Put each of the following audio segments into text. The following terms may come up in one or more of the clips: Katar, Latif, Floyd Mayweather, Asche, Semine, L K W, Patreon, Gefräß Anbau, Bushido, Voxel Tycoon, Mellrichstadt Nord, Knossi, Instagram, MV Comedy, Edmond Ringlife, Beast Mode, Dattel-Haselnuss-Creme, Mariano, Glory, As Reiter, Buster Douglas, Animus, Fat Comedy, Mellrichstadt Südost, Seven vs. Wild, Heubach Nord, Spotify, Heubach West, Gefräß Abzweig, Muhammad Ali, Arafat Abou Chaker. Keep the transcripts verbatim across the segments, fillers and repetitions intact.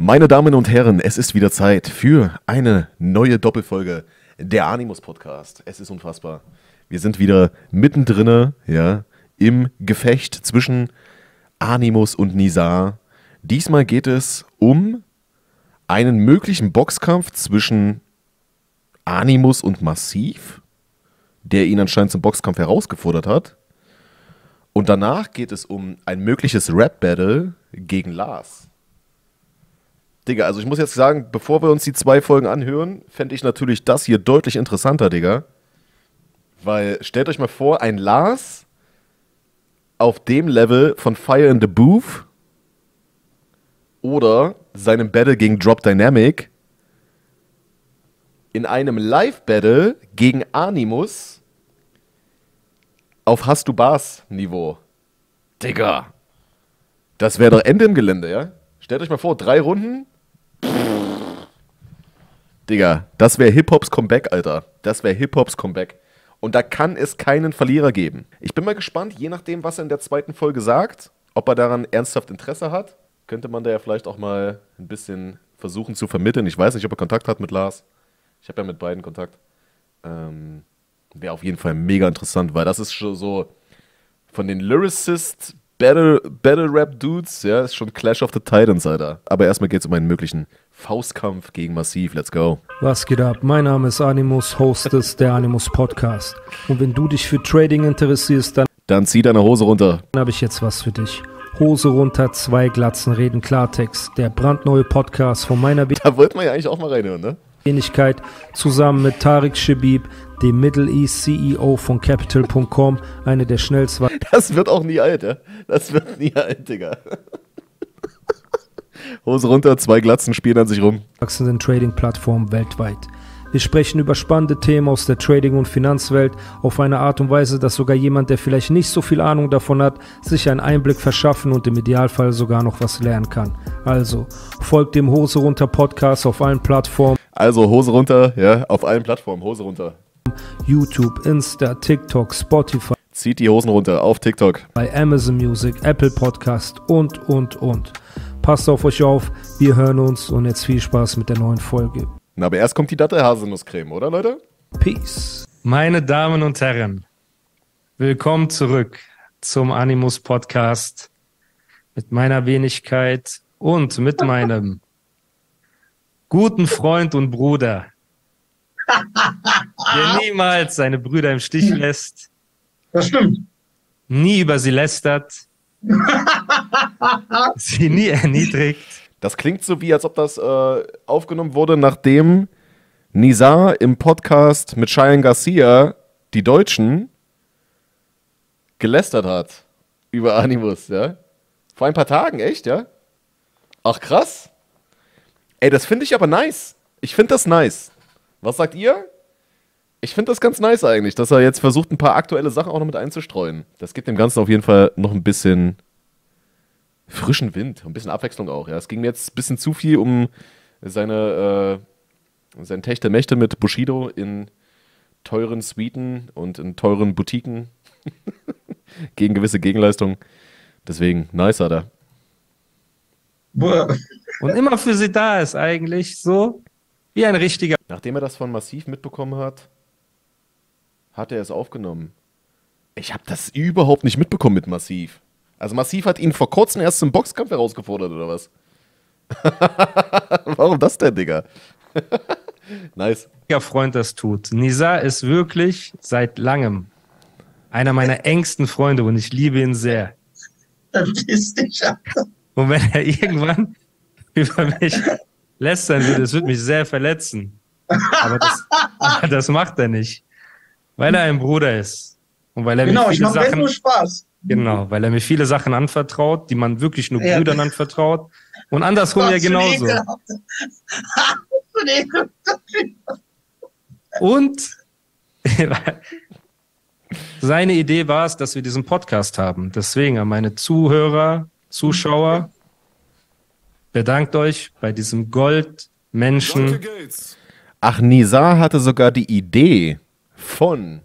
Meine Damen und Herren, es ist wieder Zeit für eine neue Doppelfolge der Animus Podcast. Es ist unfassbar. Wir sind wieder mittendrin, ja, im Gefecht zwischen Animus und Nizar. Diesmal geht es um einen möglichen Boxkampf zwischen Animus und Massiv, der ihn anscheinend zum Boxkampf herausgefordert hat. Und danach geht es um ein mögliches Rap-Battle gegen Laas. Digga, also ich muss jetzt sagen, bevor wir uns die zwei Folgen anhören, fände ich natürlich das hier deutlich interessanter, Digga. Weil, stellt euch mal vor, ein Lars auf dem Level von Fire in the Booth oder seinem Battle gegen Drop Dynamic in einem Live-Battle gegen Animus auf Hast du Bars-Niveau. Digga, das wäre doch Ende im Gelände, ja? Stellt euch mal vor, drei Runden... Digga, das wäre Hip-Hops Comeback, Alter. Das wäre Hip-Hops Comeback. Und da kann es keinen Verlierer geben. Ich bin mal gespannt, je nachdem, was er in der zweiten Folge sagt, ob er daran ernsthaft Interesse hat, könnte man da ja vielleicht auch mal ein bisschen versuchen zu vermitteln. Ich weiß nicht, ob er Kontakt hat mit Lars. Ich habe ja mit beiden Kontakt. Ähm, wäre auf jeden Fall mega interessant, weil das ist schon so von den Lyricists... Battle, Battle Rap Dudes, ja, ist schon Clash of the Titans, Alter. Aber erstmal geht's um einen möglichen Faustkampf gegen Massiv. Let's go. Was geht ab? Mein Name ist Animus, Host des der Animus Podcast. Und wenn du dich für Trading interessierst, dann... Dann zieh deine Hose runter. Dann habe ich jetzt was für dich. Hose runter, zwei Glatzen reden Klartext. Der brandneue Podcast von meiner... Be da wollte man ja eigentlich auch mal reinhören, ne? Wenigkeit zusammen mit Tariq Shabib, dem Middle East C E O von Capital Punkt com, eine der schnellsten... Das wird auch nie alt, ja? Das wird nie alt, Digga. Hose runter, zwei Glatzen spielen an sich rum. ...wachsenden Trading-Plattformen weltweit. Wir sprechen über spannende Themen aus der Trading- und Finanzwelt auf eine Art und Weise, dass sogar jemand, der vielleicht nicht so viel Ahnung davon hat, sich einen Einblick verschaffen und im Idealfall sogar noch was lernen kann. Also, folgt dem Hose runter Podcast auf allen Plattformen. Also, Hose runter, ja, auf allen Plattformen, Hose runter. YouTube, Insta, TikTok, Spotify. Zieht die Hosen runter auf TikTok. Bei Amazon Music, Apple Podcast und, und, und. Passt auf euch auf, wir hören uns und jetzt viel Spaß mit der neuen Folge. Na, aber erst kommt die Dattel-Haselnuss-Creme, oder, Leute? Peace. Meine Damen und Herren, willkommen zurück zum Animus-Podcast mit meiner Wenigkeit und mit meinem guten Freund und Bruder, der niemals seine Brüder im Stich lässt. Das stimmt. Nie über sie lästert. Sie nie erniedrigt. Das klingt so, wie als ob das äh, aufgenommen wurde, nachdem Nizar im Podcast mit Cheyenne Garcia die Deutschen gelästert hat über Animus, ja? Vor ein paar Tagen, echt, ja? Ach, krass. Ey, das finde ich aber nice. Ich finde das nice. Was sagt ihr? Ich finde das ganz nice eigentlich, dass er jetzt versucht, ein paar aktuelle Sachen auch noch mit einzustreuen. Das gibt dem Ganzen auf jeden Fall noch ein bisschen... frischen Wind, ein bisschen Abwechslung auch. Ja. Es ging mir jetzt ein bisschen zu viel um seine äh, sein Techte-Mächte mit Bushido in teuren Suiten und in teuren Boutiquen gegen gewisse Gegenleistungen. Deswegen, nice, hat er. Und immer für sie da ist eigentlich so wie ein richtiger... Nachdem er das von Massiv mitbekommen hat, hat er es aufgenommen. Ich habe das überhaupt nicht mitbekommen mit Massiv. Also Massiv hat ihn vor kurzem erst zum Boxkampf herausgefordert, oder was? Warum das denn, Digga? Nice. Mein Freund das tut. Nizar ist wirklich seit langem einer meiner engsten Freunde und ich liebe ihn sehr. Verpiss dich, Alter. Und wenn er irgendwann über mich lästern würde, das würde mich sehr verletzen. Aber das, das macht er nicht. Weil er ein Bruder ist. Und weil er genau, ich mache nur Spaß. Genau, weil er mir viele Sachen anvertraut, die man wirklich nur ja. Brüdern anvertraut. Und andersrum Gott, ja genauso. Und seine Idee war es, dass wir diesen Podcast haben. Deswegen an meine Zuhörer, Zuschauer, bedankt euch bei diesem Goldmenschen. Ach, Nizar hatte sogar die Idee von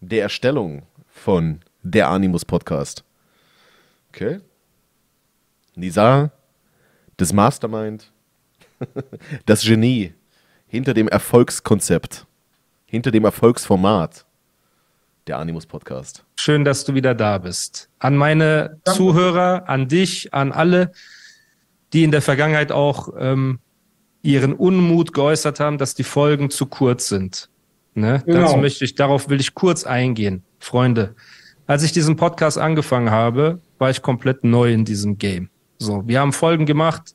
der Erstellung von der Animus Podcast. Okay. Nizar, das Mastermind, das Genie hinter dem Erfolgskonzept, hinter dem Erfolgsformat, der Animus-Podcast. Schön, dass du wieder da bist. An meine Danke. Zuhörer, an dich, an alle, die in der Vergangenheit auch ähm, ihren Unmut geäußert haben, dass die Folgen zu kurz sind. Ne? Genau. Dazu möchte ich, darauf will ich kurz eingehen, Freunde. Als ich diesen Podcast angefangen habe, war ich komplett neu in diesem Game. So, wir haben Folgen gemacht,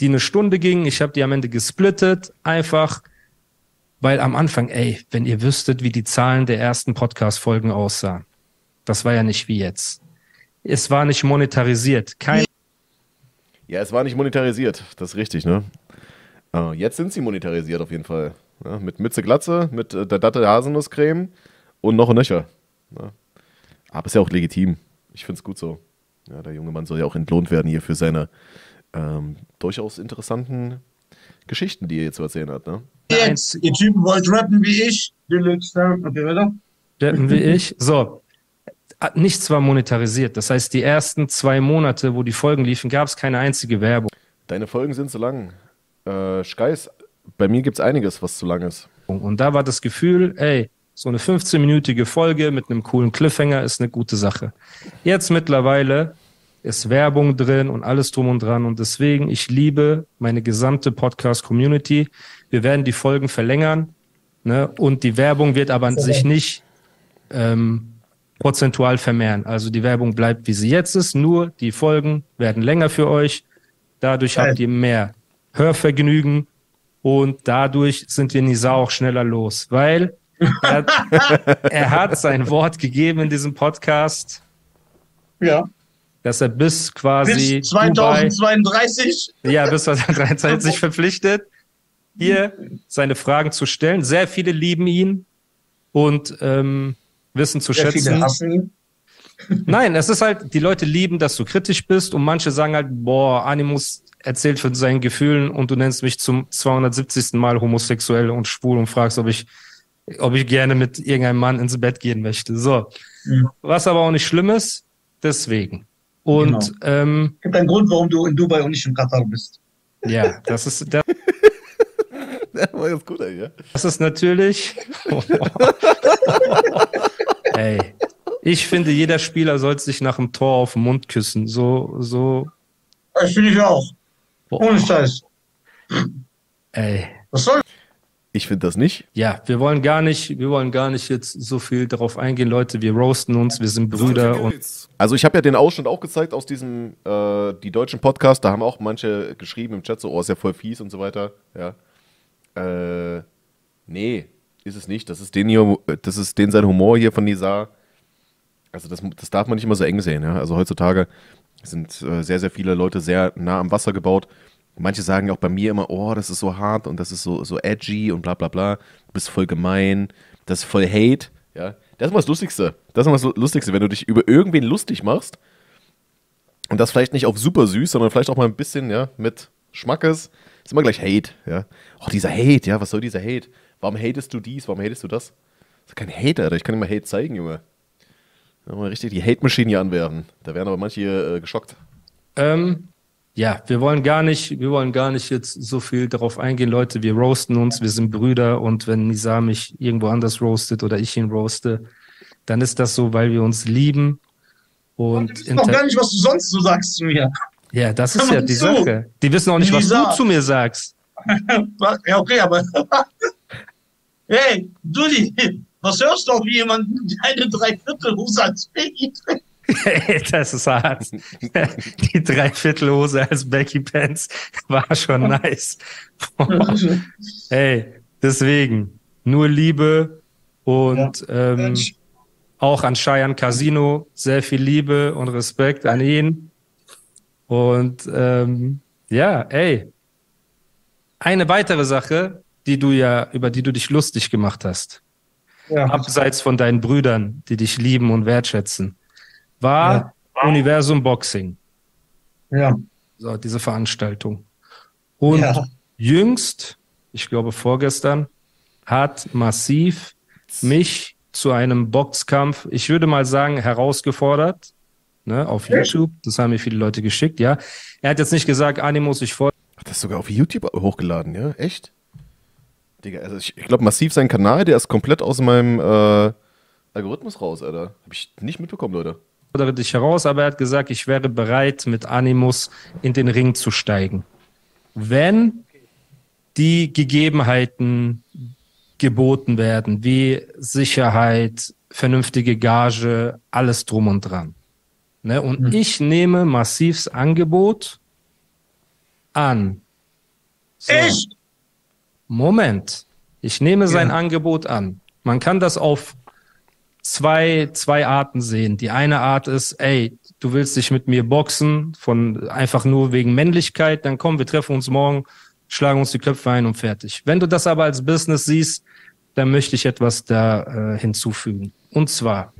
die eine Stunde gingen. Ich habe die am Ende gesplittet, einfach, weil am Anfang, ey, wenn ihr wüsstet, wie die Zahlen der ersten Podcast-Folgen aussahen. Das war ja nicht wie jetzt. Es war nicht monetarisiert. Kein ja, es war nicht monetarisiert. Das ist richtig, ne? Uh, jetzt sind sie monetarisiert auf jeden Fall. Ja, mit Mütze Glatze, mit äh, der Dattel-Haselnuss-Creme und noch ein Nöcher. Ja. Aber ist ja auch legitim. Ich finde es gut so. Ja, der junge Mann soll ja auch entlohnt werden hier für seine ähm, durchaus interessanten Geschichten, die er jetzt zu erzählen hat. Ne? Jetzt, ihr Typen wollt rappen wie ich. Rappen wie ich. So. Nichts war monetarisiert. Das heißt, die ersten zwei Monate, wo die Folgen liefen, gab es keine einzige Werbung. Deine Folgen sind zu lang. Äh, Scheiß. Bei mir gibt es einiges, was zu lang ist. Und da war das Gefühl, ey, so eine fünfzehnminütige Folge mit einem coolen Cliffhanger ist eine gute Sache. Jetzt mittlerweile ist Werbung drin und alles drum und dran. Und deswegen, ich liebe meine gesamte Podcast-Community. Wir werden die Folgen verlängern, ne? Und die Werbung wird aber an sich nicht ähm, prozentual vermehren. Also die Werbung bleibt, wie sie jetzt ist. Nur die Folgen werden länger für euch. Dadurch habt ihr mehr Hörvergnügen. Und dadurch sind wir Nizar auch schneller los, weil er, er hat sein Wort gegeben in diesem Podcast, ja, dass er bis quasi bis zweitausendzweiunddreißig, Dubai, ja, bis zweitausenddreiundzwanzig verpflichtet, hier seine Fragen zu stellen. Sehr viele lieben ihn und ähm, wissen zu Sehr schätzen. Viele hassen ihn. Nein, es ist halt, die Leute lieben, dass du kritisch bist und manche sagen halt, boah, Animus erzählt von seinen Gefühlen und du nennst mich zum zweihundertsiebzigsten Mal homosexuell und schwul und fragst, ob ich, ob ich gerne mit irgendeinem Mann ins Bett gehen möchte. So. Mhm. Was aber auch nicht schlimm ist, deswegen. Und, genau. ähm, es gibt einen Grund, warum du in Dubai und nicht in Katar bist. Ja, das ist, das, das war jetzt gut, ja. Das ist natürlich, oh, oh. Ey, ich finde, jeder Spieler sollte sich nach dem Tor auf den Mund küssen. So, so. Das finde ich auch. Boah. Ohne Scheiß. Ey. Was soll? Ich finde das nicht. Ja, wir wollen gar nicht, wir wollen gar nicht jetzt so viel darauf eingehen, Leute. Wir roasten uns, wir sind Brüder. Und also ich habe ja den Ausschnitt auch gezeigt aus diesem, äh, die deutschen Podcast. Da haben auch manche geschrieben im Chat so, oh, ist ja voll fies und so weiter. Ja. Äh, nee, ist es nicht. Das ist den hier, das ist den sein Humor hier von Nizar. Also das, das darf man nicht immer so eng sehen. Ja? Also heutzutage sind äh, sehr, sehr viele Leute sehr nah am Wasser gebaut. Manche sagen auch bei mir immer, oh, das ist so hart und das ist so, so edgy und bla bla bla. Du bist voll gemein, das ist voll Hate. Ja? Das ist immer das Lustigste. Das ist immer das Lustigste, wenn du dich über irgendwen lustig machst und das vielleicht nicht auf super süß, sondern vielleicht auch mal ein bisschen, ja, mit Schmackes, ist immer gleich Hate. Ja? Oh, dieser Hate, ja, was soll dieser Hate? Warum hatest du dies, warum hatest du das? Das ist kein Hate, Alter, ich kann dir mal Hate zeigen, Junge. Mal richtig die Hate-Maschinen hier anwerfen. Da werden aber manche hier äh, geschockt. Ähm, ja, wir wollen gar nicht, wir wollen gar nicht jetzt so viel darauf eingehen, Leute. Wir roasten uns, wir sind Brüder und wenn Nizar mich irgendwo anders roastet oder ich ihn roaste, dann ist das so, weil wir uns lieben. Und die wissen auch gar nicht, was du sonst so sagst zu mir. Ja, das Kann ist ja die zu. Sache. Die wissen auch nicht, Nizar, was du zu mir sagst. Ja, okay, aber hey, Dudi! Was hörst du auf jemanden, der eine Dreiviertelhose als Baggy trägt? Das ist hart. Die Dreiviertelhose als Baggy Pants war schon nice. Hey, deswegen nur Liebe und ja, ähm, auch an Cheyenne Casino sehr viel Liebe und Respekt an ihn. Und ähm, ja, ey, eine weitere Sache, die du ja über die du dich lustig gemacht hast. Ja. Abseits von deinen Brüdern, die dich lieben und wertschätzen, war ja. Universum Boxing. Ja. So, diese Veranstaltung. Und ja. jüngst, ich glaube vorgestern, hat Massiv mich zu einem Boxkampf, ich würde mal sagen, herausgefordert. ne, auf YouTube. Das haben mir viele Leute geschickt, ja. Er hat jetzt nicht gesagt, Animus, ich folge. Hat das sogar auf YouTube hochgeladen, ja? Echt? Digga, also ich, ich glaube, Massiv sein Kanal, der ist komplett aus meinem äh, Algorithmus raus, Alter. Hab ich nicht mitbekommen, Leute. Oder dich heraus, aber er hat gesagt, ich wäre bereit, mit Animus in den Ring zu steigen. Wenn die Gegebenheiten geboten werden, wie Sicherheit, vernünftige Gage, alles drum und dran. Ne? Und mhm. ich nehme Massivs Angebot an. So. Echt? Moment. Ich nehme sein ja. Angebot an. Man kann das auf zwei, zwei Arten sehen. Die eine Art ist, ey, du willst dich mit mir boxen, von einfach nur wegen Männlichkeit, dann komm, wir treffen uns morgen, schlagen uns die Köpfe ein und fertig. Wenn du das aber als Business siehst, dann möchte ich etwas da äh, hinzufügen. Und zwar,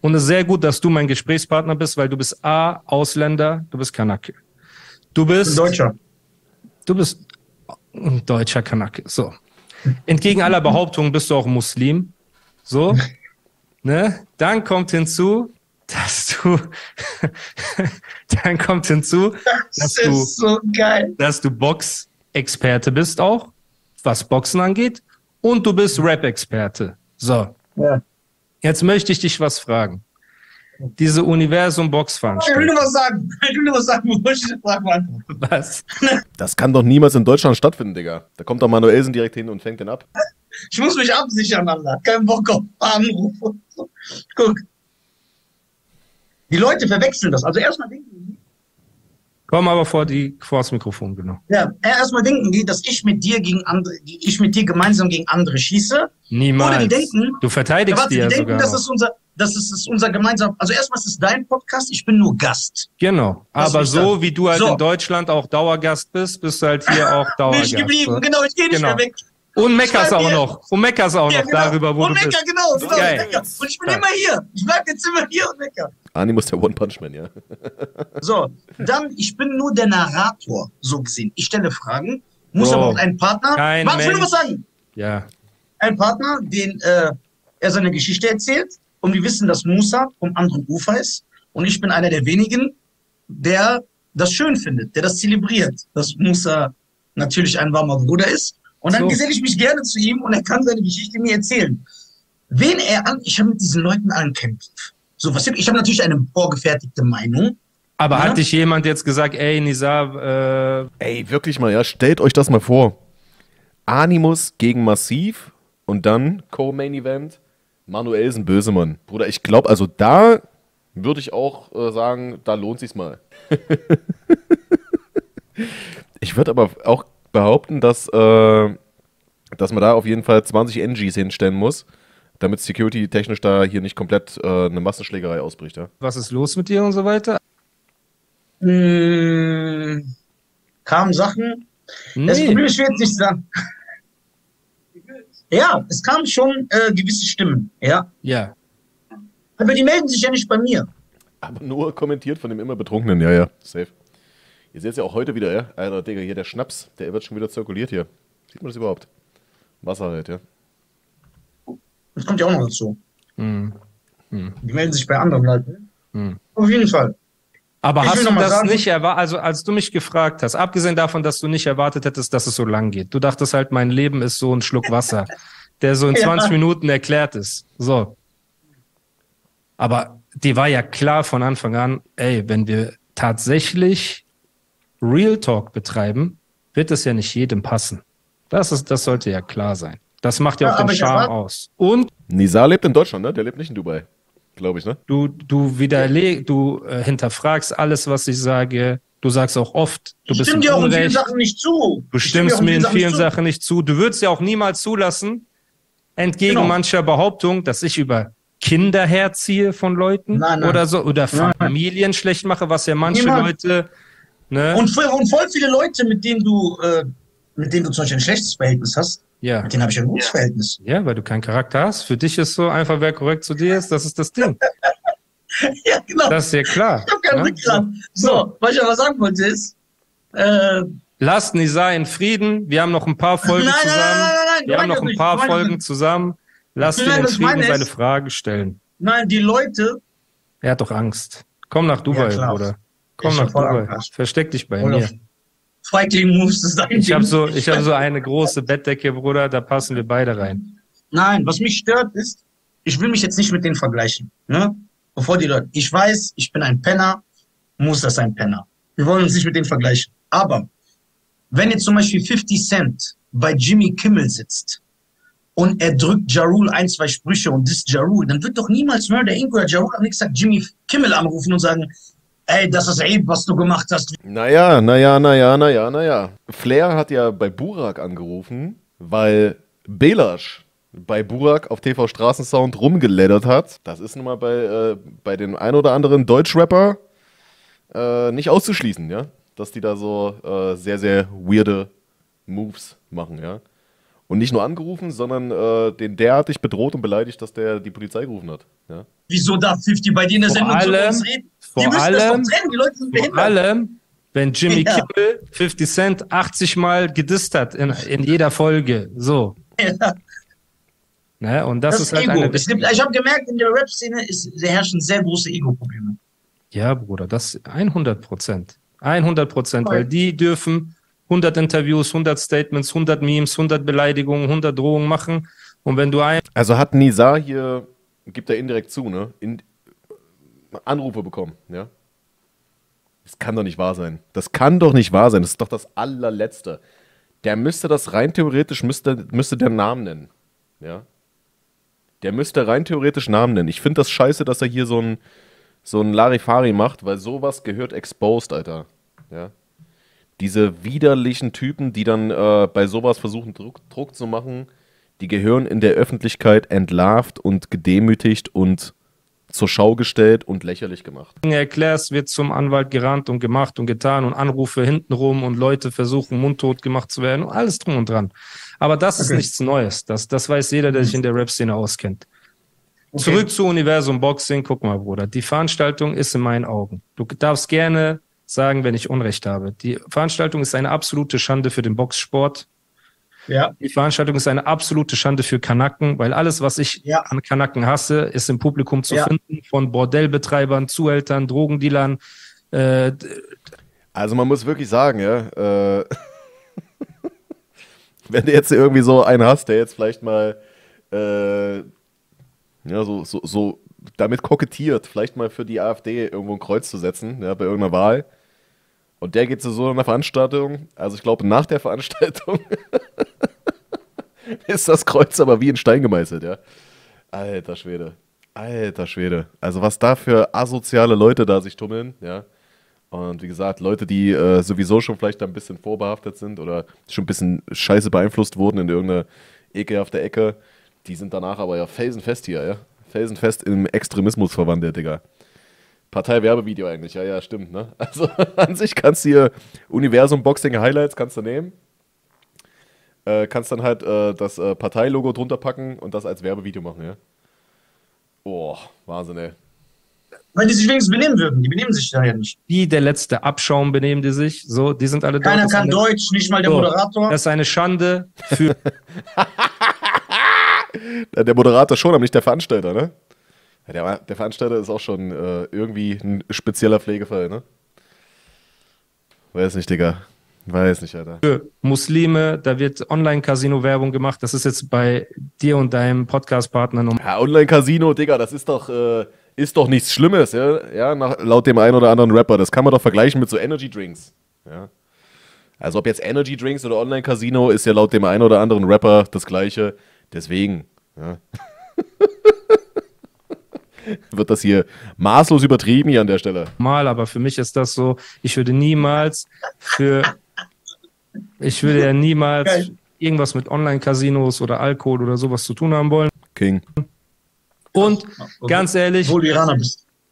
und es ist sehr gut, dass du mein Gesprächspartner bist, weil du bist A, Ausländer, du bist Kanake. Du bist... Ein Deutscher. Du bist ein deutscher Kanake, so. Entgegen aller Behauptungen bist du auch Muslim, so. Ne? Dann kommt hinzu, dass du... dann kommt hinzu, das dass, ist du, so geil. dass du Box-Experte bist auch, was Boxen angeht. Und du bist Rap-Experte. So. Ja. Jetzt möchte ich dich was fragen. Diese Universum-Box-Veranstaltung. Ich will nur was sagen. Ich will nur was sagen. Was? Das kann doch niemals in Deutschland stattfinden, Digga. Da kommt doch Manuellsen direkt hin und fängt den ab. Ich muss mich absichern, Alter. Kein Bock auf Anrufe. Guck. Die Leute verwechseln das. Also erstmal denken die... Komm aber vor, die, vor das Mikrofon, genau. Ja, erstmal denken die, dass ich mit dir gegen andere, ich mit dir gemeinsam gegen andere schieße. Niemals. Oder die denken... Du verteidigst ja, warte, die ja denken, sogar. Das ist unser, das ist, ist unser gemeinsamer... Also erstmal ist es dein Podcast, ich bin nur Gast. Genau. Das aber so, dann. wie du halt so. in Deutschland auch Dauergast bist, bist du halt hier auch Dauergast. Bin ich geblieben, genau. Ich gehe nicht genau. mehr weg. Und meckerst auch noch. Und meckerst auch ja, noch genau. darüber, wo und du mecker, bist. Genau, genau, okay. Und mecker, genau. Und ich bin immer hier. Ich bleib jetzt immer hier und mecker. Animus der One-Punch-Man, ja. So, dann, ich bin nur der Narrator, so gesehen. Ich stelle Fragen, muss Bro. aber auch einen Partner... Kein Mann, ich will nur was sagen. Ja. Ein Partner, den äh, er seine Geschichte erzählt. Und wir wissen, dass Musa vom anderen Ufer ist. Und ich bin einer der wenigen, der das schön findet, der das zelebriert. Dass Musa natürlich ein warmer Bruder ist. Und dann so. geselle ich mich gerne zu ihm und er kann seine Geschichte mir erzählen. Wen er an, ich habe mit diesen Leuten allen kämpft. So, was, ich habe natürlich eine vorgefertigte Meinung. Aber ja? hat dich jemand jetzt gesagt, ey, Nizar, äh... Ey, wirklich mal, ja, stellt euch das mal vor. Animus gegen Massiv und dann Co-Main-Event, Manuellsen, Bösemann. Bruder, ich glaube, also da würde ich auch äh, sagen, da lohnt sich's mal. Ich würde aber auch behaupten, dass, äh, dass man da auf jeden Fall zwanzig N Gs hinstellen muss, damit security-technisch da hier nicht komplett äh, eine Massenschlägerei ausbricht. Ja? Was ist los mit dir und so weiter? Mmh, kamen Sachen. Nee. Das Problem ist, ich will jetzt nicht sagen. Ja, es kamen schon äh, gewisse Stimmen. Ja. ja. Aber die melden sich ja nicht bei mir. Aber nur kommentiert von dem immer Betrunkenen. Ja, ja, safe. Ihr seht es ja auch heute wieder, ja? Alter, Digga, hier der Schnaps, der wird schon wieder zirkuliert hier. Sieht man das überhaupt? Wasser halt, ja. Das kommt ja auch noch dazu. Hm. Hm. Die melden sich bei anderen Leuten. Hm. Auf jeden Fall. Aber ich hast du das sagen, nicht erwartet, also als du mich gefragt hast, abgesehen davon, dass du nicht erwartet hättest, dass es so lang geht. Du dachtest halt, mein Leben ist so ein Schluck Wasser, der so in zwanzig ja. Minuten erklärt ist. So. Aber die war ja klar von Anfang an, ey, wenn wir tatsächlich Real Talk betreiben, wird es ja nicht jedem passen. Das, ist, das sollte ja klar sein. Das macht ja, ja auch den Charme aus. Und Nizar lebt in Deutschland, ne? Der lebt nicht in Dubai, glaube ich, ne? Du, du, widerleg, du äh, hinterfragst alles, was ich sage. Du sagst auch oft, du ich bist im Unrecht. Ich stimme dir auch in vielen Sachen nicht zu. Du stimmst mir in vielen Sachen nicht zu. Du würdest ja auch niemals zulassen, entgegen genau. mancher Behauptung, dass ich über Kinder herziehe von Leuten nein, nein. oder so, oder Familien nein. schlecht mache, was ja manche Niemand. Leute... Ne? Und, und voll viele Leute, mit denen du äh, mit denen du zum Beispiel ein schlechtes Verhältnis hast, ja. mit denen habe ich ein gutes Verhältnis. Ja, weil du keinen Charakter hast. Für dich ist so einfach, wer korrekt zu dir ist, das ist das Ding. Ja, genau. Das ist dir klar. Ich habe keinen Rückgrat. So, so, was ich aber sagen wollte ist, äh, lasst Nizar in Frieden. Wir haben noch ein paar Folgen nein, zusammen. Nein, nein, nein, nein, Wir haben noch ein paar nicht. Folgen zusammen. Lasst ihn in Frieden seine Frage stellen. Nein, die Leute... Er hat doch Angst. Komm nach Dubai, ja, oder? Komm ich nach Dubai. Versteck dich bei Olaf. Mir. Feigling Moves ist dein Ich habe so, hab so eine große Bettdecke, Bruder, da passen wir beide rein. Nein, was mich stört ist, ich will mich jetzt nicht mit denen vergleichen. Ne? Bevor die Leute, ich weiß, ich bin ein Penner, muss das ein Penner. Wir wollen uns nicht mit denen vergleichen. Aber wenn jetzt zum Beispiel fifty Cent bei Jimmy Kimmel sitzt und er drückt Ja Rule ein, zwei Sprüche und disst Ja Rule, dann wird doch niemals Murder Inc. oder Ja Rule am nächsten Tag Jimmy Kimmel anrufen und sagen, ey, das ist eben, was du gemacht hast. Naja, naja, naja, naja, naja. Flair hat ja bei Burak angerufen, weil Belasch bei Burak auf T V Straßensound rumgeleddert hat. Das ist nun mal bei, äh, bei den ein oder anderen Deutschrapper äh, nicht auszuschließen, ja? Dass die da so äh, sehr, sehr weirde Moves machen, ja? Und nicht nur angerufen, sondern äh, den derartig bedroht und beleidigt, dass der die Polizei gerufen hat. Ja? Wieso darf fifty bei dir in der Sendung so was reden? Die müssen allem, das doch trennen, die Leute sind behindert. Vor allem, wenn Jimmy ja. Kimmel fifty Cent achtzig Mal gedisst hat in, in jeder Folge. So. Ja. Ne? Und das, das ist halt Ego. Eine ich ich habe gemerkt, in der Rap-Szene ist, herrschen sehr große Ego-Probleme. Ja, Bruder, das hundert Prozent. hundert Prozent, weil die dürfen hundert Interviews, hundert Statements, hundert Memes, hundert Beleidigungen, hundert Drohungen machen. Und wenn du ein... Also hat Nizar hier, gibt er indirekt zu, ne? In, Anrufe bekommen, ja? Das kann doch nicht wahr sein. Das kann doch nicht wahr sein. Das ist doch das allerletzte. Der müsste das rein theoretisch, müsste, müsste der Namen nennen, ja? Der müsste rein theoretisch Namen nennen. Ich finde das scheiße, dass er hier so ein, so ein Larifari macht, weil sowas gehört exposed, Alter, ja? Diese widerlichen Typen, die dann äh, bei sowas versuchen, Druck, Druck zu machen, die gehören in der Öffentlichkeit entlarvt und gedemütigt und zur Schau gestellt und lächerlich gemacht. Erklärst, wird zum Anwalt gerannt und gemacht und getan und Anrufe hintenrum und Leute versuchen, mundtot gemacht zu werden und alles drum und dran. Aber das okay. ist nichts Neues. Das, das weiß jeder, der sich in der Rap-Szene auskennt. Okay. Zurück zu Universum Boxing. Guck mal, Bruder, die Veranstaltung ist in meinen Augen. Du darfst gerne sagen, wenn ich Unrecht habe. Die Veranstaltung ist eine absolute Schande für den Boxsport. Ja. Die Veranstaltung ist eine absolute Schande für Kanaken, weil alles, was ich ja. an Kanaken hasse, ist im Publikum zu ja. finden, von Bordellbetreibern, Zuhältern, Drogendealern. Äh, also man muss wirklich sagen, ja, äh, wenn du jetzt irgendwie so einen hast, der jetzt vielleicht mal äh, ja, so, so, so damit kokettiert, vielleicht mal für die AfD irgendwo ein Kreuz zu setzen, ja, bei irgendeiner Wahl. Und der geht zu so einer Veranstaltung, also ich glaube, nach der Veranstaltung ist das Kreuz aber wie in Stein gemeißelt, ja. Alter Schwede, alter Schwede. Also was da für asoziale Leute da sich tummeln, ja. Und wie gesagt, Leute, die äh, sowieso schon vielleicht ein bisschen vorbehaftet sind oder schon ein bisschen scheiße beeinflusst wurden in irgendeiner ekelhafte Ecke, die sind danach aber ja felsenfest hier, ja. Felsenfest im Extremismus verwandelt, Digga. Parteiwerbevideo eigentlich, ja, ja, stimmt, ne? Also an sich kannst du hier Universum Boxing Highlights kannst du nehmen, äh, kannst dann halt äh, das äh, Parteilogo drunter packen und das als Werbevideo machen, ja? Oh, Wahnsinn, ey. Weil die sich wenigstens benehmen würden, die benehmen sich da ja nicht. Wie der letzte Abschaum benehmen die sich, so, die sind alle... Keiner kann Deutsch, nicht mal der Moderator. Das ist eine Schande für... Der Moderator schon, aber nicht der Veranstalter, ne? Der, der Veranstalter ist auch schon äh, irgendwie ein spezieller Pflegefall, ne? Weiß nicht, Digga. Weiß nicht, Alter. Für Muslime, da wird Online-Casino-Werbung gemacht. Das ist jetzt bei dir und deinem Podcast-Partner. Ja, Online-Casino, Digga, das ist doch, äh, ist doch nichts Schlimmes, ja? Ja, nach, laut dem einen oder anderen Rapper. Das kann man doch vergleichen mit so Energy-Drinks, ja? Also ob jetzt Energy-Drinks oder Online-Casino ist ja laut dem einen oder anderen Rapper das Gleiche. Deswegen, ja. Wird das hier maßlos übertrieben hier an der Stelle. Mal, aber für mich ist das so, ich würde niemals für, ich würde ja niemals Geil. irgendwas mit Online-Casinos oder Alkohol oder sowas zu tun haben wollen. King. Und okay. ganz ehrlich,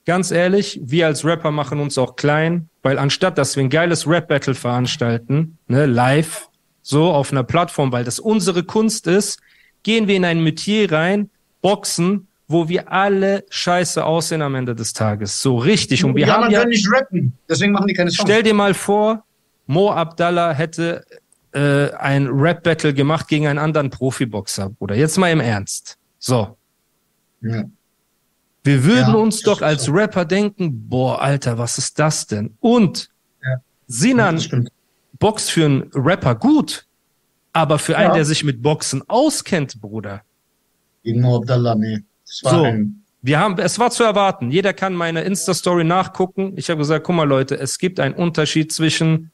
ganz ehrlich, wir als Rapper machen uns auch klein, weil anstatt, dass wir ein geiles Rap-Battle veranstalten, ne, live, so auf einer Plattform, weil das unsere Kunst ist, gehen wir in ein Metier rein, boxen, wo wir alle scheiße aussehen am Ende des Tages. So richtig. Und wir ja, haben man ja, kann nicht rappen, deswegen machen die keine Songs. Stell dir mal vor, Mo Abdallah hätte äh, ein Rap-Battle gemacht gegen einen anderen Profiboxer, Bruder. Jetzt mal im Ernst. So. Ja. Wir würden ja, uns doch als so. Rapper denken, boah, Alter, was ist das denn? Und ja, Sinan boxt für einen Rapper gut, aber für ja. einen, der sich mit Boxen auskennt, Bruder. Mo Abdallah, nee. Das war so. Ein Wir haben, es war zu erwarten. Jeder kann meine Insta-Story nachgucken. Ich habe gesagt, guck mal Leute, es gibt einen Unterschied zwischen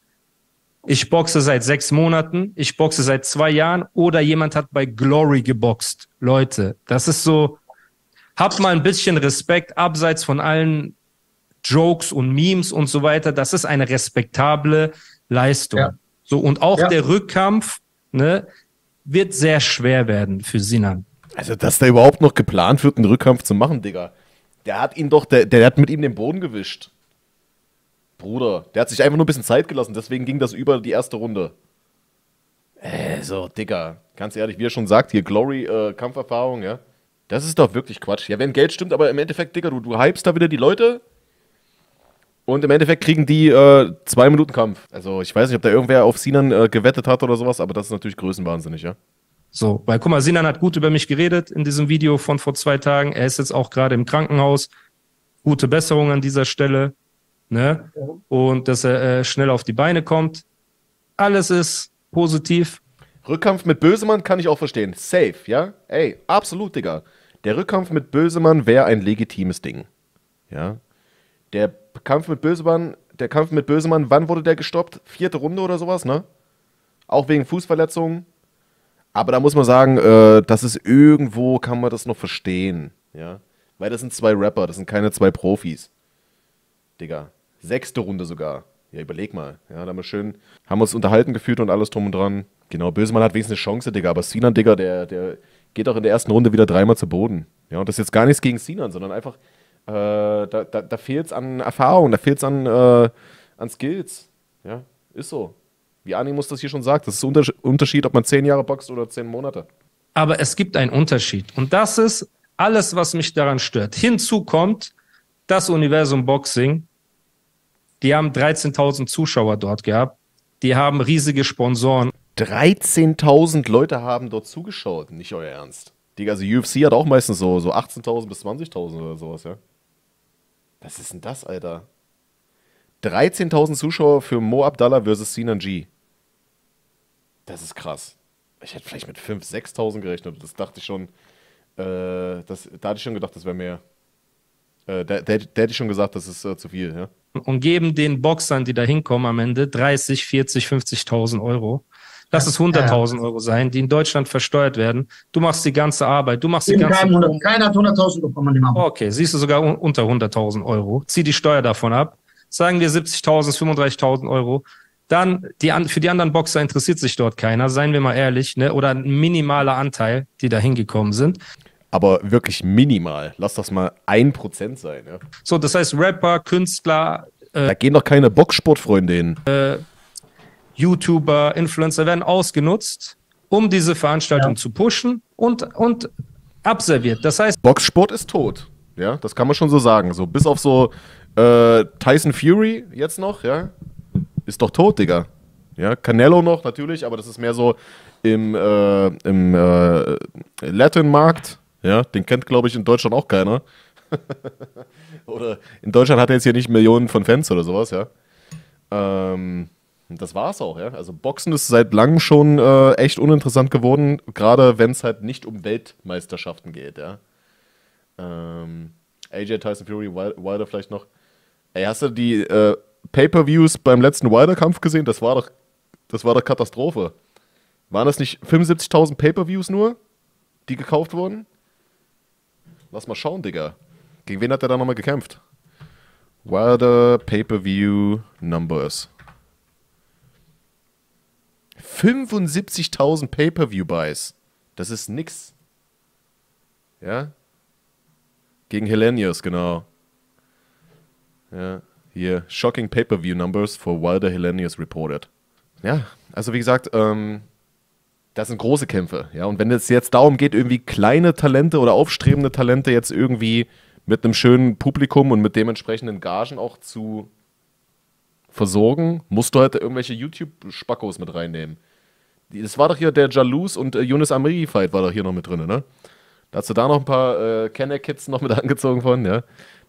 ich boxe seit sechs Monaten, ich boxe seit zwei Jahren oder jemand hat bei Glory geboxt. Leute, das ist so, habt mal ein bisschen Respekt, abseits von allen Jokes und Memes und so weiter. Das ist eine respektable Leistung. Ja. So, und auch ja. der Rückkampf, ne, wird sehr schwer werden für Sinan. Also, dass da überhaupt noch geplant wird, einen Rückkampf zu machen, Digga. Der hat ihn doch, der, der hat mit ihm den Boden gewischt. Bruder, der hat sich einfach nur ein bisschen Zeit gelassen, deswegen ging das über die erste Runde. Äh, so, Digga, ganz ehrlich, wie er schon sagt, hier, Glory, äh, Kampferfahrung, ja. Das ist doch wirklich Quatsch. Ja, wenn Geld stimmt, aber im Endeffekt, Digga, du, du hypst da wieder die Leute und im Endeffekt kriegen die äh, zwei Minuten Kampf. Also, ich weiß nicht, ob da irgendwer auf Sinan äh, gewettet hat oder sowas, aber das ist natürlich größenwahnsinnig, ja. So, weil guck mal, Sinan hat gut über mich geredet in diesem Video von vor zwei Tagen. Er ist jetzt auch gerade im Krankenhaus. Gute Besserung an dieser Stelle. Ne? Und dass er äh, schnell auf die Beine kommt. Alles ist positiv. Rückkampf mit Bösemann kann ich auch verstehen. Safe, ja? Ey, absolut, Digga. Der Rückkampf mit Bösemann wäre ein legitimes Ding. Ja? Der Kampf mit Bösemann, der Kampf mit Bösemann, wann wurde der gestoppt? Vierte Runde oder sowas, ne? Auch wegen Fußverletzungen. Aber da muss man sagen, äh, das ist irgendwo, kann man das noch verstehen, ja? Weil das sind zwei Rapper, das sind keine zwei Profis. Digga, sechste Runde sogar. Ja, überleg mal. Ja, da haben wir schön, haben uns unterhalten gefühlt und alles drum und dran. Genau, Bösemann hat wenigstens eine Chance, Digga. Aber Sinan, Digga, der, der geht auch in der ersten Runde wieder dreimal zu Boden. Ja, und das ist jetzt gar nichts gegen Sinan, sondern einfach, äh, da, da, da fehlt es an Erfahrung, da fehlt es an, äh, an Skills. Ja, ist so. Wie Animus das hier schon sagt, das ist der Unterschied, ob man zehn Jahre boxt oder zehn Monate. Aber es gibt einen Unterschied. Und das ist alles, was mich daran stört. Hinzu kommt das Universum Boxing. Die haben dreizehntausend Zuschauer dort gehabt. Die haben riesige Sponsoren. dreizehntausend Leute haben dort zugeschaut. Nicht euer Ernst. Digga, also U F C hat auch meistens so, so achtzehntausend bis zwanzigtausend oder sowas, ja? Was ist denn das, Alter? dreizehntausend Zuschauer für Mo Abdallah versus Sinan G. Das ist krass. Ich hätte vielleicht mit fünftausend, sechstausend gerechnet. Das dachte ich schon. Äh, das, da hatte ich schon gedacht, das wäre mehr. Äh, da, da, da hätte ich schon gesagt, das ist äh, zu viel. Ja? Und geben den Boxern, die da hinkommen am Ende, dreißig, vierzig, fünfzigtausend Euro. Lass es hunderttausend Euro sein, die in Deutschland versteuert werden. Du machst die ganze Arbeit, du machst die ganze... hundert, keiner hat hunderttausend bekommen an dem Abend. Okay, siehst du, sogar un unter hunderttausend Euro. Zieh die Steuer davon ab. Sagen wir siebzigtausend, fünfunddreißigtausend Euro. Dann, die, für die anderen Boxer interessiert sich dort keiner, seien wir mal ehrlich, ne? Oder ein minimaler Anteil, die da hingekommen sind. Aber wirklich minimal. Lass das mal ein Prozent sein. Ja? So, das heißt Rapper, Künstler. Äh, da gehen doch keine Boxsportfreunde hin. Äh, YouTuber, Influencer werden ausgenutzt, um diese Veranstaltung ja. zu pushen und, und abserviert. Das heißt, Boxsport ist tot. Ja, das kann man schon so sagen. So, bis auf so äh, Tyson Fury jetzt noch, ja. Ist doch tot, Digga. Ja, Canelo noch, natürlich, aber das ist mehr so im, äh, im äh, Latin-Markt. Ja, den kennt, glaube ich, in Deutschland auch keiner. Oder in Deutschland hat er jetzt hier nicht Millionen von Fans oder sowas, ja. Ähm, das war's auch, ja. Also Boxen ist seit langem schon äh, echt uninteressant geworden, gerade wenn es halt nicht um Weltmeisterschaften geht, ja. Ähm, A J, Tyson Fury, Wilder vielleicht noch. Ey, hast du die... Äh, Pay-per-Views beim letzten Wilder-Kampf gesehen? Das war doch, das war doch Katastrophe. Waren das nicht fünfundsiebzigtausend Pay-per-Views nur, die gekauft wurden? Lass mal schauen, Digga. Gegen wen hat er da nochmal gekämpft? Wilder Pay-per-View Numbers. fünfundsiebzigtausend Pay-per-View-Buys. Das ist nix. Ja? Gegen Hellenius, genau. Ja. Hier, shocking pay-per-view numbers for Wilder Hellenius reported. Ja, also wie gesagt, ähm, das sind große Kämpfe. Ja, und wenn es jetzt darum geht, irgendwie kleine Talente oder aufstrebende Talente jetzt irgendwie mit einem schönen Publikum und mit dementsprechenden Gagen auch zu versorgen, musst du halt irgendwelche YouTube-Spackos mit reinnehmen. Das war doch hier der Jalouse und äh, Younes Amiri-Fight war doch hier noch mit drin, ne? Da hast du da noch ein paar äh, Kenner-Kids noch mit angezogen von, ja?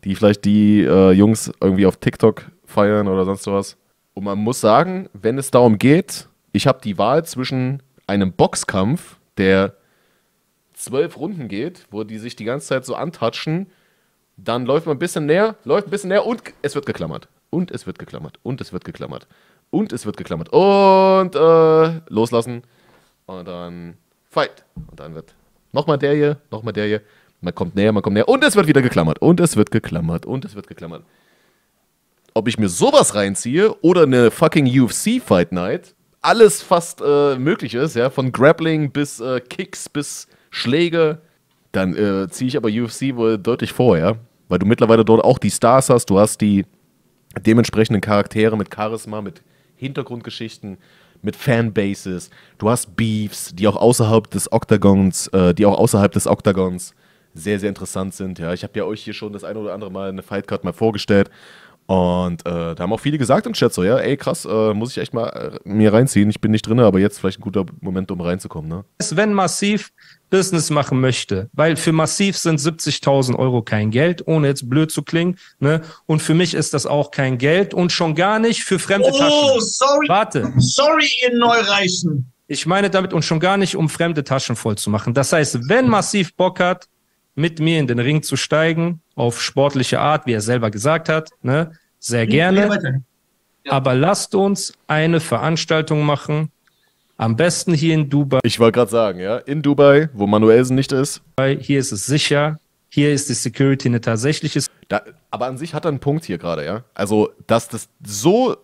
Die vielleicht die äh, Jungs irgendwie auf TikTok feiern oder sonst was. Und man muss sagen, wenn es darum geht, ich habe die Wahl zwischen einem Boxkampf, der zwölf Runden geht, wo die sich die ganze Zeit so antatschen, dann läuft man ein bisschen näher, läuft ein bisschen näher und es wird geklammert. Und es wird geklammert. Und es wird geklammert. Und es wird geklammert. Und äh, loslassen. Und dann fight. Und dann wird nochmal der hier, nochmal der hier. Man kommt näher, man kommt näher. Und es wird wieder geklammert. Und es wird geklammert. Und es wird geklammert. Ob ich mir sowas reinziehe oder eine fucking U F C Fight Night, alles fast äh, möglich ist, ja, von Grappling bis äh, Kicks bis Schläge, dann äh, ziehe ich aber U F C wohl deutlich vor, ja. Weil du mittlerweile dort auch die Stars hast, du hast die dementsprechenden Charaktere mit Charisma, mit Hintergrundgeschichten, mit Fanbases, du hast Beefs, die auch außerhalb des Oktagons, äh, die auch außerhalb des Oktagons sehr, sehr interessant sind, ja. Ich habe ja euch hier schon das ein oder andere Mal eine Fightcard mal vorgestellt. Und äh, da haben auch viele gesagt im Chat so, ja, ey, krass, äh, muss ich echt mal äh, mir reinziehen. Ich bin nicht drin, aber jetzt vielleicht ein guter Moment, um reinzukommen, ne? Wenn Massiv Business machen möchte, weil für Massiv sind siebzigtausend Euro kein Geld, ohne jetzt blöd zu klingen, ne? Und für mich ist das auch kein Geld und schon gar nicht für fremde oh, Taschen. Oh, sorry. Warte. Sorry, ihr Neureichen. Ich meine damit und schon gar nicht, um fremde Taschen voll zu machen. Das heißt, wenn Massiv Bock hat, mit mir in den Ring zu steigen, auf sportliche Art, wie er selber gesagt hat, ne? Sehr gerne. Aber lasst uns eine Veranstaltung machen, am besten hier in Dubai. Ich wollte gerade sagen, ja, in Dubai, wo Manuellsen nicht ist. Hier ist es sicher, hier ist die Security eine tatsächliche. Da, aber an sich hat er einen Punkt hier gerade, ja. Also, dass das so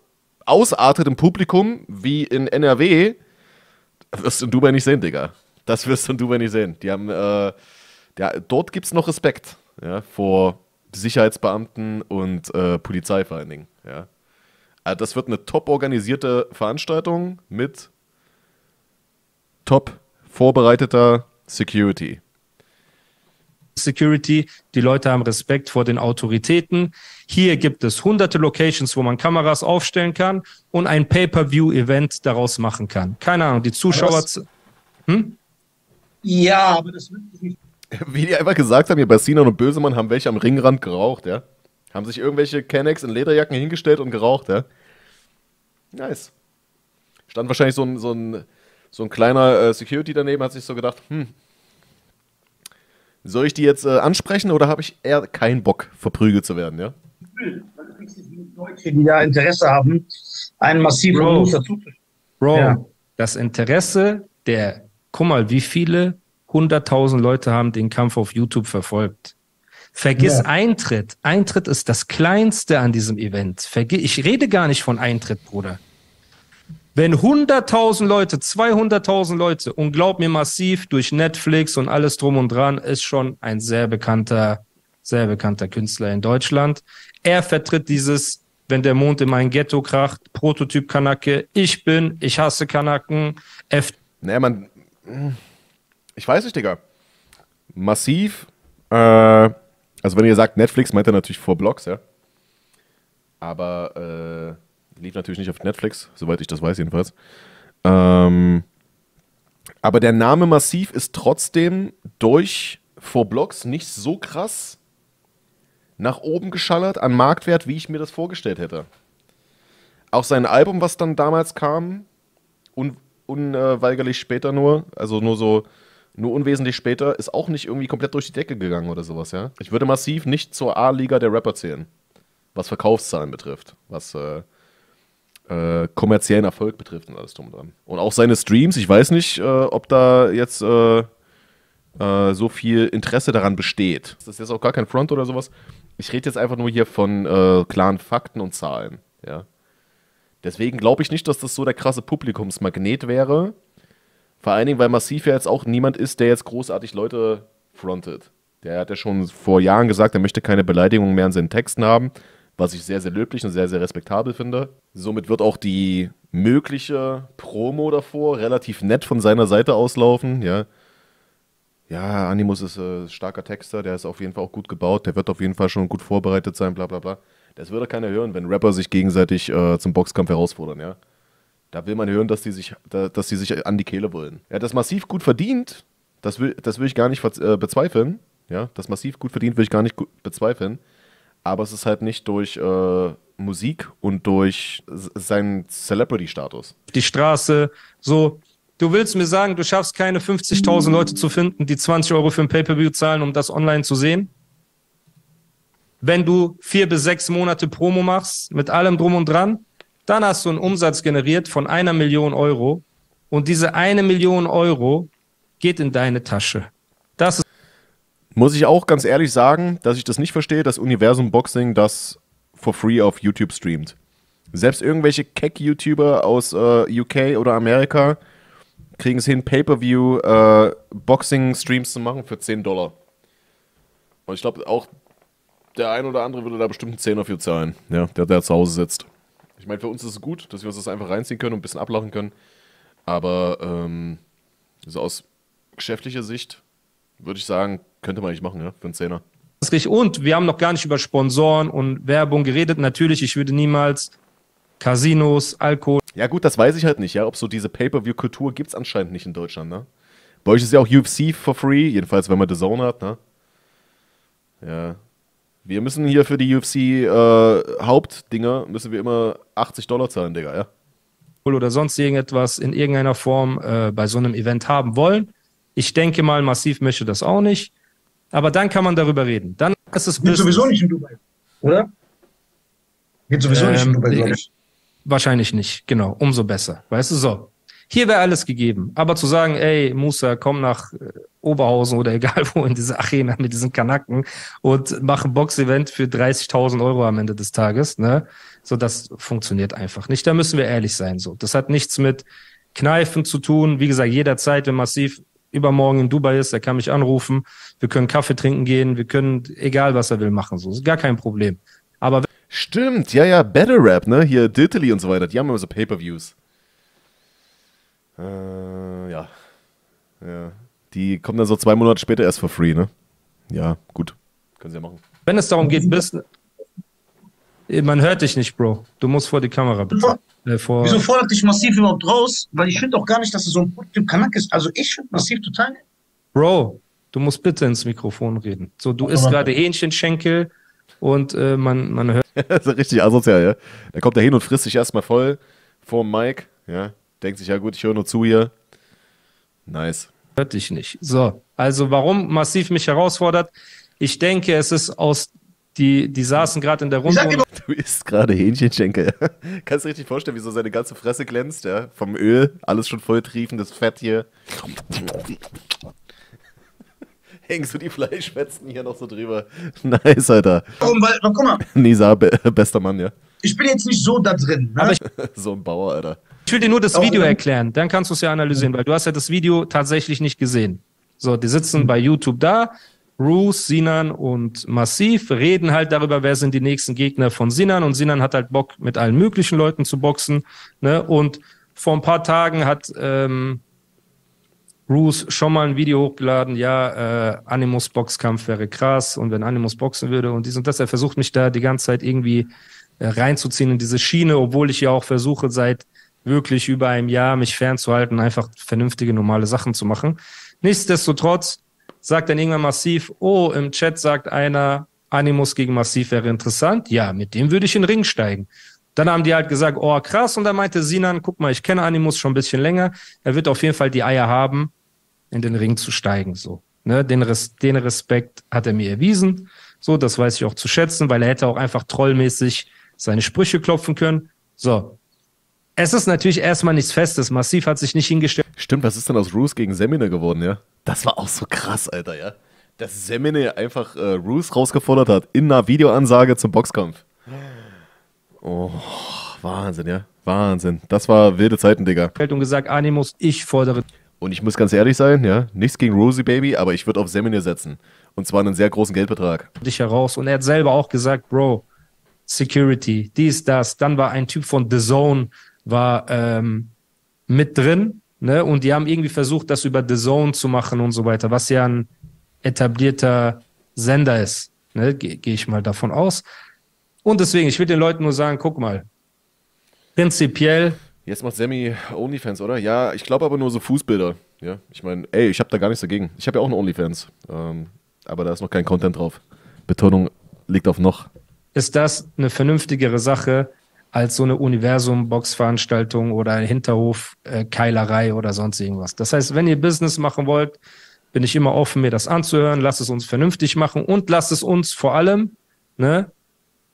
ausartet im Publikum wie in N R W, das wirst du in Dubai nicht sehen, Digga. Das wirst du in Dubai nicht sehen. Die haben, äh, ja, dort gibt es noch Respekt, ja, vor Sicherheitsbeamten und äh, Polizei vor allen Dingen. Ja. Also das wird eine top organisierte Veranstaltung mit top vorbereiteter Security. Security, die Leute haben Respekt vor den Autoritäten. Hier gibt es hunderte Locations, wo man Kameras aufstellen kann und ein Pay-Per-View-Event daraus machen kann. Keine Ahnung, die Zuschauer... Hm? Ja, aber das wird nicht... Wie die einfach gesagt haben, hier bei Sinan und Bösemann haben welche am Ringrand geraucht, ja. Haben sich irgendwelche Kennex in Lederjacken hingestellt und geraucht, ja. Nice. Stand wahrscheinlich so ein, so ein, so ein kleiner äh, Security daneben, hat sich so gedacht, hm, soll ich die jetzt äh, ansprechen oder habe ich eher keinen Bock, verprügelt zu werden, ja? Leute, die da Interesse haben, einen massiven Bro, dazu. Bro, ja. Das Interesse der, guck mal, wie viele hunderttausend Leute haben den Kampf auf YouTube verfolgt. Vergiss ja. Eintritt. Eintritt ist das Kleinste an diesem Event. Vergi ich rede gar nicht von Eintritt, Bruder. Wenn hunderttausend Leute, zweihunderttausend Leute, und glaub mir, Massiv durch Netflix und alles drum und dran, ist schon ein sehr bekannter, sehr bekannter Künstler in Deutschland. Er vertritt dieses, wenn der Mond in mein Ghetto kracht, Prototyp Kanake, ich bin, ich hasse Kanaken. F nee, man... Ich weiß nicht, Digga. Massiv. Äh, also wenn ihr sagt Netflix, meint ihr natürlich vier Blocks, ja. Aber äh, lief natürlich nicht auf Netflix, soweit ich das weiß jedenfalls. Ähm, aber der Name Massiv ist trotzdem durch vier Blocks nicht so krass nach oben geschallert an Marktwert, wie ich mir das vorgestellt hätte. Auch sein Album, was dann damals kam, un unweigerlich später nur, also nur so Nur unwesentlich später, ist auch nicht irgendwie komplett durch die Decke gegangen oder sowas, ja. Ich würde Massiv nicht zur A-Liga der Rapper zählen, was Verkaufszahlen betrifft, was äh, äh, kommerziellen Erfolg betrifft und alles drum und dran. Und auch seine Streams, ich weiß nicht, äh, ob da jetzt äh, äh, so viel Interesse daran besteht. Das ist jetzt auch gar kein Front oder sowas. Ich rede jetzt einfach nur hier von äh, klaren Fakten und Zahlen, ja. Deswegen glaube ich nicht, dass das so der krasse Publikumsmagnet wäre. Vor allen Dingen, weil Massiv ja jetzt auch niemand ist, der jetzt großartig Leute frontet. Der hat ja schon vor Jahren gesagt, er möchte keine Beleidigungen mehr in seinen Texten haben, was ich sehr, sehr löblich und sehr, sehr respektabel finde. Somit wird auch die mögliche Promo davor relativ nett von seiner Seite auslaufen. Ja, ja, Animus ist ein äh, starker Texter, der ist auf jeden Fall auch gut gebaut, der wird auf jeden Fall schon gut vorbereitet sein, bla bla bla. Das würde keiner hören, wenn Rapper sich gegenseitig äh, zum Boxkampf herausfordern, ja. Da will man hören, dass die sich, dass die sich an die Kehle wollen. Er hat das Massiv gut verdient, Das will, das will ich gar nicht äh, bezweifeln. Ja, das Massiv gut verdient will ich gar nicht bezweifeln. Aber es ist halt nicht durch äh, Musik und durch seinen Celebrity-Status. Die Straße, so. Du willst mir sagen, du schaffst keine fünfzigtausend Leute zu finden, die zwanzig Euro für ein Pay-Per-View zahlen, um das online zu sehen? Wenn du vier bis sechs Monate Promo machst, mit allem drum und dran, dann hast du einen Umsatz generiert von einer Million Euro. Und diese eine Million Euro geht in deine Tasche. Das ist... Muss ich auch ganz ehrlich sagen, dass ich das nicht verstehe, dass Universum Boxing das for free auf YouTube streamt. Selbst irgendwelche Keck-YouTuber aus äh, U K oder Amerika kriegen es hin, Pay-Per-View äh, Boxing-Streams zu machen für zehn Dollar. Und ich glaube, auch der ein oder andere würde da bestimmt einen Zehner für zahlen, ja, der da zu Hause sitzt. Ich meine, für uns ist es gut, dass wir uns das einfach reinziehen können und ein bisschen ablachen können. Aber ähm, also aus geschäftlicher Sicht würde ich sagen, könnte man nicht machen, ja, für einen Zehner. Und wir haben noch gar nicht über Sponsoren und Werbung geredet. Natürlich, ich würde niemals Casinos, Alkohol... Ja gut, das weiß ich halt nicht, ja, ob so diese Pay-Per-View-Kultur gibt es anscheinend nicht in Deutschland, ne? Bei euch ist ja auch U F C for free, jedenfalls wenn man D A Z N hat, ne? Ja. Wir müssen hier für die U F C-Hauptdinger, äh, müssen wir immer achtzig Dollar zahlen, Digga, ja? Oder sonst irgendetwas in irgendeiner Form äh, bei so einem Event haben wollen. Ich denke mal, Massiv möchte das auch nicht. Aber dann kann man darüber reden. Dann ist es... Geht sowieso nicht in Dubai, oder? Geht sowieso ähm, nicht in Dubai, glaube ich. Wahrscheinlich nicht, genau. Umso besser. Weißt du, so. Hier wäre alles gegeben. Aber zu sagen, ey, Musa, komm nach Oberhausen oder egal wo in diese Arena mit diesen Kanaken und mach ein Box-Event für dreißigtausend Euro am Ende des Tages, ne? So, das funktioniert einfach nicht. Da müssen wir ehrlich sein, so. Das hat nichts mit Kneifen zu tun. Wie gesagt, jederzeit, wenn Massiv übermorgen in Dubai ist, er kann mich anrufen. Wir können Kaffee trinken gehen. Wir können, egal was er will, machen, so. Ist gar kein Problem. Aber stimmt, ja, ja, Battle Rap, ne? Hier, Diddley und so weiter, die haben immer so Pay-Per-Views. Äh, ja. Ja. Die kommen dann so zwei Monate später erst for free, ne? Ja, gut. Können sie ja machen. Wenn es darum geht, Business... Man hört dich nicht, Bro. Du musst vor die Kamera, bitte. Äh, vor... Wieso fordert dich Massiv überhaupt raus? Weil ich finde auch gar nicht, dass es so ein Typ Kanak ist. Also ich finde Massiv total... Bro, du musst bitte ins Mikrofon reden. So, du isst gerade Hähnchenschenkel... Und äh, man, man hört... Das ist richtig asozial, ja. Da kommt er hin und frisst sich erstmal voll vorm Mic, ja. Denkt sich, ja gut, ich höre nur zu hier. Nice. Hört dich nicht. So, also warum Massiv mich herausfordert? Ich denke, es ist aus... Die, die saßen gerade in der Runde... Genau. Du isst gerade Hähnchenschenkel. Kannst du dir richtig vorstellen, wie so seine ganze Fresse glänzt, ja? Vom Öl, alles schon voll triefendes Fett hier. Hängen so die Fleischfetzen hier noch so drüber. Nice, Alter. Warum? Weil, guck mal. Nizar, be bester Mann, ja. Ich bin jetzt nicht so da drin, ne? Aber ich so ein Bauer, Alter. Ich will dir nur das Video erklären, dann kannst du es ja analysieren, weil du hast ja das Video tatsächlich nicht gesehen. So, die sitzen mhm. bei YouTube da, Rooz, Sinan und Massiv reden halt darüber, wer sind die nächsten Gegner von Sinan. Und Sinan hat halt Bock, mit allen möglichen Leuten zu boxen, ne? Und vor ein paar Tagen hat... Ähm, Rooz schon mal ein Video hochgeladen, ja, äh, Animus Boxkampf wäre krass und wenn Animus boxen würde und dies und das, er versucht mich da die ganze Zeit irgendwie äh, reinzuziehen in diese Schiene, obwohl ich ja auch versuche, seit wirklich über einem Jahr mich fernzuhalten, einfach vernünftige, normale Sachen zu machen. Nichtsdestotrotz sagt dann irgendwann Massiv, oh, im Chat sagt einer, Animus gegen Massiv wäre interessant, ja, mit dem würde ich in den Ring steigen. Dann haben die halt gesagt, oh krass, und dann meinte Sinan, guck mal, ich kenne Animus schon ein bisschen länger, er wird auf jeden Fall die Eier haben, in den Ring zu steigen, so. Ne? Den, Res den Respekt hat er mir erwiesen, so, das weiß ich auch zu schätzen, weil er hätte auch einfach trollmäßig seine Sprüche klopfen können, so. Es ist natürlich erstmal nichts Festes, Massiv hat sich nicht hingestellt. Stimmt, was ist denn aus Rooz gegen Semine geworden, ja? Das war auch so krass, Alter, ja? Dass Semine einfach äh, Rooz rausgefordert hat, in einer Videoansage zum Boxkampf. Oh, Wahnsinn, ja. Wahnsinn. Das war wilde Zeiten, Digga. Und gesagt, Animus, ich fordere. Und ich muss ganz ehrlich sein, ja, nichts gegen Rosie Baby, aber ich würde auf Semine setzen. Und zwar einen sehr großen Geldbetrag. Dich heraus. Und er hat selber auch gesagt, Bro, Security, dies, das. Dann war ein Typ von D A Z N war ähm, mit drin, ne? Und die haben irgendwie versucht, das über D A Z N zu machen und so weiter, was ja ein etablierter Sender ist, ne? Gehe geh ich mal davon aus. Und deswegen, ich will den Leuten nur sagen, guck mal, prinzipiell... Jetzt macht Sammy Onlyfans, oder? Ja, ich glaube aber nur so Fußbilder. Ja, ich meine, ey, ich habe da gar nichts dagegen. Ich habe ja auch eine OnlyFans, ähm, aber da ist noch kein Content drauf. Betonung liegt auf noch. Ist das eine vernünftigere Sache als so eine Universum-Box-Veranstaltung oder ein Hinterhof-Keilerei oder sonst irgendwas? Das heißt, wenn ihr Business machen wollt, bin ich immer offen, mir das anzuhören. Lasst es uns vernünftig machen und lasst es uns vor allem, ne,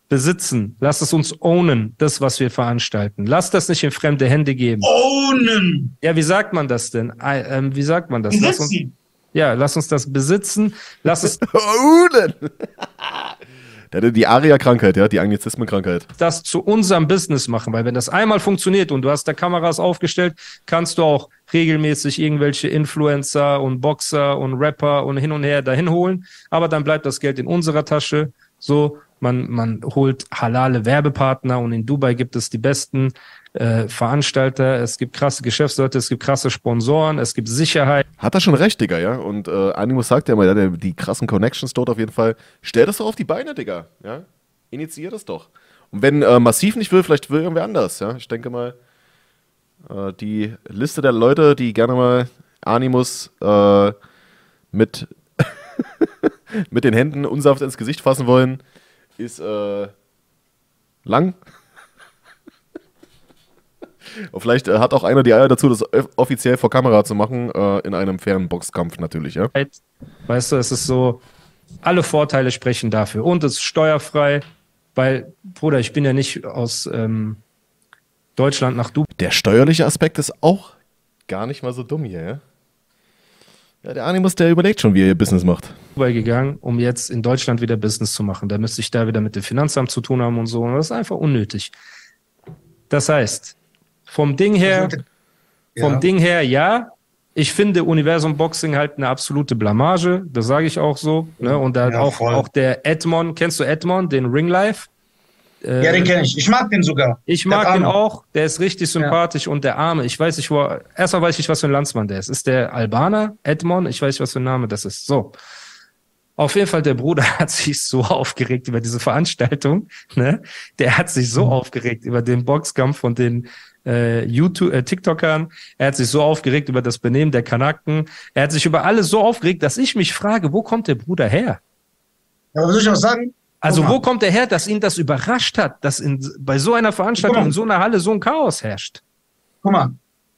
besitzen. Lasst es uns ownen, das, was wir veranstalten. Lasst das nicht in fremde Hände geben. Ownen! Ja, wie sagt man das denn? Ähm, wie sagt man das? Lass uns, ja, lass uns das besitzen. Lass es... Ownen! Der hat die Aria-Krankheit, ja, die Anglizismen-Krankheit. Das zu unserem Business machen, weil wenn das einmal funktioniert und du hast da Kameras aufgestellt, kannst du auch regelmäßig irgendwelche Influencer und Boxer und Rapper und hin und her dahin holen, aber dann bleibt das Geld in unserer Tasche, so, man, man holt halale Werbepartner und in Dubai gibt es die besten äh, Veranstalter, es gibt krasse Geschäftsleute, es gibt krasse Sponsoren, es gibt Sicherheit. Hat er schon recht, Digga, ja, und äh, Animus sagt ja immer, der hat die krassen Connections dort auf jeden Fall, stell das doch auf die Beine, Digga, ja, initiier das doch. Und wenn äh, Massiv nicht will, vielleicht will irgendwer anders, ja, ich denke mal, äh, die Liste der Leute, die gerne mal Animus äh, mit mit den Händen unsanft ins Gesicht fassen wollen, ist äh, lang. Und vielleicht äh, hat auch einer die Eier dazu, das offiziell vor Kamera zu machen, äh, in einem fairen Boxkampf natürlich. Ja? Weißt du, es ist so, alle Vorteile sprechen dafür. Und es ist steuerfrei, weil, Bruder, ich bin ja nicht aus ähm, Deutschland nach Dubai. Der steuerliche Aspekt ist auch gar nicht mal so dumm hier, ja? Ja, der Animus, der überlegt schon, wie er ihr Business macht. Gegangen, um jetzt in Deutschland wieder Business zu machen. Da müsste ich da wieder mit dem Finanzamt zu tun haben und so. Und das ist einfach unnötig. Das heißt, vom Ding her, ja. vom Ding her, ja, ich finde Universum Boxing halt eine absolute Blamage. Das sage ich auch so. Ne? Und da ja, auch, auch der Edmond, kennst du Edmond, den Ringlife? Äh, ja, den kenne ich. Ich mag den sogar. Ich mag den auch. Der ist richtig sympathisch ja. und der Arme. Ich weiß nicht, wo er, erstmal weiß ich, was für ein Landsmann der ist. Ist der Albaner? Edmond? Ich weiß nicht, was für ein Name das ist. So. Auf jeden Fall, der Bruder hat sich so aufgeregt über diese Veranstaltung. Ne? Der hat sich so mhm. aufgeregt über den Boxkampf von den äh, YouTube, äh, TikTokern. Er hat sich so aufgeregt über das Benehmen der Kanaken. Er hat sich über alles so aufgeregt, dass ich mich frage, wo kommt der Bruder her? Ja, was soll ich auch sagen? Also wo kommt der her, dass ihn das überrascht hat, dass in, bei so einer Veranstaltung in so einer Halle so ein Chaos herrscht? Guck mal,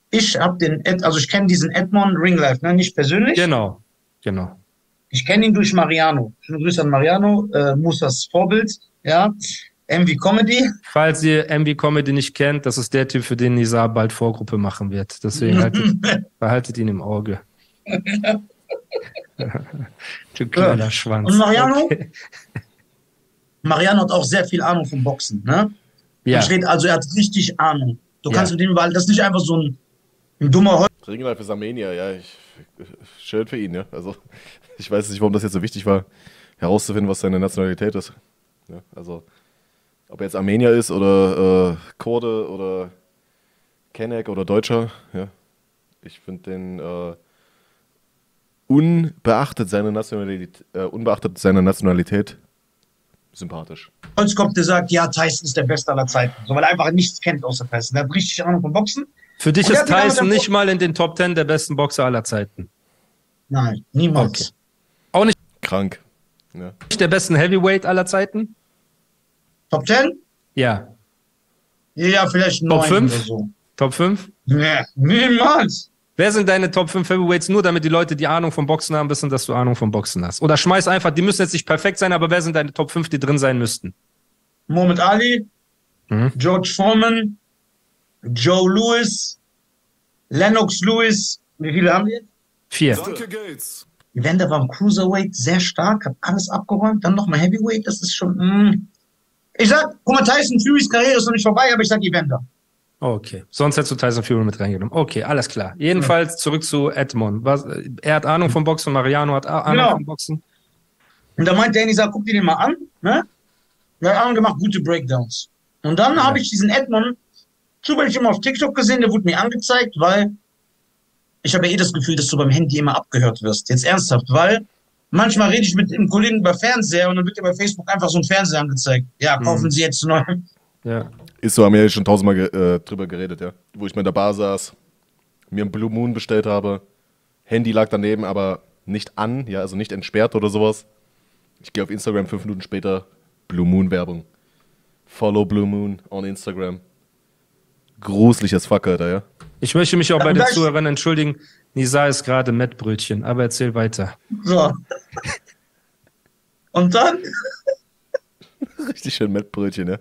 ich habe den, Ed, also ich kenne diesen Edmond Ringlife, ne, nicht persönlich. Genau, genau. Ich kenne ihn durch Mariano. Schöne Grüße an Mariano, äh, Musas Vorbild, ja. M V Comedy. Falls ihr M V Comedy nicht kennt, das ist der Typ, für den Nizar bald Vorgruppe machen wird. Deswegen haltet, behaltet ihn im Auge. Du kleiner Schwanz. Und Mariano? Okay. Mariano hat auch sehr viel Ahnung vom Boxen, ne? Ja. Ich rede, also er hat richtig Ahnung. Du ja. kannst mit ihm, weil das ist nicht einfach so ein, ein dummer Holz. Ringlife ist Armenier, ja. Ich, schön für ihn, ja. Also ich weiß nicht, warum das jetzt so wichtig war, herauszufinden, was seine Nationalität ist. Ja, also ob er jetzt Armenier ist oder äh, Kurde oder Kenneck oder Deutscher, ja. Ich finde den äh, unbeachtet seine Nationalität, äh, unbeachtet seiner Nationalität sympathisch. Holz kommt, der sagt, ja, Tyson ist der Beste aller Zeiten. So, weil er einfach nichts kennt außer Tyson. Der hat richtig Ahnung vom Boxen. Für dich ist Tyson nicht mal in den Top Ten der besten Boxer aller Zeiten? Nein, niemals. Okay. Auch nicht. Krank. Ja. Nicht der besten Heavyweight aller Zeiten? Top Ten? Ja. Ja, vielleicht neun oder so. Top fünf? Nee, niemals. Wer sind deine Top fünf Heavyweights? Nur damit die Leute, die Ahnung vom Boxen haben, wissen, dass du Ahnung vom Boxen hast. Oder schmeiß einfach, die müssen jetzt nicht perfekt sein, aber wer sind deine Top fünf, die drin sein müssten? Muhammad Ali, mhm. George Foreman, Joe Louis, Lennox Lewis. Wie viele haben wir jetzt? Vier. Danke, Gates. Evander war im Cruiserweight sehr stark, hat alles abgeräumt. Dann nochmal Heavyweight, das ist schon... Mh. Ich sag, guck mal, Tyson Fury's Karriere ist noch nicht vorbei, aber ich sag Evander. Okay, sonst hättest du Tyson Fury mit reingenommen. Okay, alles klar. Jedenfalls zurück zu Edmond. Was, er hat Ahnung vom Boxen, Mariano hat Ahnung genau. vom Boxen. Und da meint Danny, sag, guck dir den mal an. Ne? Er hat Ahnung gemacht, gute Breakdowns. Und dann ja. habe ich diesen Edmond zufällig immer auf TikTok gesehen, der wurde mir angezeigt, weil ich habe ja eh das Gefühl, dass du beim Handy immer abgehört wirst. Jetzt ernsthaft, weil manchmal rede ich mit einem Kollegen über Fernseher und dann wird dir bei Facebook einfach so ein Fernseher angezeigt. Ja, kaufen mhm. Sie jetzt neu. Ja. Ist so, haben wir ja schon tausendmal äh, drüber geredet, ja. Wo ich mal in der Bar saß, mir einen Blue Moon bestellt habe, Handy lag daneben, aber nicht an, ja, also nicht entsperrt oder sowas. Ich gehe auf Instagram fünf Minuten später, Blue Moon Werbung. Follow Blue Moon on Instagram. Gruseliges Fuck, Alter, ja. Ich möchte mich auch bei den Zuhörern entschuldigen. Nizar ist gerade Mettbrötchen, aber erzähl weiter. So. Und dann? Richtig schön Mettbrötchen, ja.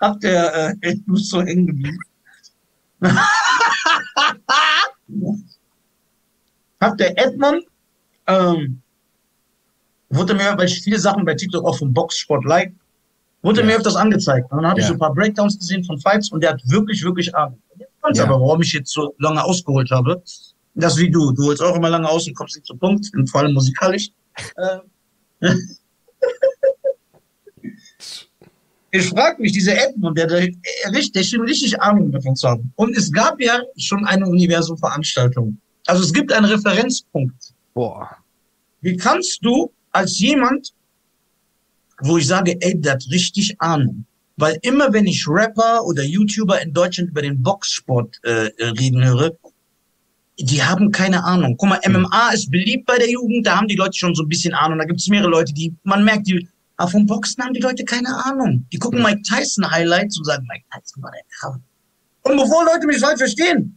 Habt ihr, äh, ich muss so hängen geblieben. Habt ihr Edmond, ähm, wurde mir, weil ich viele Sachen bei TikTok auch vom Boxsport like, wurde ja. mir öfters angezeigt. Und dann habe ja. ich so ein paar Breakdowns gesehen von Fights und der hat wirklich, wirklich Ahnung. Ja. Aber warum ich jetzt so lange ausgeholt habe, das wie du, du holst auch immer lange aus und kommst nicht zum Punkt, und vor allem musikalisch. Ich frage mich, diese Edmond, der, der, der schien richtig Ahnung davon zu haben. Und es gab ja schon eine Universum-Veranstaltung. Also es gibt einen Referenzpunkt. Boah. Wie kannst du als jemand, wo ich sage, ey, der hat richtig Ahnung. Weil immer, wenn ich Rapper oder YouTuber in Deutschland über den Boxsport äh, reden höre, die haben keine Ahnung. Guck mal, M M A ist beliebt bei der Jugend, da haben die Leute schon so ein bisschen Ahnung. Da gibt es mehrere Leute, die, man merkt, die, aber vom Boxen haben die Leute keine Ahnung. Die gucken Mike Tyson Highlights und sagen, Mike Tyson war der Kraft. Und bevor Leute mich falsch verstehen,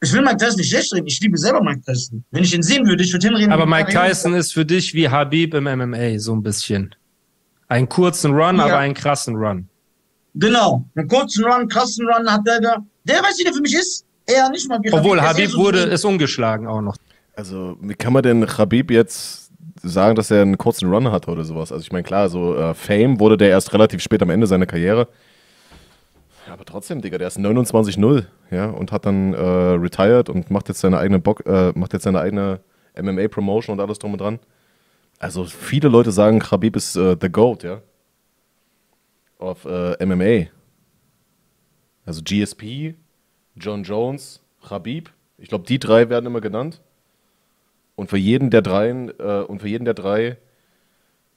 ich will Mike Tyson nicht schlecht reden, ich liebe selber Mike Tyson. Wenn ich ihn sehen würde, ich würde hinreden. Aber Mike Tyson ist für dich wie Habib im M M A, so ein bisschen. Einen kurzen Run, ja. aber einen krassen Run. Genau, einen kurzen Run, krassen Run hat der da. Der weiß, wie der für mich ist. Er nicht mal wie Obwohl, Habib, Habib so wurde, ist ungeschlagen auch noch. Also, wie kann man denn Habib jetzt sagen, dass er einen kurzen Run hat oder sowas? Also, ich meine, klar, so äh, Fame wurde der erst relativ spät am Ende seiner Karriere. Ja, aber trotzdem, Digga, der ist neunundzwanzig null, ja, und hat dann äh, retired und macht jetzt seine eigene Box, äh, macht jetzt seine eigene M M A-Promotion und alles drum und dran. Also viele Leute sagen, Khabib ist uh, the GOAT, ja, of uh, M M A. Also G S P, John Jones, Khabib. Ich glaube, die drei werden immer genannt. Und für jeden der dreien uh, und für jeden der drei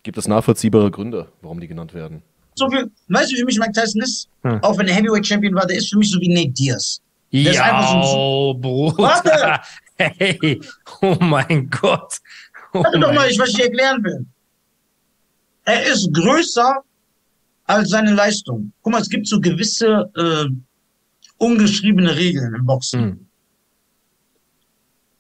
gibt es nachvollziehbare Gründe, warum die genannt werden. So viel, weißt du, wie für mich Mike Tyson ist? Hm. Auch wenn er Heavyweight Champion war, der ist für mich so wie Nate Diaz. Der ja, so Bruder. Hey, oh mein Gott. Oh Warte doch mal, ich, was ich dir erklären will. Er ist größer als seine Leistung. Guck mal, es gibt so gewisse äh, ungeschriebene Regeln im Boxen. Hm.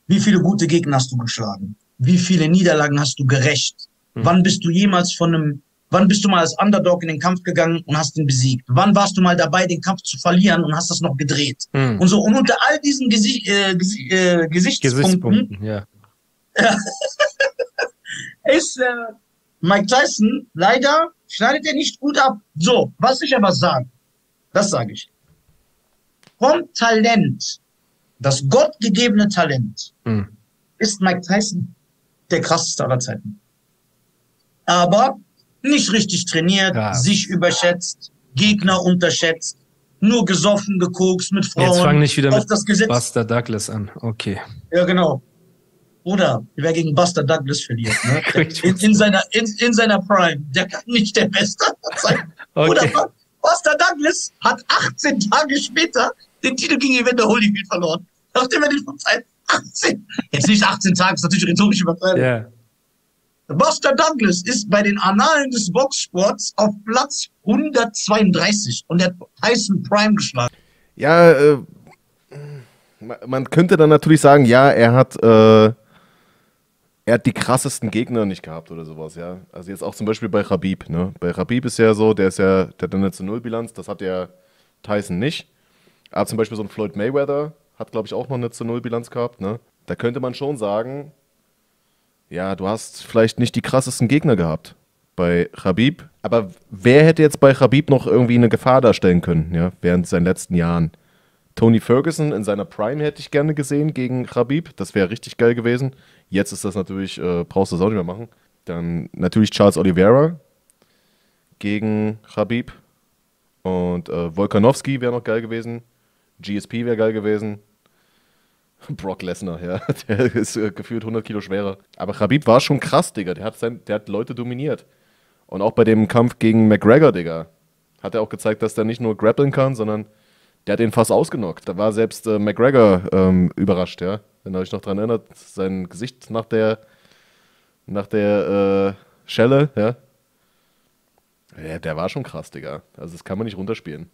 Wie viele gute Gegner hast du geschlagen? Wie viele Niederlagen hast du gerecht? Hm. Wann bist du jemals von einem, wann bist du mal als Underdog in den Kampf gegangen und hast ihn besiegt? Wann warst du mal dabei, den Kampf zu verlieren und hast das noch gedreht? Hm. Und so, und unter all diesen Gesi äh, äh, Gesichtspunkten, Gesichtspunkten ja. ist äh, Mike Tyson, leider schneidet er nicht gut ab. So, was ich aber sage, das sage ich. Vom Talent, das gottgegebene Talent, hm. ist Mike Tyson der krasseste aller Zeiten. Aber nicht richtig trainiert, ja. sich überschätzt, Gegner unterschätzt, nur gesoffen, gekokst mit Frauen. Jetzt fang nicht wieder mit das Gesetz. Buster Douglas an, okay. Ja, genau. Oder wer gegen Buster Douglas verliert, ne? in, in, seiner, in, in seiner Prime, der kann nicht der Beste sein. Okay. Oder Buster Douglas hat achtzehn Tage später den Titel gegen Evander Holyfield verloren. Nachdem er den von achtzehn, jetzt nicht achtzehn Tage, ist natürlich rhetorisch übertreiben. Yeah. Buster Douglas ist bei den Annalen des Boxsports auf Platz hundertzweiunddreißig und hat Tyson Prime geschlagen. Ja, äh, man könnte dann natürlich sagen, ja, er hat... Äh Er hat die krassesten Gegner nicht gehabt oder sowas, ja. Also jetzt auch zum Beispiel bei Khabib, ne? Bei Khabib ist ja so, der ist ja, der hat eine zu null Bilanz, das hat ja Tyson nicht. Aber zum Beispiel so ein Floyd Mayweather hat, glaube ich, auch noch eine zu null Bilanz gehabt, ne? Da könnte man schon sagen, ja, du hast vielleicht nicht die krassesten Gegner gehabt bei Khabib. Aber wer hätte jetzt bei Khabib noch irgendwie eine Gefahr darstellen können, ja, während seinen letzten Jahren? Tony Ferguson in seiner Prime hätte ich gerne gesehen gegen Khabib. Das wäre richtig geil gewesen. Jetzt ist das natürlich, äh, brauchst du das auch nicht mehr machen. Dann natürlich Charles Oliveira gegen Khabib. Und äh, Volkanovski wäre noch geil gewesen. G S P wäre geil gewesen. Brock Lesnar, ja. Der ist äh, gefühlt hundert Kilo schwerer. Aber Khabib war schon krass, Digga. Der hat, sein, der hat Leute dominiert. Und auch bei dem Kampf gegen McGregor, Digga, hat er auch gezeigt, dass der nicht nur grappeln kann, sondern der hat den fast ausgenockt. Da war selbst äh, McGregor ähm, überrascht, ja. wenn ihr euch noch dran erinnert, sein Gesicht nach der, nach der äh, Schelle, ja. Ja, der war schon krass, Digga. Also das kann man nicht runterspielen.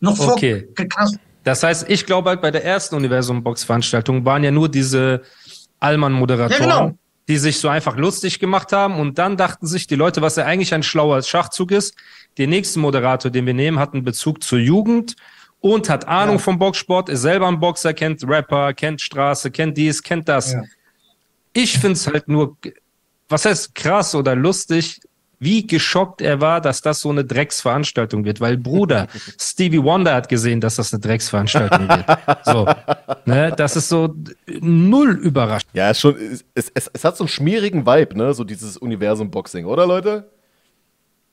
Noch okay. Krass. Das heißt, ich glaube halt bei der ersten Universum-Box-Veranstaltung waren ja nur diese Allmann-Moderatoren, ja, genau, die sich so einfach lustig gemacht haben und dann dachten sich die Leute, was ja eigentlich ein schlauer Schachzug ist, den nächsten Moderator, den wir nehmen, hat einen Bezug zur Jugend und hat Ahnung ja. vom Boxsport, ist selber ein Boxer, kennt Rapper, kennt Straße, kennt dies, kennt das. Ja. Ich find's halt nur, was heißt krass oder lustig, wie geschockt er war, dass das so eine Drecksveranstaltung wird. Weil, Bruder, Stevie Wonder hat gesehen, dass das eine Drecksveranstaltung wird. So, ne? Das ist so null überraschend. Ja, ist schon, es, es, es hat so einen schmierigen Vibe, ne? So dieses Universum-Boxing, oder, Leute?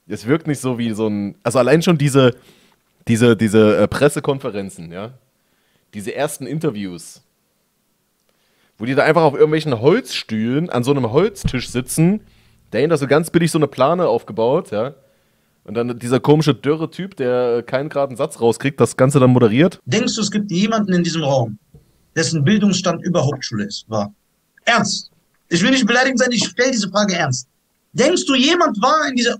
Es wirkt nicht so wie so ein... Also allein schon diese, diese, diese äh, Pressekonferenzen, ja? Diese ersten Interviews, wo die da einfach auf irgendwelchen Holzstühlen an so einem Holztisch sitzen. Der hinter so ganz billig so eine Plane aufgebaut, ja. Und dann dieser komische, dürre Typ, der keinen geraden Satz rauskriegt, das Ganze dann moderiert. Denkst du, es gibt jemanden in diesem Raum, dessen Bildungsstand über Hauptschule ist? War. Ernst. Ich will nicht beleidigend sein, ich stelle diese Frage ernst. Denkst du, jemand war in dieser...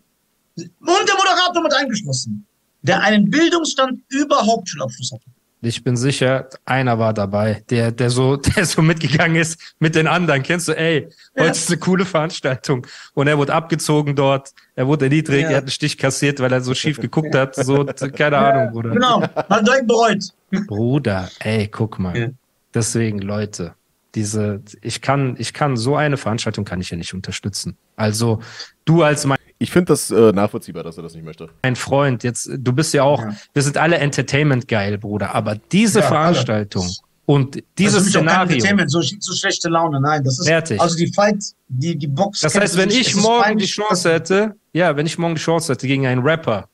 Und der Moderator mit eingeschlossen, der einen Bildungsstand über Hauptschulabschluss hatte? Ich bin sicher, einer war dabei, der, der, so, der so mitgegangen ist mit den anderen. Kennst du, ey, heute ja. ist eine coole Veranstaltung. Und er wurde abgezogen dort, er wurde erniedrigt, ja. er hat einen Stich kassiert, weil er so schief geguckt hat. So, keine ja. Ahnung, Bruder. Genau, hat direkt bereut. Bruder, ey, guck mal. Ja. Deswegen, Leute, diese, ich kann, ich kann, so eine Veranstaltung kann ich ja nicht unterstützen. Also, du als mein... Ich finde das äh, nachvollziehbar, dass er das nicht möchte. Mein Freund, jetzt, du bist ja auch, ja. wir sind alle Entertainment geil, Bruder, aber diese ja, Veranstaltung Alter. und dieses das ist Szenario. Entertainment, so, so schlechte Laune, nein, das ist fertig. Also die Fight, die, die Box. Das heißt, wenn ich morgen die Chance hätte, ja, wenn ich morgen die Chance hätte gegen einen Rapper,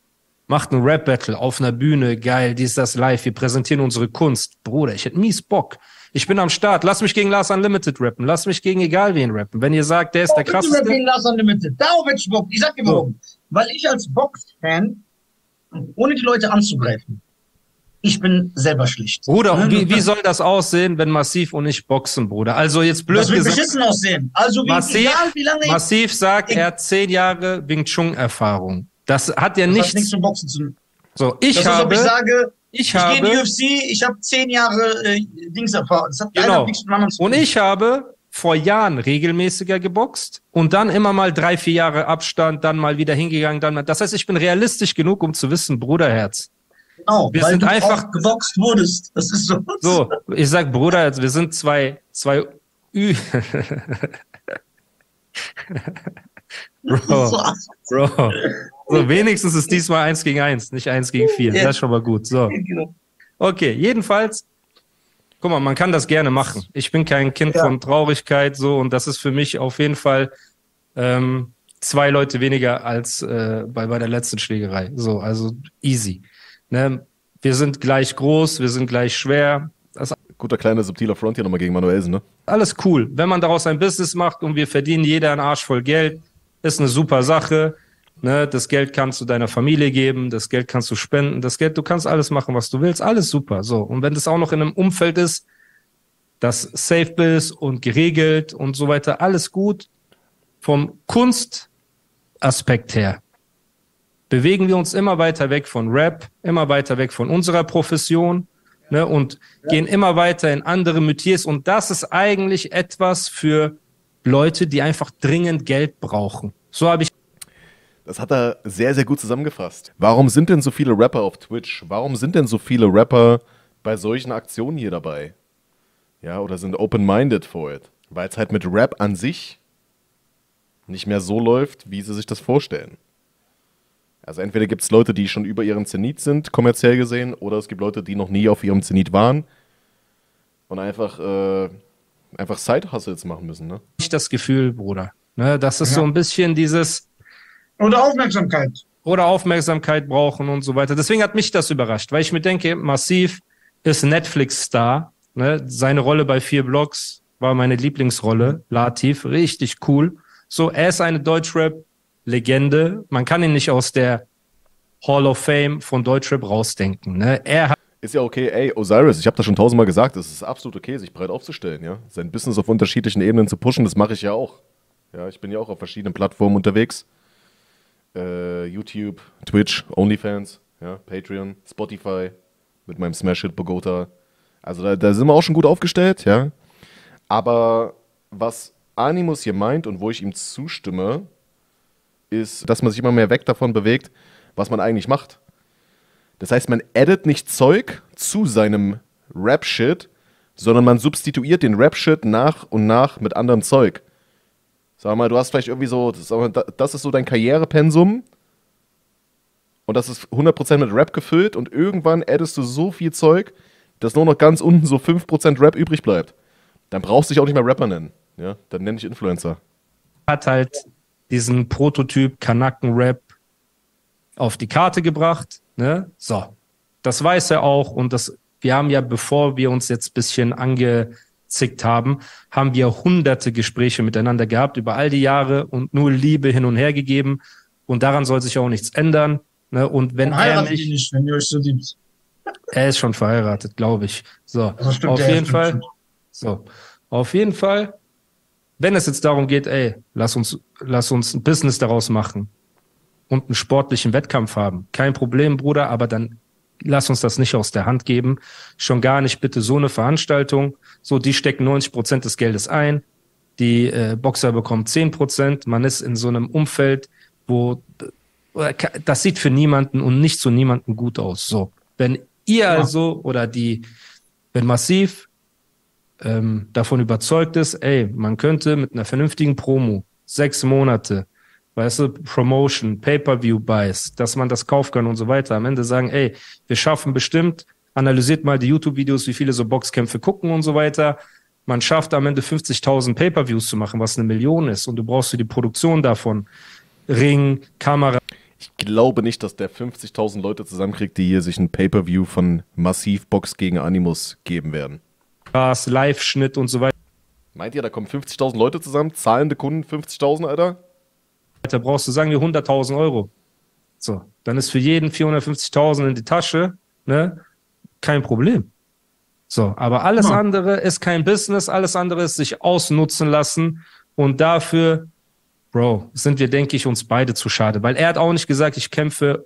macht ein Rap-Battle auf einer Bühne, geil, dies, das live, wir präsentieren unsere Kunst. Bruder, ich hätte mies Bock. Ich bin am Start. Lass mich gegen Lars Unlimited rappen. Lass mich gegen egal wen rappen. Wenn ihr sagt, der ist oh, der krasseste. Ich bin gegen Lars Unlimited. Darauf hätte ich Bock. Ich sag dir warum. So. Weil ich als Box-Fan, ohne die Leute anzugreifen, ich bin selber schlicht. Bruder, und wie, wie soll das aussehen, wenn Massiv und ich boxen, Bruder? Also jetzt blöd gesagt. Das wird beschissen aussehen. Also wie, Massiv, egal, wie lange ich, Massiv sagt, ich, er hat zehn Jahre Wing Chun-Erfahrung. Das hat ja das nichts. Hat nichts zum Boxen zu. So, ich das habe. Ist, ob ich sage, Ich, ich habe, gehe in die U F C, ich habe zehn Jahre äh, Dingserfahrung. Das hat genau. nichts mit anderen zu tun. Und ich habe vor Jahren regelmäßiger geboxt und dann immer mal drei, vier Jahre Abstand, dann mal wieder hingegangen. Dann mal. Das heißt, ich bin realistisch genug, um zu wissen, Bruderherz. Genau, wir weil sind du einfach auch geboxt wurdest. Das ist so. So, ich sag Bruderherz, wir sind zwei, zwei Ü. Bro, Bro. So, wenigstens ist diesmal eins gegen eins, nicht eins gegen vier. Das ist schon mal gut. So. Okay, jedenfalls, guck mal, man kann das gerne machen. Ich bin kein Kind ja. von Traurigkeit, so, und das ist für mich auf jeden Fall ähm, zwei Leute weniger als äh, bei, bei der letzten Schlägerei. So, also easy. Ne? Wir sind gleich groß, wir sind gleich schwer. Das guter kleiner subtiler Front hier nochmal gegen Manuellsen, ne? Alles cool. Wenn man daraus ein Business macht und wir verdienen jeder einen Arsch voll Geld, ist eine super Sache. Ne? Das Geld kannst du deiner Familie geben, das Geld kannst du spenden, das Geld, du kannst alles machen, was du willst, alles super. So. Und wenn das auch noch in einem Umfeld ist, das safe ist und geregelt und so weiter, alles gut. Vom Kunstaspekt her bewegen wir uns immer weiter weg von Rap, immer weiter weg von unserer Profession. Ne, und ja. gehen immer weiter in andere Metiers. Und das ist eigentlich etwas für Leute, die einfach dringend Geld brauchen. So habe ich... Das hat er sehr, sehr gut zusammengefasst. Warum sind denn so viele Rapper auf Twitch? Warum sind denn so viele Rapper bei solchen Aktionen hier dabei? Ja, oder sind open-minded for it? Weil es halt mit Rap an sich nicht mehr so läuft, wie sie sich das vorstellen. Also entweder gibt es Leute, die schon über ihrem Zenit sind, kommerziell gesehen, oder es gibt Leute, die noch nie auf ihrem Zenit waren und einfach, äh, einfach Side-Hustles machen müssen. Ne? Nicht das Gefühl, Bruder. Ne, das ist ja. so ein bisschen dieses... Oder Aufmerksamkeit. Oder Aufmerksamkeit brauchen und so weiter. Deswegen hat mich das überrascht, weil ich mir denke, Massiv ist Netflix-Star. Ne? Seine Rolle bei vier Blocks war meine Lieblingsrolle. Latif, richtig cool. So, er ist eine Deutschrap- Legende. Man kann ihn nicht aus der Hall of Fame von Deutschrap rausdenken. Ne? Er hat Ist ja okay, ey, Osiris, ich habe das schon tausendmal gesagt, es ist absolut okay, sich breit aufzustellen, ja. Sein Business auf unterschiedlichen Ebenen zu pushen, das mache ich ja auch. Ja, ich bin ja auch auf verschiedenen Plattformen unterwegs. Äh, YouTube, Twitch, OnlyFans, ja, Patreon, Spotify, mit meinem Smash-Hit Bogota. Also da, da sind wir auch schon gut aufgestellt, ja. Aber was Animus hier meint und wo ich ihm zustimme, ist, dass man sich immer mehr weg davon bewegt, was man eigentlich macht. Das heißt, man addet nicht Zeug zu seinem Rap-Shit, sondern man substituiert den Rap-Shit nach und nach mit anderem Zeug. Sag mal, du hast vielleicht irgendwie so, das ist so dein Karrierepensum und das ist hundert Prozent mit Rap gefüllt und irgendwann addest du so viel Zeug, dass nur noch ganz unten so fünf Prozent Rap übrig bleibt. Dann brauchst du dich auch nicht mehr Rapper nennen. Ja? Dann nenne ich Influencer. Hat halt diesen Prototyp Kanaken-Rap auf die Karte gebracht. Ne? So, das weiß er auch und das, wir haben ja, bevor wir uns jetzt ein bisschen angezickt haben, haben wir hunderte Gespräche miteinander gehabt über all die Jahre und nur Liebe hin und her gegeben und daran soll sich auch nichts ändern. Ne? Und wenn er mich, nicht, wenn ihr euch so liebt. Er ist schon verheiratet, glaube ich. So, stimmt, auf jeden Fall. Schon. So, auf jeden Fall, wenn es jetzt darum geht, ey, lass uns, lass uns ein Business daraus machen. Und einen sportlichen Wettkampf haben. Kein Problem, Bruder, aber dann lass uns das nicht aus der Hand geben. Schon gar nicht bitte so eine Veranstaltung. So, die stecken neunzig Prozent des Geldes ein. Die äh, Boxer bekommen zehn Prozent. Man ist in so einem Umfeld, wo äh, das sieht für niemanden und nicht zu niemanden gut aus. So, wenn ihr also oder die, wenn Massiv ähm, davon überzeugt ist, ey, man könnte mit einer vernünftigen Promo sechs Monate weißt du, Promotion, Pay-Per-View-Buys, dass man das kaufen kann und so weiter. Am Ende sagen, ey, wir schaffen bestimmt, analysiert mal die YouTube-Videos, wie viele so Boxkämpfe gucken und so weiter. Man schafft am Ende fünfzigtausend Pay-Per-Views zu machen, was eine Million ist. Und du brauchst für die Produktion davon Ring, Kamera. Ich glaube nicht, dass der fünfzigtausend Leute zusammenkriegt, die hier sich ein Pay-Per-View von Massiv-Box gegen Animus geben werden. Spaß, Live-Schnitt und so weiter. Meint ihr, da kommen fünfzigtausend Leute zusammen? Zahlende Kunden fünfzigtausend, Alter? Da brauchst du, sagen wir, hunderttausend Euro. So, dann ist für jeden vierhundertfünfzigtausend in die Tasche, ne? Kein Problem. So, aber alles ja. andere ist kein Business, alles andere ist sich ausnutzen lassen und dafür, Bro, sind wir, denke ich, uns beide zu schade, weil er hat auch nicht gesagt, ich kämpfe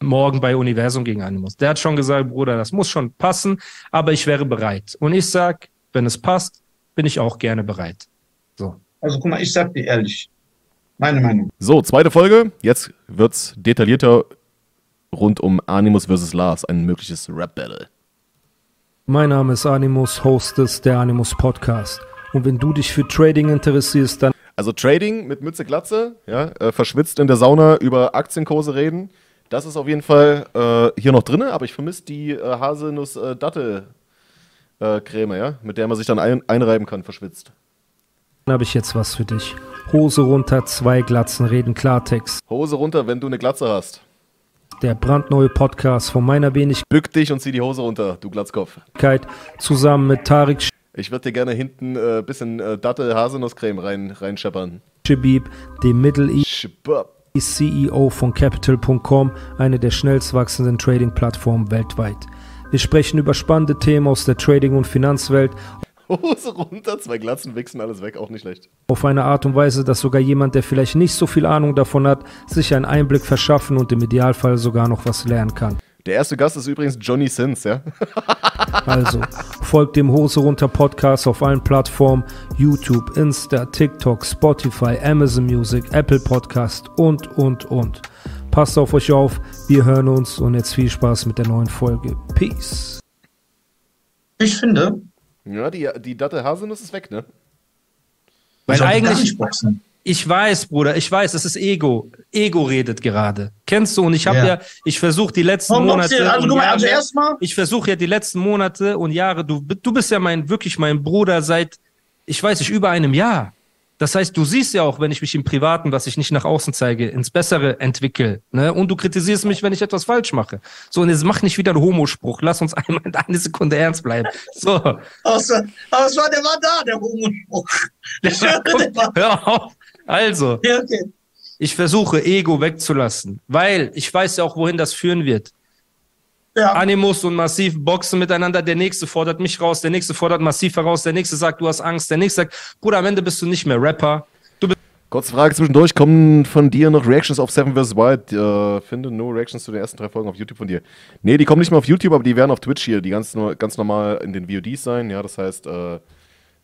morgen bei Universum gegen Animus. Der hat schon gesagt, Bruder, das muss schon passen, aber ich wäre bereit. Und ich sag, wenn es passt, bin ich auch gerne bereit. So. Also guck mal, ich sag dir ehrlich, meine Meinung. So, zweite Folge. Jetzt wird's detaillierter rund um Animus versus. Lars, ein mögliches Rap-Battle. Mein Name ist Animus, Host des der Animus Podcast. Und wenn du dich für Trading interessierst, dann... Also Trading mit Mütze Glatze, ja, äh, verschwitzt in der Sauna über Aktienkurse reden. Das ist auf jeden Fall äh, hier noch drin, aber ich vermisse die äh, Haselnuss-Dattel-Creme, äh, ja, mit der man sich dann ein einreiben kann, verschwitzt. Dann habe ich jetzt was für dich. Hose runter, zwei Glatzen reden Klartext. Hose runter, wenn du eine Glatze hast. Der brandneue Podcast von meiner wenig... Bück dich und zieh die Hose runter, du Glatzkopf. ...zusammen mit Tarek... Ich würde dir gerne hinten ein äh, bisschen äh, Dattel-Haselnuss-Creme rein, reinscheppern. Shabib, dem Middle East C E O von Capital Punkt com, eine der schnellst wachsenden Trading-Plattformen weltweit. Wir sprechen über spannende Themen aus der Trading- und Finanzwelt... Hose runter, zwei Glatzen, wichsen, alles weg, auch nicht schlecht. Auf eine Art und Weise, dass sogar jemand, der vielleicht nicht so viel Ahnung davon hat, sich einen Einblick verschaffen und im Idealfall sogar noch was lernen kann. Der erste Gast ist übrigens Johnny Sins, ja? Also, folgt dem Hose runter Podcast auf allen Plattformen, YouTube, Insta, TikTok, Spotify, Amazon Music, Apple Podcast und, und, und. Passt auf euch auf, wir hören uns und jetzt viel Spaß mit der neuen Folge. Peace. Ich finde... Ja, die, die Dattel-Haselnuss ist weg, ne? Weil eigentlich, ich weiß, Bruder, ich weiß, es ist Ego. Ego redet gerade. Kennst du? Und ich habe ja. ja, ich versuche die letzten Komm, Monate, dir, also, und Jahre, also erstmal. ich versuche ja die letzten Monate und Jahre, du, du bist ja mein, wirklich mein Bruder seit, ich weiß nicht, über einem Jahr. Das heißt, du siehst ja auch, wenn ich mich im Privaten, was ich nicht nach außen zeige, ins Bessere entwickle. Ne? Und du kritisierst mich, wenn ich etwas falsch mache. So, und jetzt mach nicht wieder einen Homospruch. Lass uns einmal eine Sekunde ernst bleiben. So. Außer, außer der war da, der Homospruch. Der war, guck, hör auf. Also, ja, okay. Ich versuche, Ego wegzulassen. Weil ich weiß ja auch, wohin das führen wird. Ja. Animus und Massiv boxen miteinander, der Nächste fordert mich raus, der Nächste fordert Massiv heraus, der Nächste sagt, du hast Angst, der Nächste sagt, Bruder, am Ende bist du nicht mehr Rapper. Du bist Kurze Frage zwischendurch, kommen von dir noch Reactions auf Seven versus. Wild? Äh, finde nur Reactions zu den ersten drei Folgen auf YouTube von dir. Nee, die kommen nicht mehr auf YouTube, aber die werden auf Twitch hier, die ganz, ganz normal in den V O Ds sein, ja, das heißt, äh,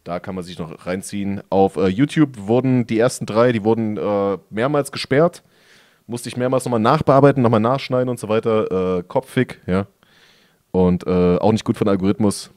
da kann man sich noch reinziehen. Auf äh, YouTube wurden die ersten drei, die wurden äh, mehrmals gesperrt. Musste ich mehrmals nochmal nachbearbeiten, nochmal nachschneiden und so weiter. Äh, Kopfig, ja. Und äh, auch nicht gut für den Algorithmus.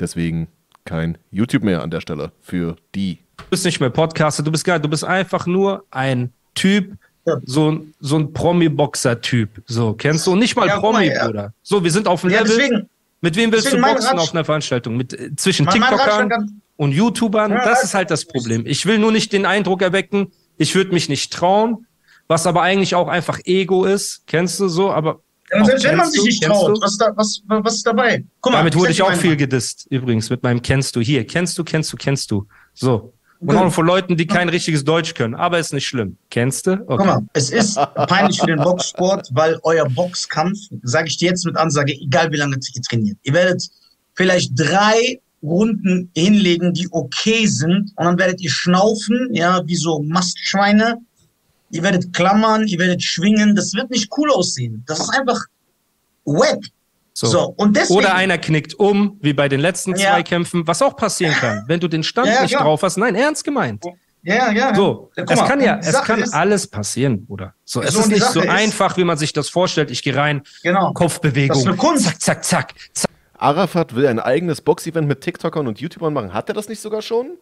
Deswegen kein YouTube mehr an der Stelle für die. Du bist nicht mehr Podcaster, du bist gar, du bist einfach nur ein Typ, ja. so, so ein Promi-Boxer-Typ. So, kennst du? Und nicht mal ja, Promi, ja. Bruder. So, wir sind auf dem ja, Level. Deswegen, mit wem willst du boxen auf einer Veranstaltung? Mit, äh, zwischen mein TikTokern mein und YouTubern? Ja, das ist halt das Problem. Ich will nur nicht den Eindruck erwecken, ich würde mich nicht trauen. Was aber eigentlich auch einfach Ego ist, kennst du so, aber... Ja, selbst wenn man sich nicht traut, was, da, was, was ist dabei? Guck mal, damit wurde ich auch viel gedisst, übrigens, mit meinem Kennst du hier. Kennst du, kennst du, kennst du. So. Und auch von Leuten, die kein richtiges Deutsch können, aber ist nicht schlimm. Kennst du? Okay. Guck mal, es ist peinlich für den Boxsport, weil euer Boxkampf, sage ich dir jetzt mit Ansage, egal wie lange ihr trainiert, ihr werdet vielleicht drei Runden hinlegen, die okay sind, und dann werdet ihr schnaufen, ja, wie so Mastschweine. Ihr werdet klammern, ihr werdet schwingen. Das wird nicht cool aussehen. Das ist einfach wack. So. So, und deswegen, oder einer knickt um, wie bei den letzten ja. zwei Kämpfen, was auch passieren kann, wenn du den Stand ja, ja, nicht ja. drauf hast. Nein, ernst gemeint. Ja, ja. So, ja, es mal, kann ja, es kann ist, alles passieren, Bruder. So, es so ist nicht Sache so ist, einfach, wie man sich das vorstellt. Ich gehe rein, genau. Kopfbewegung, das ist eine Kunst. Zack, zack, zack, zack. Arafat will ein eigenes Box-Event mit TikTokern und YouTubern machen. Hat er das nicht sogar schon?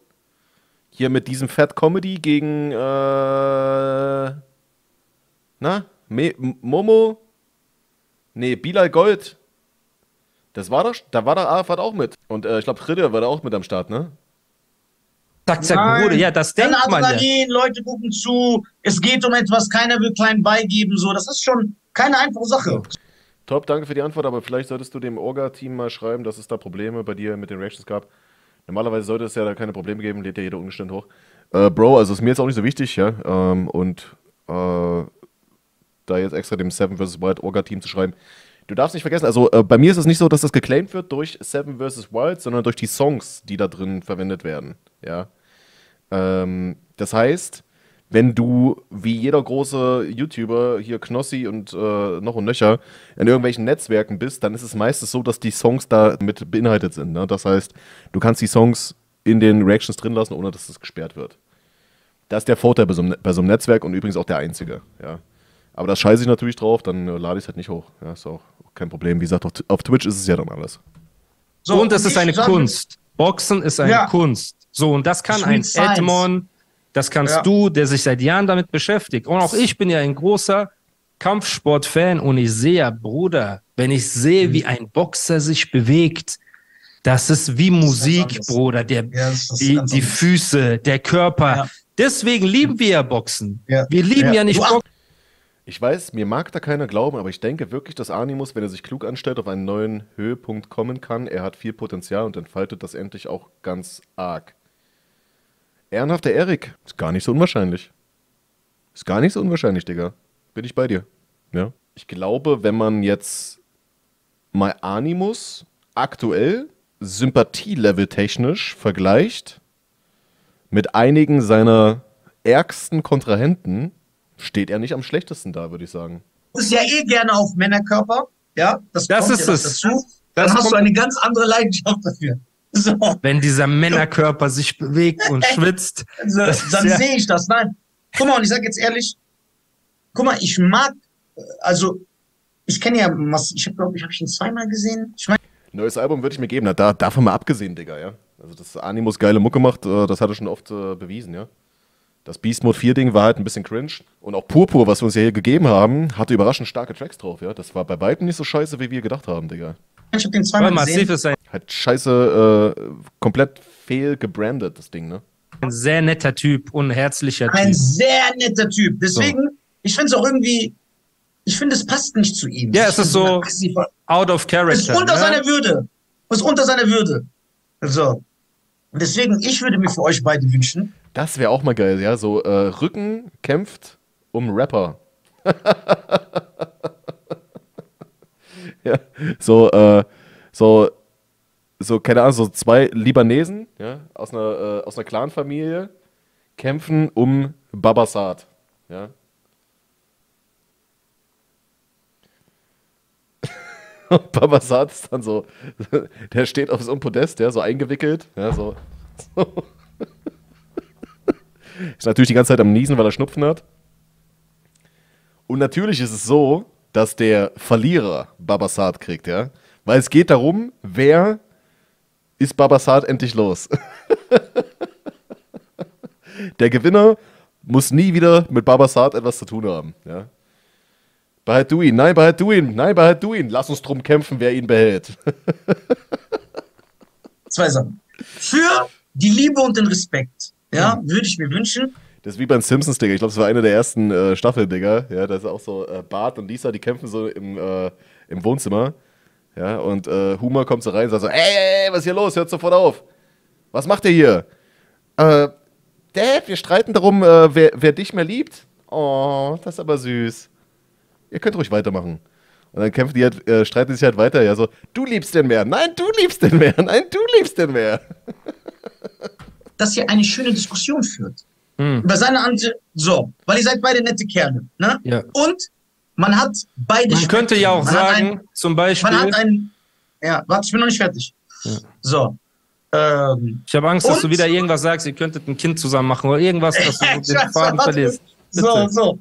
Hier mit diesem Fat Comedy gegen, äh, na, Me Momo, nee, Bilal Gold. Das war doch, da war der Arafat auch mit. Und äh, ich glaube, Ridder war da auch mit am Start, ne? Zack, zack, Bruder, ja, das denkt man ja. Leute gucken zu, es geht um etwas, keiner will klein beigeben, so. Das ist schon keine einfache Sache. So. Top, danke für die Antwort, aber vielleicht solltest du dem Orga-Team mal schreiben, dass es da Probleme bei dir mit den Reactions gab. Normalerweise sollte es ja da keine Probleme geben, lädt ja jeder Umstand hoch. Äh, Bro, also ist mir jetzt auch nicht so wichtig, ja. Ähm, und äh, da jetzt extra dem Seven versus. Wild Orga-Team zu schreiben. Du darfst nicht vergessen, also äh, bei mir ist es nicht so, dass das geclaimt wird durch Seven versus. Wild, sondern durch die Songs, die da drin verwendet werden, ja. Ähm, das heißt, wenn du, wie jeder große YouTuber, hier Knossi und äh, noch und nöcher, in irgendwelchen Netzwerken bist, dann ist es meistens so, dass die Songs da mit beinhaltet sind. Ne? Das heißt, du kannst die Songs in den Reactions drin lassen, ohne dass das gesperrt wird. Das ist der Vorteil bei so, bei so einem Netzwerk und übrigens auch der einzige. Ja? Aber da scheiße ich natürlich drauf, dann äh, lade ich es halt nicht hoch. Ja? Ist auch kein Problem. Wie gesagt, auf, auf Twitch ist es ja dann alles. So, und das ist eine Kunst. Boxen ist eine ja. Kunst. So, und das kann ein Edmond... Das kannst ja. du, der sich seit Jahren damit beschäftigt. Und auch ich bin ja ein großer Kampfsport-Fan und ich sehe ja, Bruder, wenn ich sehe, wie ein Boxer sich bewegt, das ist wie Musik, ist Bruder, der, ja, die, die Füße, der Körper. Ja. Deswegen lieben wir ja Boxen. Ja. Wir lieben ja, ja nicht Boxen. Ich weiß, mir mag da keiner glauben, aber ich denke wirklich, dass Animus, wenn er sich klug anstellt, auf einen neuen Höhepunkt kommen kann. Er hat viel Potenzial und entfaltet das endlich auch ganz arg. Ehrenhafter Erik. Ist gar nicht so unwahrscheinlich. Ist gar nicht so unwahrscheinlich, Digga. Bin ich bei dir. Ja. Ich glaube, wenn man jetzt mal Animus aktuell sympathielevel-technisch vergleicht mit einigen seiner ärgsten Kontrahenten, steht er nicht am schlechtesten da, würde ich sagen. Du bist ja eh gerne auf Männerkörper. Ja, das, das ist es. Dazu. Dann das hast du eine ganz andere Leidenschaft dafür. So. Wenn dieser Männerkörper sich bewegt und schwitzt. So, dann ja. sehe ich das. Nein. Guck mal, und ich sage jetzt ehrlich, guck mal, ich mag, also, ich kenne ja, ich glaube, ich habe ihn zweimal gesehen. Ich mein Neues Album würde ich mir geben, da, davon mal abgesehen, Digga, ja. Also, dass Animus geile Mucke macht, das hat er schon oft äh, bewiesen, ja. Das Beast Mode vier Ding war halt ein bisschen cringe. Und auch Purpur, was wir uns ja hier gegeben haben, hatte überraschend starke Tracks drauf, ja. Das war bei weitem nicht so scheiße, wie wir gedacht haben, Digga. Ich hab den zweimal gesehen. Massiv sein. Hat scheiße, äh, komplett fehl gebrandet, das Ding, ne? Ein sehr netter Typ und ein herzlicher Typ. Ein sehr netter Typ. Deswegen, so. ich finde es auch irgendwie, ich finde, es passt nicht zu ihm. Ja, es ist so massiver. Out of character. Es ist unter ne? seiner Würde. Es ist unter seiner Würde. So. Und deswegen, ich würde mir für euch beide wünschen. Das wäre auch mal geil, ja. So, äh, Rücken kämpft um Rapper. ja, so, äh, so, so, keine Ahnung, so zwei Libanesen, ja, aus einer, äh, aus einer Clanfamilie kämpfen um Babasat, ja. Und Babasat ist dann so, der steht auf so einem Podest, ja, so eingewickelt, ja, so, so. Ist natürlich die ganze Zeit am Niesen, weil er Schnupfen hat. Und natürlich ist es so, dass der Verlierer Babasat kriegt, ja. Weil es geht darum, wer ist Babasat endlich los? Der Gewinner muss nie wieder mit Babasat etwas zu tun haben, ja. Behalt du ihn, nein, behalt du ihn, nein, behalt du ihn. Lass uns drum kämpfen, wer ihn behält. Zwei Sachen. Für die Liebe und den Respekt, ja, mhm. würde ich mir wünschen. Das ist wie bei den Simpsons, Digga. Ich glaube, das war eine der ersten äh, Staffeln, Digga. Ja, da ist auch so äh, Bart und Lisa, die kämpfen so im, äh, im Wohnzimmer. Ja, und äh, Homer kommt so rein und sagt so, ey, ey, ey, was ist hier los? Hört sofort auf. Was macht ihr hier? Äh, Dad, wir streiten darum, äh, wer, wer dich mehr liebt. Oh, das ist aber süß. Ihr könnt ruhig weitermachen. Und dann kämpfen die halt, äh, streiten sich halt weiter. Ja, so, du liebst den mehr. Nein, du liebst den mehr. Nein, du liebst den mehr. Dass hier eine schöne Diskussion führt. Hm. Über seine Ansicht. So, weil ihr seid beide nette Kerle. Ne? Ja. Und man hat beide. Man Spektrum. Könnte ja auch man sagen, ein, zum Beispiel. Man hat einen. Ja, warte, ich bin noch nicht fertig. Ja. So. Ähm, ich habe Angst, dass du wieder irgendwas sagst, ihr könntet ein Kind zusammen machen oder irgendwas, dass du den Faden verlierst. So, so.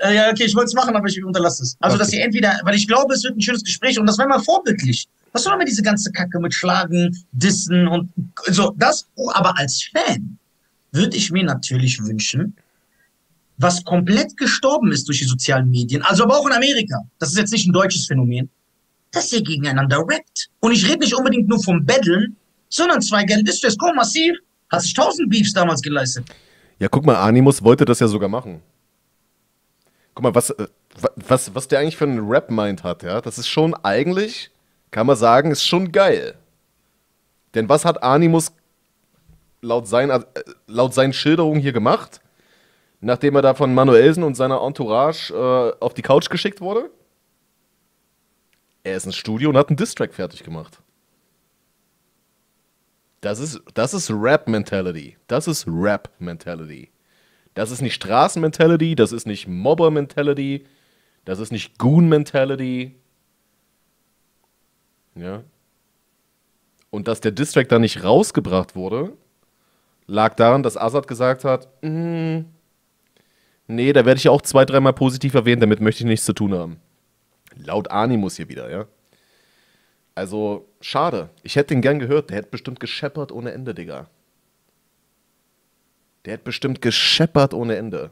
Äh, ja, okay, ich wollte es machen, aber ich unterlasse es. Also, okay. Dass ihr entweder, weil ich glaube, es wird ein schönes Gespräch und das wäre mal vorbildlich. Was soll man mit diese ganze Kacke mit Schlagen, Dissen und so, das, oh, aber als Fan würde ich mir natürlich wünschen, was komplett gestorben ist durch die sozialen Medien, also aber auch in Amerika, das ist jetzt nicht ein deutsches Phänomen, dass ihr gegeneinander rappt. Und ich rede nicht unbedingt nur vom Battlen, sondern zwei Gangster, komm, Massiv, hat sich tausend Beefs damals geleistet. Ja, guck mal, Animus wollte das ja sogar machen. Guck mal, was, was, was der eigentlich für einen Rap-Mind hat, ja, das ist schon eigentlich, kann man sagen, ist schon geil. Denn was hat Animus laut, sein, äh, laut seinen Schilderungen hier gemacht, nachdem er da von Manuellsen und seiner Entourage äh, auf die Couch geschickt wurde? Er ist ins Studio und hat einen Diss-Track fertig gemacht. Das ist, das ist Rap-Mentality. Das ist Rap-Mentality. Das ist nicht Straßen-Mentality, das ist nicht Mobber-Mentality, das ist nicht Goon-Mentality. Ja. Und dass der Diss-Track da nicht rausgebracht wurde, lag daran, dass Azad gesagt hat, mm, nee, da werde ich auch zwei, dreimal positiv erwähnt, damit möchte ich nichts zu tun haben. Laut Animus hier wieder, ja. Also, schade. Ich hätte den gern gehört. Der hätte bestimmt gescheppert ohne Ende, Digga. Der hätte bestimmt gescheppert ohne Ende.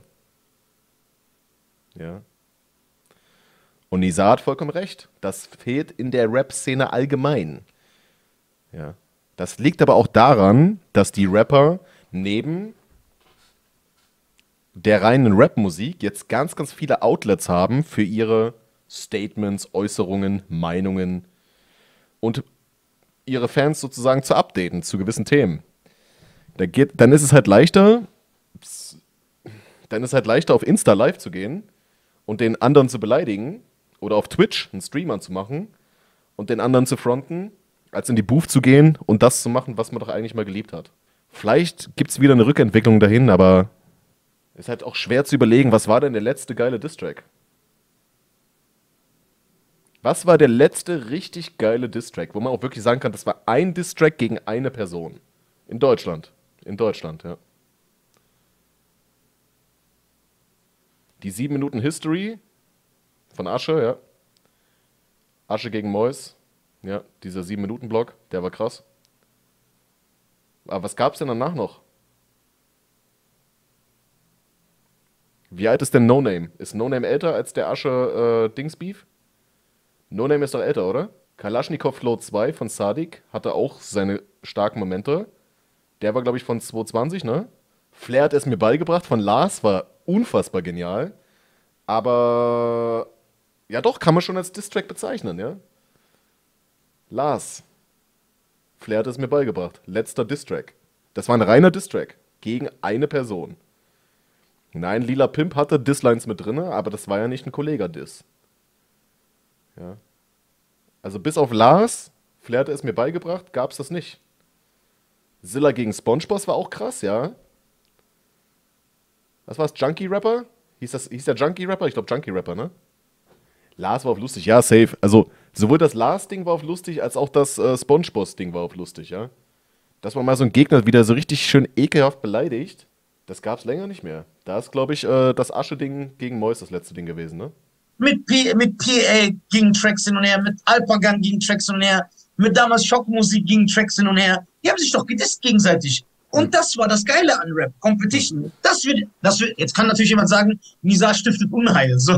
Ja. Und Nizar hat vollkommen recht. Das fehlt in der Rap-Szene allgemein. Ja. Das liegt aber auch daran, dass die Rapper neben der reinen Rap-Musik jetzt ganz, ganz viele Outlets haben für ihre Statements, Äußerungen, Meinungen und ihre Fans sozusagen zu updaten zu gewissen Themen. Da geht, dann ist es halt leichter, dann ist es halt leichter, auf Insta live zu gehen und den anderen zu beleidigen oder auf Twitch einen Streamer zu machen und den anderen zu fronten, als in die Booth zu gehen und das zu machen, was man doch eigentlich mal geliebt hat. Vielleicht gibt es wieder eine Rückentwicklung dahin, aber es ist halt auch schwer zu überlegen, was war denn der letzte geile Diss-Track? Was war der letzte richtig geile Diss-Track, wo man auch wirklich sagen kann, das war ein Diss-Track gegen eine Person. In Deutschland. In Deutschland, ja. Die sieben Minuten History von Asche, ja. Asche gegen Mois. Ja, dieser sieben-Minuten-Block, der war krass. Aber was gab's denn danach noch? Wie alt ist denn No-Name? Ist No-Name älter als der Asche-Dingsbeef? Äh, No-Name ist doch älter, oder? Kalaschnikow Flow zwei von Sadik hatte auch seine starken Momente. Der war, glaube ich, von zweitausendzwanzig, ne? Flair hat es mir beigebracht, von Laas war unfassbar genial. Aber ja doch, kann man schon als Diss-Track bezeichnen, ja? Lars, Flair hat es mir beigebracht. Letzter Diss-Track. Das war ein reiner Diss-Track gegen eine Person. Nein, Lila Pimp hatte Dislines mit drin, aber das war ja nicht ein Kollega-Diss. Ja. Also bis auf Lars, Flair hatte es mir beigebracht, gab es das nicht. Zilla gegen SpongeBob war auch krass, ja. Was war's? Junkie Rapper? Hieß, das, hieß der Junkie Rapper? Ich glaube Junkie Rapper, ne? Lars war auf lustig, ja, safe. Also sowohl das Lars-Ding war auf lustig, als auch das äh, SpongeBob-Ding war auf lustig, ja. Dass man mal so einen Gegner wieder so richtig schön ekelhaft beleidigt, das gab's länger nicht mehr. Da ist, glaube ich, äh, das Asche-Ding gegen Mois das letzte Ding gewesen, ne? Mit, P mit P A gegen Tracks hin und her, mit Alpagan gegen Tracks hin und her, mit damals Schockmusik gegen Tracks hin und her. Die haben sich doch gedisst gegenseitig. Und das war das Geile an Rap, Competition. Das wird, das wird, jetzt kann natürlich jemand sagen, Nizar stiftet Unheil. So,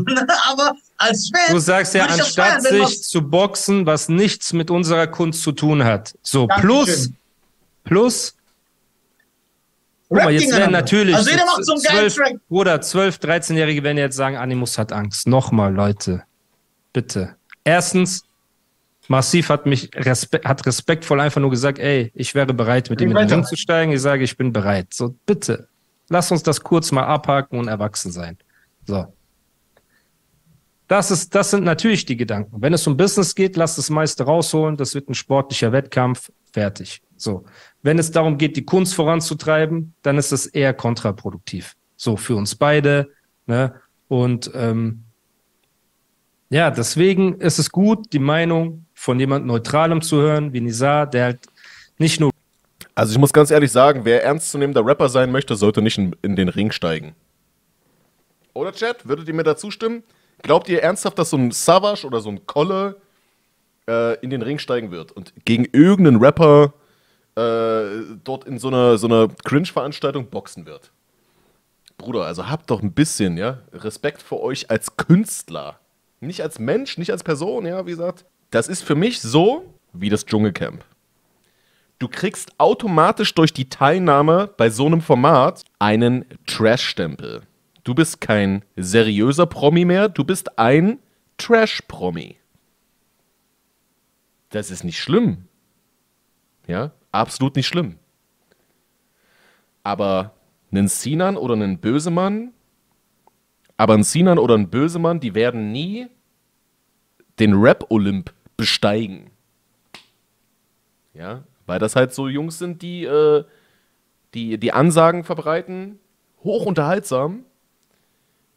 aber als Fan. Du sagst ja, anstatt feiern, sich zu boxen, was nichts mit unserer Kunst zu tun hat. So, Dankeschön. plus, plus, Rap mal, jetzt werden natürlich, also jeder macht so einen geilen Track. Bruder, zwölf-, dreizehnjährige werden jetzt sagen, Animus hat Angst. Nochmal, Leute, bitte. Erstens, Massiv hat mich Respe hat respektvoll einfach nur gesagt, ey, ich wäre bereit, mit ihm in den Ring zu steigen. Ich sage, ich bin bereit. So, bitte, lass uns das kurz mal abhaken und erwachsen sein. So. Das, ist, das sind natürlich die Gedanken. Wenn es um Business geht, lass das meiste rausholen. Das wird ein sportlicher Wettkampf. Fertig. So. Wenn es darum geht, die Kunst voranzutreiben, dann ist das eher kontraproduktiv. So, für uns beide. Ne? Und ähm, ja, deswegen ist es gut, die Meinung von jemand Neutralem zu hören, wie Nizar, der halt nicht nur... Also ich muss ganz ehrlich sagen, wer ernstzunehmender Rapper sein möchte, sollte nicht in, in den Ring steigen. Oder Chat, würdet ihr mir dazu stimmen? Glaubt ihr ernsthaft, dass so ein Savage oder so ein Kolle äh, in den Ring steigen wird und gegen irgendeinen Rapper äh, dort in so einer so einer Cringe-Veranstaltung boxen wird? Bruder, also habt doch ein bisschen, ja, Respekt für euch als Künstler. Nicht als Mensch, nicht als Person, ja, wie gesagt. Das ist für mich so wie das Dschungelcamp. Du kriegst automatisch durch die Teilnahme bei so einem Format einen Trash-Stempel. Du bist kein seriöser Promi mehr, du bist ein Trash-Promi. Das ist nicht schlimm. Ja, absolut nicht schlimm. Aber einen Sinan oder einen Bösemann... Aber ein Sinan oder ein Bösemann, die werden nie den Rap-Olymp besteigen. Ja, weil das halt so Jungs sind, die, äh, die die Ansagen verbreiten, hochunterhaltsam,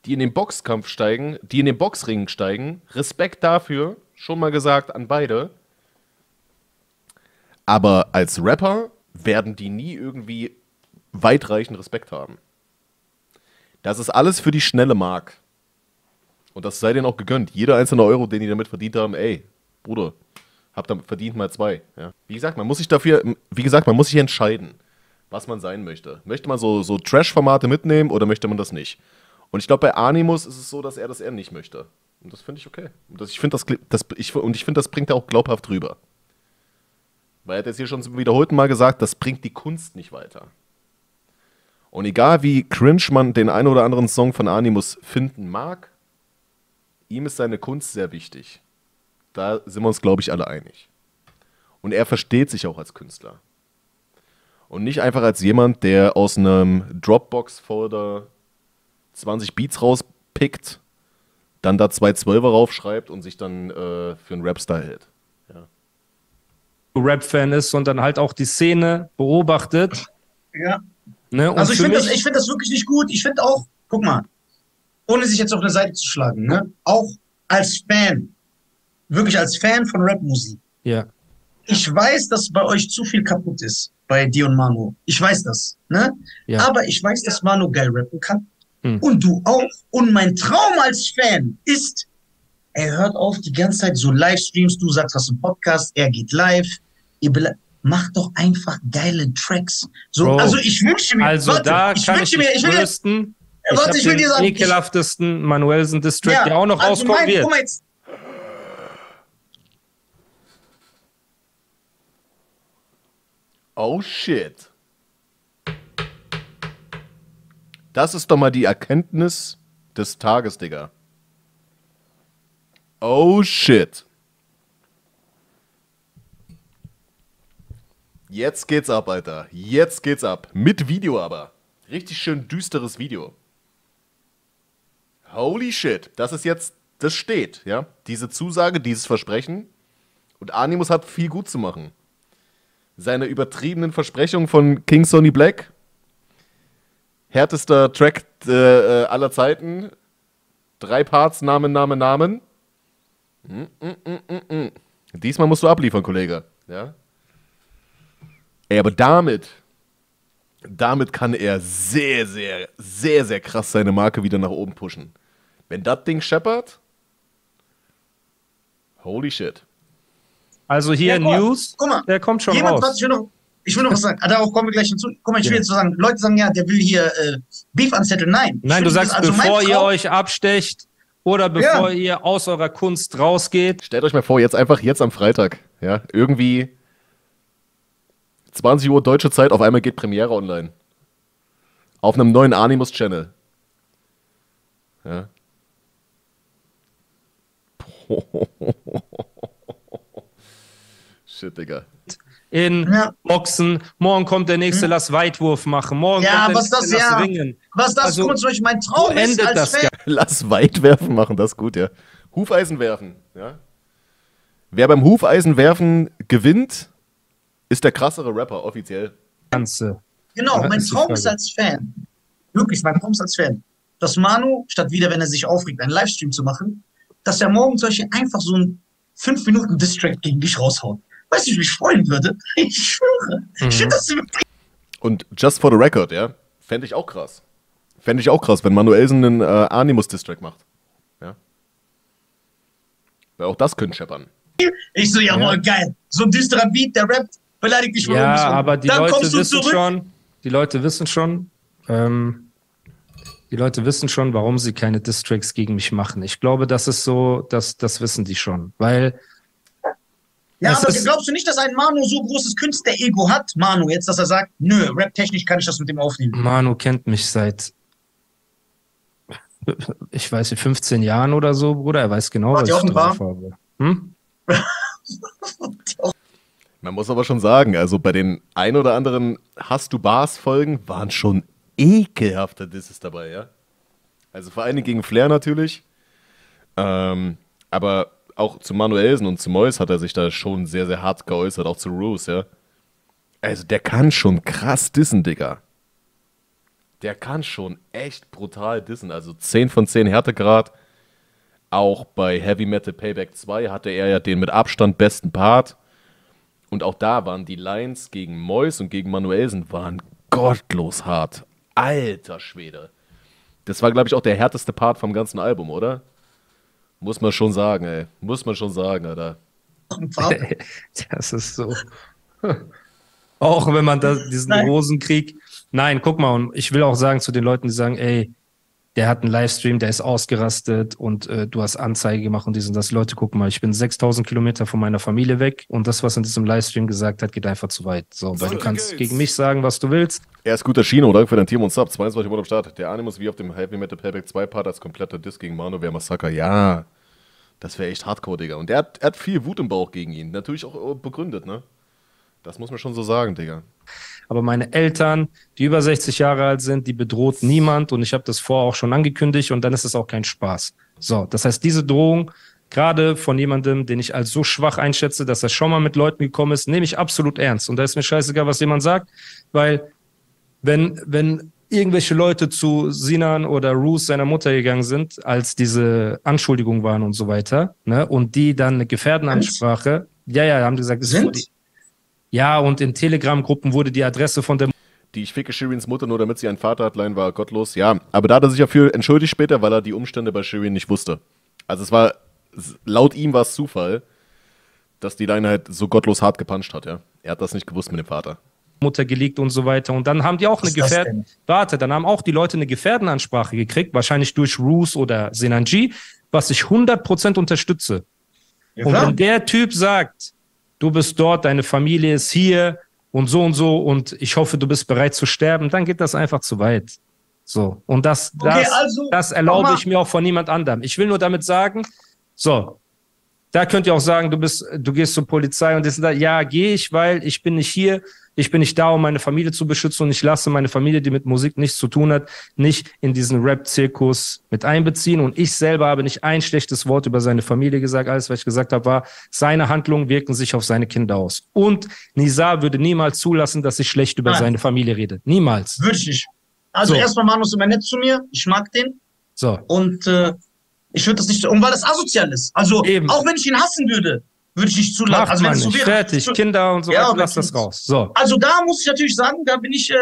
die in den Boxkampf steigen, die in den Boxring steigen. Respekt dafür, schon mal gesagt an beide. Aber als Rapper werden die nie irgendwie weitreichend Respekt haben. Das ist alles für die schnelle Mark. Und das sei denen auch gegönnt. Jeder einzelne Euro, den die damit verdient haben, ey, Bruder, habt damit verdient mal zwei. Ja. Wie gesagt, man muss sich dafür, wie gesagt, man muss sich entscheiden, was man sein möchte. Möchte man so, so Trash-Formate mitnehmen oder möchte man das nicht? Und ich glaube, bei Animus ist es so, dass er das eher nicht möchte. Und das finde ich okay. Und das, ich finde, das, das, ich, und ich find, das bringt er auch glaubhaft rüber. Weil er hat jetzt hier schon zum wiederholten Mal gesagt, das bringt die Kunst nicht weiter. Und egal wie cringe man den einen oder anderen Song von Animus finden mag, ihm ist seine Kunst sehr wichtig. Da sind wir uns, glaube ich, alle einig. Und er versteht sich auch als Künstler. Und nicht einfach als jemand, der aus einem Dropbox-Folder zwanzig Beats rauspickt, dann da zwei Zwölfer raufschreibt und sich dann äh, für einen Rap-Style hält. Ja. Rap-Fan ist und dann halt auch die Szene beobachtet. Ja. Ne, also ich finde das, ich find das wirklich nicht gut. Ich finde auch, guck mal, ohne sich jetzt auf eine Seite zu schlagen, ne, auch als Fan, wirklich als Fan von Rapmusik. Ja. Ich weiß, dass bei euch zu viel kaputt ist, bei dir und Manu. Ich weiß das. Ne? Ja. Aber ich weiß, dass Manu geil rappen kann. Hm. Und du auch. Und mein Traum als Fan ist, er hört auf die ganze Zeit so Livestreams, du sagst was im Podcast, er geht live, ihr macht doch einfach geile Tracks. So, Bro, also ich wünsche mir... Also warte, da ich kann wünsche ich mir, ich will größten, ich warte, ich will den sagen, ekelhaftesten Manuellsen-District, ja, der auch noch also rauskommen mein, wird. Guck mal jetzt. Oh shit. Das ist doch mal die Erkenntnis des Tages, Digga. Oh shit. Jetzt geht's ab, Alter. Jetzt geht's ab. Mit Video aber. Richtig schön düsteres Video. Holy shit. Das ist jetzt, das steht, ja. Diese Zusage, dieses Versprechen Und Animus hat viel gut zu machen. Seine übertriebenen Versprechungen von King Sonny Black, härtester Track äh, aller Zeiten, drei Parts, Namen, Namen, Namen. Mm, mm, mm, mm. Diesmal musst du abliefern, Kollege. Ja? Ey, aber damit, damit kann er sehr, sehr, sehr, sehr krass seine Marke wieder nach oben pushen. Wenn das Ding scheppert, holy shit. Also hier ja, News, guck mal, der kommt schon jemand, raus. Was ich, will noch, ich will noch was sagen, darauf kommen wir gleich hinzu. Guck mal, ich will ja. jetzt so sagen, Leute sagen ja, der will hier äh, Beef anzetteln. Nein. Nein, du sagst, also bevor ihr euch abstecht oder bevor ja. ihr aus eurer Kunst rausgeht. Stellt euch mal vor, jetzt einfach jetzt am Freitag, ja, irgendwie zwanzig Uhr deutsche Zeit, auf einmal geht Premiere online. Auf einem neuen Animus-Channel. Ja. Shit, Digga. In ja. Boxen. Morgen kommt der nächste, hm. lass Weitwurf machen. Morgen ja, kommt der was nächste, das, lass ja. ringen. Was das, also, guck mal, zum Beispiel mein Traum ist endet als das. Lass Weitwerfen machen, das ist gut, ja. Hufeisen werfen, ja. Wer beim Hufeisen werfen gewinnt, ist der krassere Rapper, offiziell. Ganze. Genau, mein Traum ist als Fan, wirklich, mein Traum ist als Fan, dass Manu, statt wieder, wenn er sich aufregt, einen Livestream zu machen, dass er morgen solche einfach so einen fünf Minuten Distrack gegen dich raushaut. Weißt du, wie ich mich freuen würde? Ich schwöre. Mhm. Shit, das Und just for the record, ja, fände ich auch krass. Fände ich auch krass, wenn Manuellsen einen äh, Animus-Distrack macht. Ja. Weil auch das könnte scheppern. Ich so, jawohl, ja. geil. So ein düsterer Beat, der rappt, beleidigt dich. Ja, aber die Dann Leute wissen schon, die Leute wissen schon, ähm, die Leute wissen schon, warum sie keine Distracks gegen mich machen. Ich glaube, das ist so, dass, das wissen die schon, weil... Ja, aber glaubst du nicht, dass ein Manu so großes Künstler-Ego hat, Manu, jetzt, dass er sagt, nö, rap-technisch kann ich das mit dem aufnehmen? Manu kennt mich seit, ich weiß nicht, fünfzehn Jahren oder so, Bruder. Er weiß genau, was ich drauf habe. Hm? Man muss aber schon sagen, also bei den ein oder anderen Hast-du-Bars-Folgen waren schon ekelhafte Disses dabei, ja? Also vor allem gegen Flair natürlich, ähm, aber... Auch zu Manuellsen und zu Mois hat er sich da schon sehr, sehr hart geäußert, auch zu Rooz, ja. Also der kann schon krass dissen, Digga. Der kann schon echt brutal dissen. Also zehn von zehn Härtegrad. Auch bei Heavy Metal Payback zwei hatte er ja den mit Abstand besten Part. Und auch da waren die Lines gegen Mois und gegen Manuellsen waren gottlos hart. Alter Schwede. Das war, glaube ich, auch der härteste Part vom ganzen Album, oder? Muss man schon sagen, ey. Muss man schon sagen, Alter. Das ist so. Auch wenn man da diesen Nein. Rosenkrieg... Nein, guck mal, und ich will auch sagen zu den Leuten, die sagen, ey, der hat einen Livestream, der ist ausgerastet und äh, du hast Anzeige gemacht und dies und das. Leute, guck mal, ich bin sechstausend Kilometer von meiner Familie weg und das, was in diesem Livestream gesagt hat, geht einfach zu weit. So, weil so, du kannst geht's. gegen mich sagen, was du willst. Er ist guter Chino, danke für dein Team und Sub. zweiundzwanzig Uhr am Start. Der Animus wie auf dem Heavy Metal Payback zwei Part als kompletter Diss gegen Manu wäre Massaker. Ja, das wäre echt hardcore, Digga. Und er hat, er hat viel Wut im Bauch gegen ihn. Natürlich auch begründet, ne? Das muss man schon so sagen, Digga. Aber meine Eltern, die über sechzig Jahre alt sind, die bedroht niemand. Und ich habe das vorher auch schon angekündigt. Und dann ist es auch kein Spaß. So, das heißt, diese Drohung, gerade von jemandem, den ich als so schwach einschätze, dass er schon mal mit Leuten gekommen ist, nehme ich absolut ernst. Und da ist mir scheißegal, was jemand sagt. Weil wenn, wenn irgendwelche Leute zu Sinan oder Rooz, seiner Mutter, gegangen sind, als diese Anschuldigungen waren und so weiter, ne, und die dann eine Gefährdenansprache, ja, ja, haben gesagt, es sind... Ja, und in Telegram-Gruppen wurde die Adresse von der... Die ich ficke Shirins Mutter, nur damit sie einen Vater hat, allein war gottlos. Ja, aber da hat er sich dafür entschuldigt später, weil er die Umstände bei Shirin nicht wusste. Also es war, laut ihm war es Zufall, dass die Line halt so gottlos hart gepuncht hat, ja. Er hat das nicht gewusst mit dem Vater. Mutter gelegt und so weiter. Und dann haben die auch eine Gefährden... Warte, dann haben auch die Leute eine Gefährdenansprache gekriegt, wahrscheinlich durch Rooz oder Senanji, was ich hundert Prozent unterstütze. Ja, und wenn der Typ sagt... Du bist dort, deine Familie ist hier und so und so und ich hoffe, du bist bereit zu sterben, dann geht das einfach zu weit. So. Und das, das, okay, also, das erlaube ich mir auch von niemand anderem. Ich will nur damit sagen, so, Da könnt ihr auch sagen, du bist, du gehst zur Polizei und das und das. Ja, gehe ich, weil ich bin nicht hier, ich bin nicht da, um meine Familie zu beschützen, und ich lasse meine Familie, die mit Musik nichts zu tun hat, nicht in diesen Rap-Zirkus mit einbeziehen. Und ich selber habe nicht ein schlechtes Wort über seine Familie gesagt. Alles, was ich gesagt habe, war, seine Handlungen wirken sich auf seine Kinder aus. Und Nizar würde niemals zulassen, dass ich schlecht über Nein. seine Familie rede. Niemals. Würde ich nicht. Also so. Erstmal, Manu ist immer nett zu mir. Ich mag den. So. Und äh, ich würde das nicht, und weil das asozial ist. Also Eben. auch wenn ich ihn hassen würde, würde ich nicht zulassen. Also wenn es so wäre, fertig, zu, Kinder und so, ja, lass das raus. So. Also da muss ich natürlich sagen, da bin ich äh,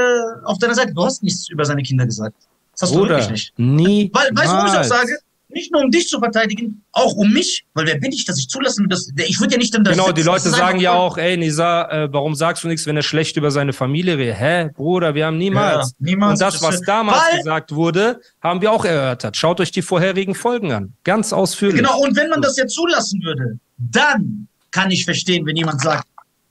auf deiner Seite. Du hast nichts über seine Kinder gesagt. Das hast Oder du wirklich nicht. Nie. Weil, weißt du, warum ich auch sage? Nicht nur um dich zu verteidigen, auch um mich, weil wer bin ich, dass ich zulassen dass ich würde ja nicht dann das Genau, die Leute sagen ja auch, ey Nizar, äh, warum sagst du nichts, wenn er schlecht über seine Familie redet? Hä, Bruder, wir haben niemals. Ja, niemals. Und das, was damals gesagt wurde, haben wir auch erörtert. Schaut euch die vorherigen Folgen an, ganz ausführlich. Genau, und wenn man das ja zulassen würde, dann kann ich verstehen, wenn jemand sagt,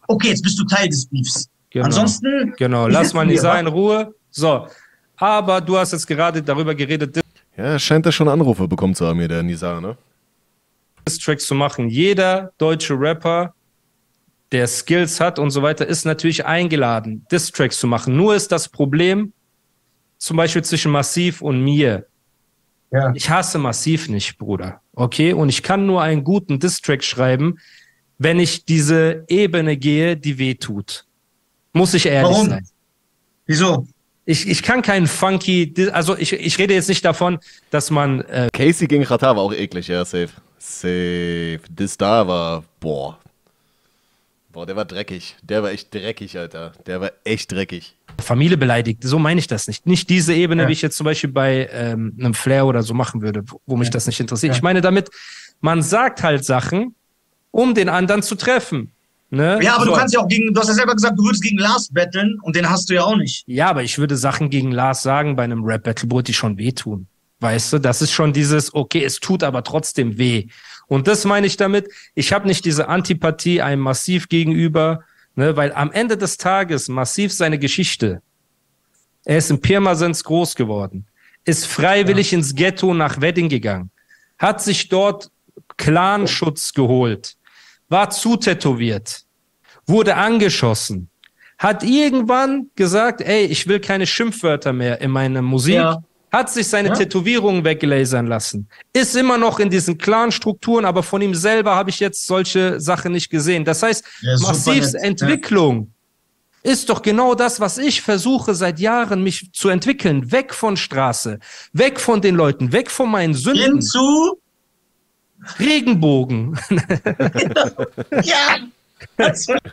okay, jetzt bist du Teil des Beefs. Genau. Ansonsten... Genau, lass mal Nizar in Ruhe. So, aber du hast jetzt gerade darüber geredet... Ja, er scheint da schon Anrufe bekommen zu haben hier, der Nizar, ne? Tracks zu machen. Jeder deutsche Rapper, der Skills hat und so weiter, ist natürlich eingeladen, Diss-Tracks zu machen. Nur ist das Problem, zum Beispiel zwischen Massiv und mir. Ja. Ich hasse Massiv nicht, Bruder. Okay? Und ich kann nur einen guten Diss-Track schreiben, wenn ich diese Ebene gehe, die weh tut. Muss ich ehrlich Warum? sein. Wieso? Ich, ich kann keinen funky, also ich, ich rede jetzt nicht davon, dass man... Äh Casey gegen Ratar war auch eklig, ja, safe. Safe. Das da war, boah. Boah, der war dreckig. Der war echt dreckig, Alter. Der war echt dreckig. Familie beleidigt, so meine ich das nicht. Nicht diese Ebene, ja. wie ich jetzt zum Beispiel bei ähm, einem Flair oder so machen würde, wo mich ja. das nicht interessiert. Ja. Ich meine damit, man sagt halt Sachen, um den anderen zu treffen. Ne? Ja, aber so. du kannst ja auch gegen, du hast ja selber gesagt, du würdest gegen Laas battlen und den hast du ja auch nicht. Ja, aber ich würde Sachen gegen Laas sagen bei einem Rap-Battle, wo die schon wehtun. Weißt du, das ist schon dieses, okay, es tut aber trotzdem weh. Und das meine ich damit, ich habe nicht diese Antipathie einem Massiv gegenüber, ne, weil am Ende des Tages Massiv seine Geschichte, er ist in Pirmasens groß geworden, ist freiwillig ja. ins Ghetto nach Wedding gegangen, hat sich dort Clanschutz geholt, war zutätowiert, wurde angeschossen, hat irgendwann gesagt, ey, ich will keine Schimpfwörter mehr in meiner Musik, ja. hat sich seine ja. Tätowierungen weglasern lassen, ist immer noch in diesen Clan-Strukturen, aber von ihm selber habe ich jetzt solche Sachen nicht gesehen. Das heißt, ja, Massivs Entwicklung ja. ist doch genau das, was ich versuche seit Jahren, mich zu entwickeln. Weg von Straße, weg von den Leuten, weg von meinen Sünden. Hinzu Regenbogen. ja.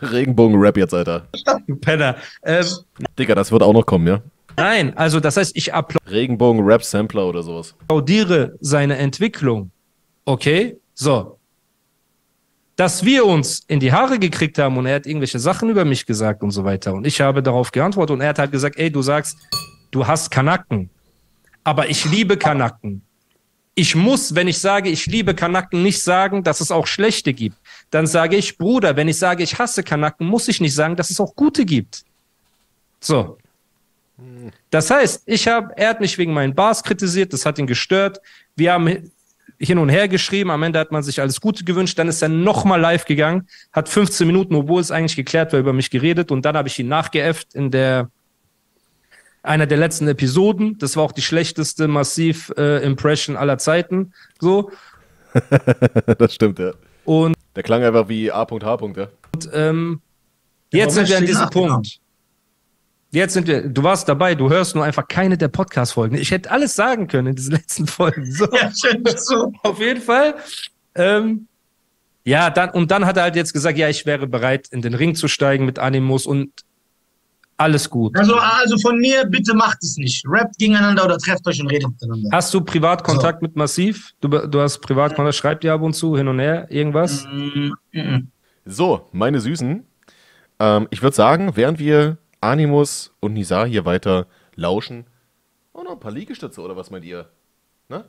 Regenbogen-Rap jetzt, Alter. Penner. Ähm, Digga, das wird auch noch kommen, ja? Nein, also das heißt, ich applaudiere. Regenbogen-Rap-Sampler oder sowas. Applaudiere seine Entwicklung. Okay? So. Dass wir uns in die Haare gekriegt haben und er hat irgendwelche Sachen über mich gesagt und so weiter. Und ich habe darauf geantwortet und er hat halt gesagt, ey, du sagst, du hast Kanaken. Aber ich liebe Kanaken. Ich muss, wenn ich sage, ich liebe Kanaken, nicht sagen, dass es auch schlechte gibt. Dann sage ich, Bruder, wenn ich sage, ich hasse Kanaken, muss ich nicht sagen, dass es auch gute gibt. So. Das heißt, ich habe, er hat mich wegen meinen Bars kritisiert, das hat ihn gestört. Wir haben hin und her geschrieben, am Ende hat man sich alles Gute gewünscht, dann ist er nochmal live gegangen, hat fünfzehn Minuten, obwohl es eigentlich geklärt war, über mich geredet und dann habe ich ihn nachgeäfft in der... einer der letzten Episoden, das war auch die schlechteste Massiv-Impression äh, aller Zeiten, so. Das stimmt, ja. Und der klang einfach wie A H, ja. Und ähm, jetzt sind wir an diesem Punkt. Jetzt sind wir, du warst dabei, du hörst nur einfach keine der Podcast-Folgen. Ich hätte alles sagen können in diesen letzten Folgen. So. Ja, schön, so. Auf jeden Fall. Ähm, ja, dann, und dann hat er halt jetzt gesagt, ja, ich wäre bereit, in den Ring zu steigen mit Animus und alles gut. Also, also von mir, bitte macht es nicht. Rappt gegeneinander oder trefft euch und redet miteinander. Hast du Privatkontakt so. mit Massiv? Du, du hast Privatkontakt, schreibt ihr ab und zu, hin und her, irgendwas? Mm -mm. So, meine Süßen. Ähm, ich würde sagen, während wir Animus und Nizar hier weiter lauschen, oh, noch ein paar Liegestütze oder was meint ihr? Ne?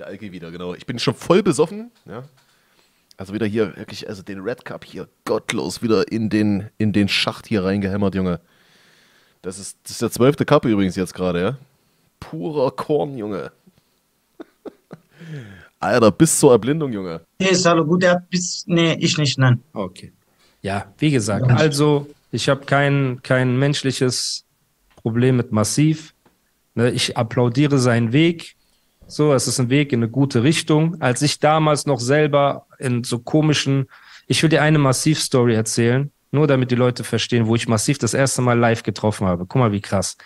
Der Alki wieder, genau. Ich bin schon voll besoffen, ja. Also wieder hier, wirklich, also den Red Cup hier, gottlos, wieder in den, in den Schacht hier reingehämmert, Junge. Das ist, das ist der zwölfte Cup übrigens jetzt gerade, ja? Purer Korn, Junge. Alter, bis zur Erblindung, Junge. Nee, ist alles gut. Ja, bis, nee, ich nicht, nein. Okay. Ja, wie gesagt, ja, also ich habe kein, kein menschliches Problem mit Massiv. Ich applaudiere seinen Weg. So, es ist ein Weg in eine gute Richtung. Als ich damals noch selber in so komischen, ich will dir eine Massiv-Story erzählen, nur damit die Leute verstehen, wo ich Massiv das erste Mal live getroffen habe. Guck mal, wie krass.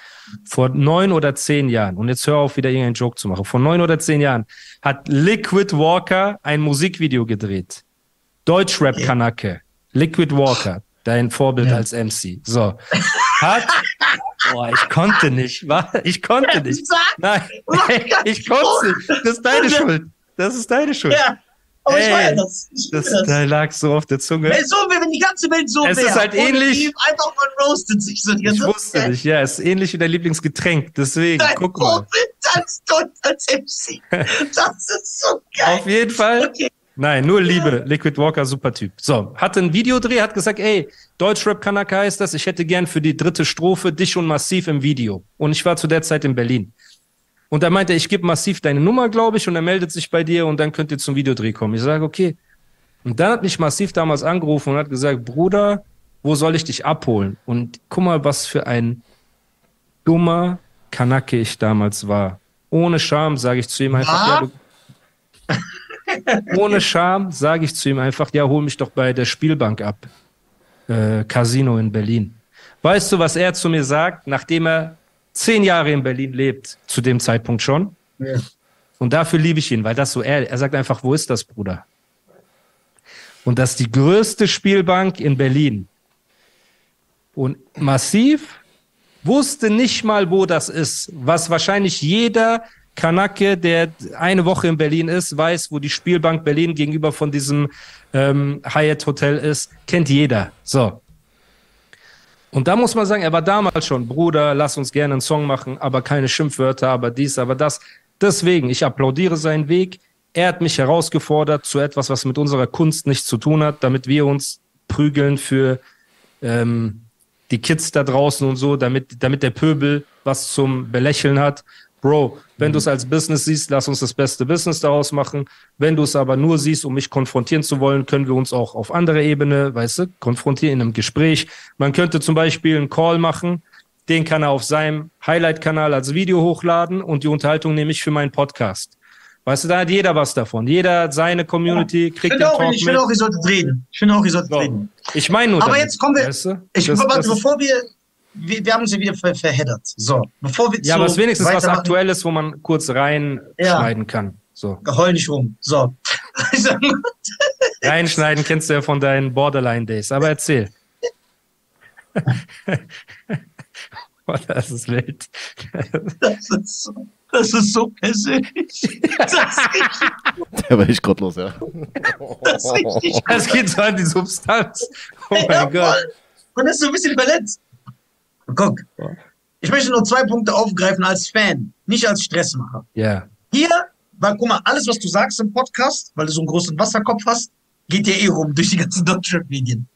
Vor neun oder zehn Jahren, und jetzt hör auf, wieder irgendeinen Joke zu machen, vor neun oder zehn Jahren hat Liquit Walker ein Musikvideo gedreht. Deutschrap-Kanake. Liquit Walker, dein Vorbild ja. als M C. So. Hat... Boah, ich konnte nicht, wa? Ich konnte nicht. Nein, ich konnte nicht. Das ist deine Schuld. Das ist deine Schuld. Ja. Aber ey, ich war ja das. Ich das, das. Da lag so auf der Zunge. Ey, so, wenn die ganze Welt so es wäre. Es ist halt ähnlich. Einfach man roastet sich so die ganze Zeit. Ich wusste Welt. nicht, ja. Es ist ähnlich wie dein Lieblingsgetränk. Deswegen, dein guck mal. Als M C. Das ist so geil. Auf jeden Fall. Okay. Nein, nur Liebe. Ja. Liquit Walker, super Typ. So, hatte ein Videodreh, hat gesagt, ey, Deutschrap-Kanaka heißt das, ich hätte gern für die dritte Strophe dich und Massiv im Video. Und ich war zu der Zeit in Berlin. Und da meinte er, ich gebe Massiv deine Nummer, glaube ich, und er meldet sich bei dir und dann könnt ihr zum Videodreh kommen. Ich sage, okay. Und dann hat mich Massiv damals angerufen und hat gesagt, Bruder, wo soll ich dich abholen? Und guck mal, was für ein dummer Kanake ich damals war. Ohne Scham sage ich zu ihm einfach, ja, ja, ohne Scham sage ich zu ihm einfach, ja, hol mich doch bei der Spielbank ab. Äh, Casino in Berlin. Weißt du, was er zu mir sagt, nachdem er zehn Jahre in Berlin lebt, zu dem Zeitpunkt schon? Ja. Und dafür liebe ich ihn, weil das so er, er sagt einfach, wo ist das, Bruder? Und das ist die größte Spielbank in Berlin. Und Massiv wusste nicht mal, wo das ist, was wahrscheinlich jeder Kanake, der eine Woche in Berlin ist, weiß, wo die Spielbank Berlin gegenüber von diesem ähm, Hyatt Hotel ist. Kennt jeder. So. Und da muss man sagen, er war damals schon, Bruder, lass uns gerne einen Song machen, aber keine Schimpfwörter, aber dies, aber das. Deswegen, ich applaudiere seinen Weg. Er hat mich herausgefordert zu etwas, was mit unserer Kunst nichts zu tun hat, damit wir uns prügeln für ähm, die Kids da draußen und so, damit, damit der Pöbel was zum Belächeln hat. Bro, wenn du es als Business siehst, lass uns das beste Business daraus machen. Wenn du es aber nur siehst, um mich konfrontieren zu wollen, können wir uns auch auf anderer Ebene, weißt du, konfrontieren in einem Gespräch. Man könnte zum Beispiel einen Call machen, den kann er auf seinem Highlight-Kanal als Video hochladen und die Unterhaltung nehme ich für meinen Podcast. Weißt du, da hat jeder was davon. Jeder hat seine Community, kriegt den Talk mit. Ich finde auch, ihr solltet reden. Ich finde auch, ihr solltet reden. Ich meine nur, aber jetzt kommen wir, weißt du, ich, das, das, bevor wir... Wir, wir haben sie wieder ver verheddert. So, bevor wir ja, aber es wenigstens was Aktuelles, wo man kurz reinschneiden ja. kann. So. Heul nicht rum. So. Reinschneiden kennst du ja von deinen Borderline-Days. Aber erzähl. Boah, das ist wild. Das ist so, das ist so persönlich. Das ist der war echt gottlos, ja. Das, ist das geht so an die Substanz. Oh mein ja, Gott. Man ist so ein bisschen verletzt. Guck, ich möchte nur zwei Punkte aufgreifen als Fan, nicht als Stressmacher. Yeah. Hier, weil, guck mal, alles, was du sagst im Podcast, weil du so einen großen Wasserkopf hast, geht dir eh rum durch die ganzen Deutschrap-Medien.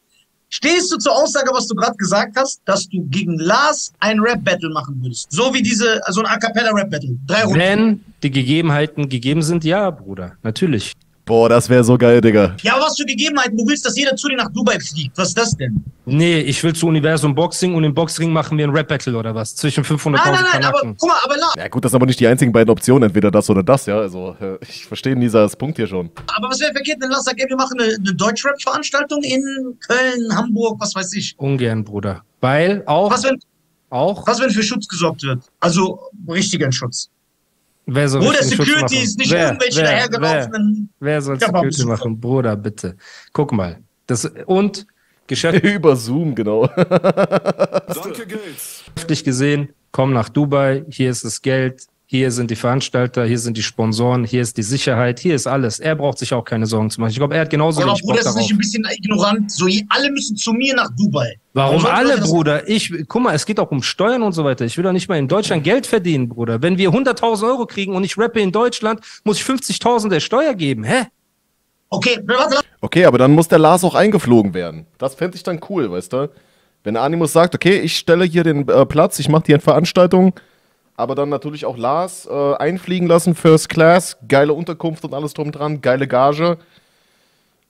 Stehst du zur Aussage, was du gerade gesagt hast, dass du gegen Lars ein Rap-Battle machen würdest? So wie diese, also ein A-Cappella-Rap-Battle. Drei Runden. Wenn die Gegebenheiten gegeben sind, ja, Bruder, natürlich. Boah, das wäre so geil, Digga. Ja, aber was für Gegebenheiten? Du willst, dass jeder zu dir nach Dubai fliegt. Was ist das denn? Nee, ich will zu Universum Boxing und im Boxring machen wir ein Rap-Battle oder was? Zwischen fünfhunderttausend Nein, nein, nein, aber guck mal, aber na. Ja gut, das sind aber nicht die einzigen beiden Optionen. Entweder das oder das, ja. Also, ich verstehe Nizars Punkt hier schon. Aber was wäre verkehrt, wenn Lass sagt, wir machen eine, eine Deutschrap-Veranstaltung in Köln, Hamburg, was weiß ich. Ungern, Bruder. Weil auch... Was, wenn, auch? Was, wenn für Schutz gesorgt wird? Also, richtigen Schutz. Wer soll Bruder, Security ist nicht wer, irgendwelche wer, dahergelaufenen... Wer, wer soll Security machen? Bruder, bitte. Guck mal. Das, und Geschäft... Über Zoom, genau. Danke, geht's. Geschäftlich gesehen, komm nach Dubai, hier ist das Geld, hier sind die Veranstalter, hier sind die Sponsoren, hier ist die Sicherheit, hier ist alles. Er braucht sich auch keine Sorgen zu machen. Ich glaube, er hat genauso wenig Bock darauf. Bruder, ist nicht ein bisschen ignorant? So, alle müssen zu mir nach Dubai. Warum alle, Bruder? Ich, guck mal, es geht auch um Steuern und so weiter. Ich will doch nicht mal in Deutschland Geld verdienen, Bruder. Wenn wir hunderttausend Euro kriegen und ich rappe in Deutschland, muss ich fünfzigtausend der Steuer geben. Hä? Okay, okay, aber dann muss der Lars auch eingeflogen werden. Das fände ich dann cool, weißt du? Wenn Animus sagt, okay, ich stelle hier den äh, Platz, ich mache hier eine Veranstaltung, aber dann natürlich auch Lars äh, einfliegen lassen, First Class, geile Unterkunft und alles drum dran, geile Gage.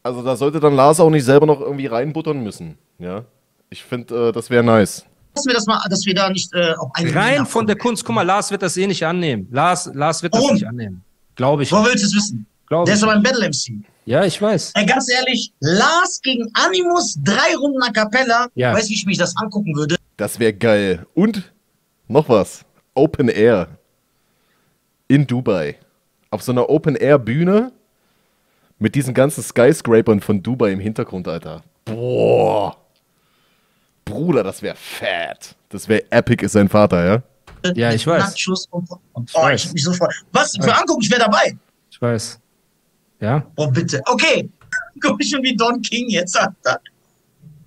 Also da sollte dann Lars auch nicht selber noch irgendwie reinbuttern müssen, ja. Ich finde, äh, das wäre nice. Dass wir, das mal, dass wir da nicht äh, auf einen rein von der Kunst, guck mal, Lars wird das eh nicht annehmen. Lars, Lars wird das oh. nicht annehmen, glaube ich. Wo willst du es wissen? Glaub der ich. Ist aber ein Battle-M C. Ja, ich weiß. Ey, ganz ehrlich, Lars gegen Animus, drei Runden a Cappella. Ja. Weiß, wie ich mich das angucken würde. Das wäre geil. Und noch was, Open Air in Dubai. Auf so einer Open-Air-Bühne mit diesen ganzen Skyscrapern von Dubai im Hintergrund, Alter. Boah. Bruder, das wäre fett. Das wäre epic, ist sein Vater, ja? Ja, ich weiß. Und, und, oh, ich, ich so was? Für angucken, ich wäre dabei. Ich weiß. Ja? Oh, bitte. Okay. Guck ich schon wie Don King jetzt, Alter.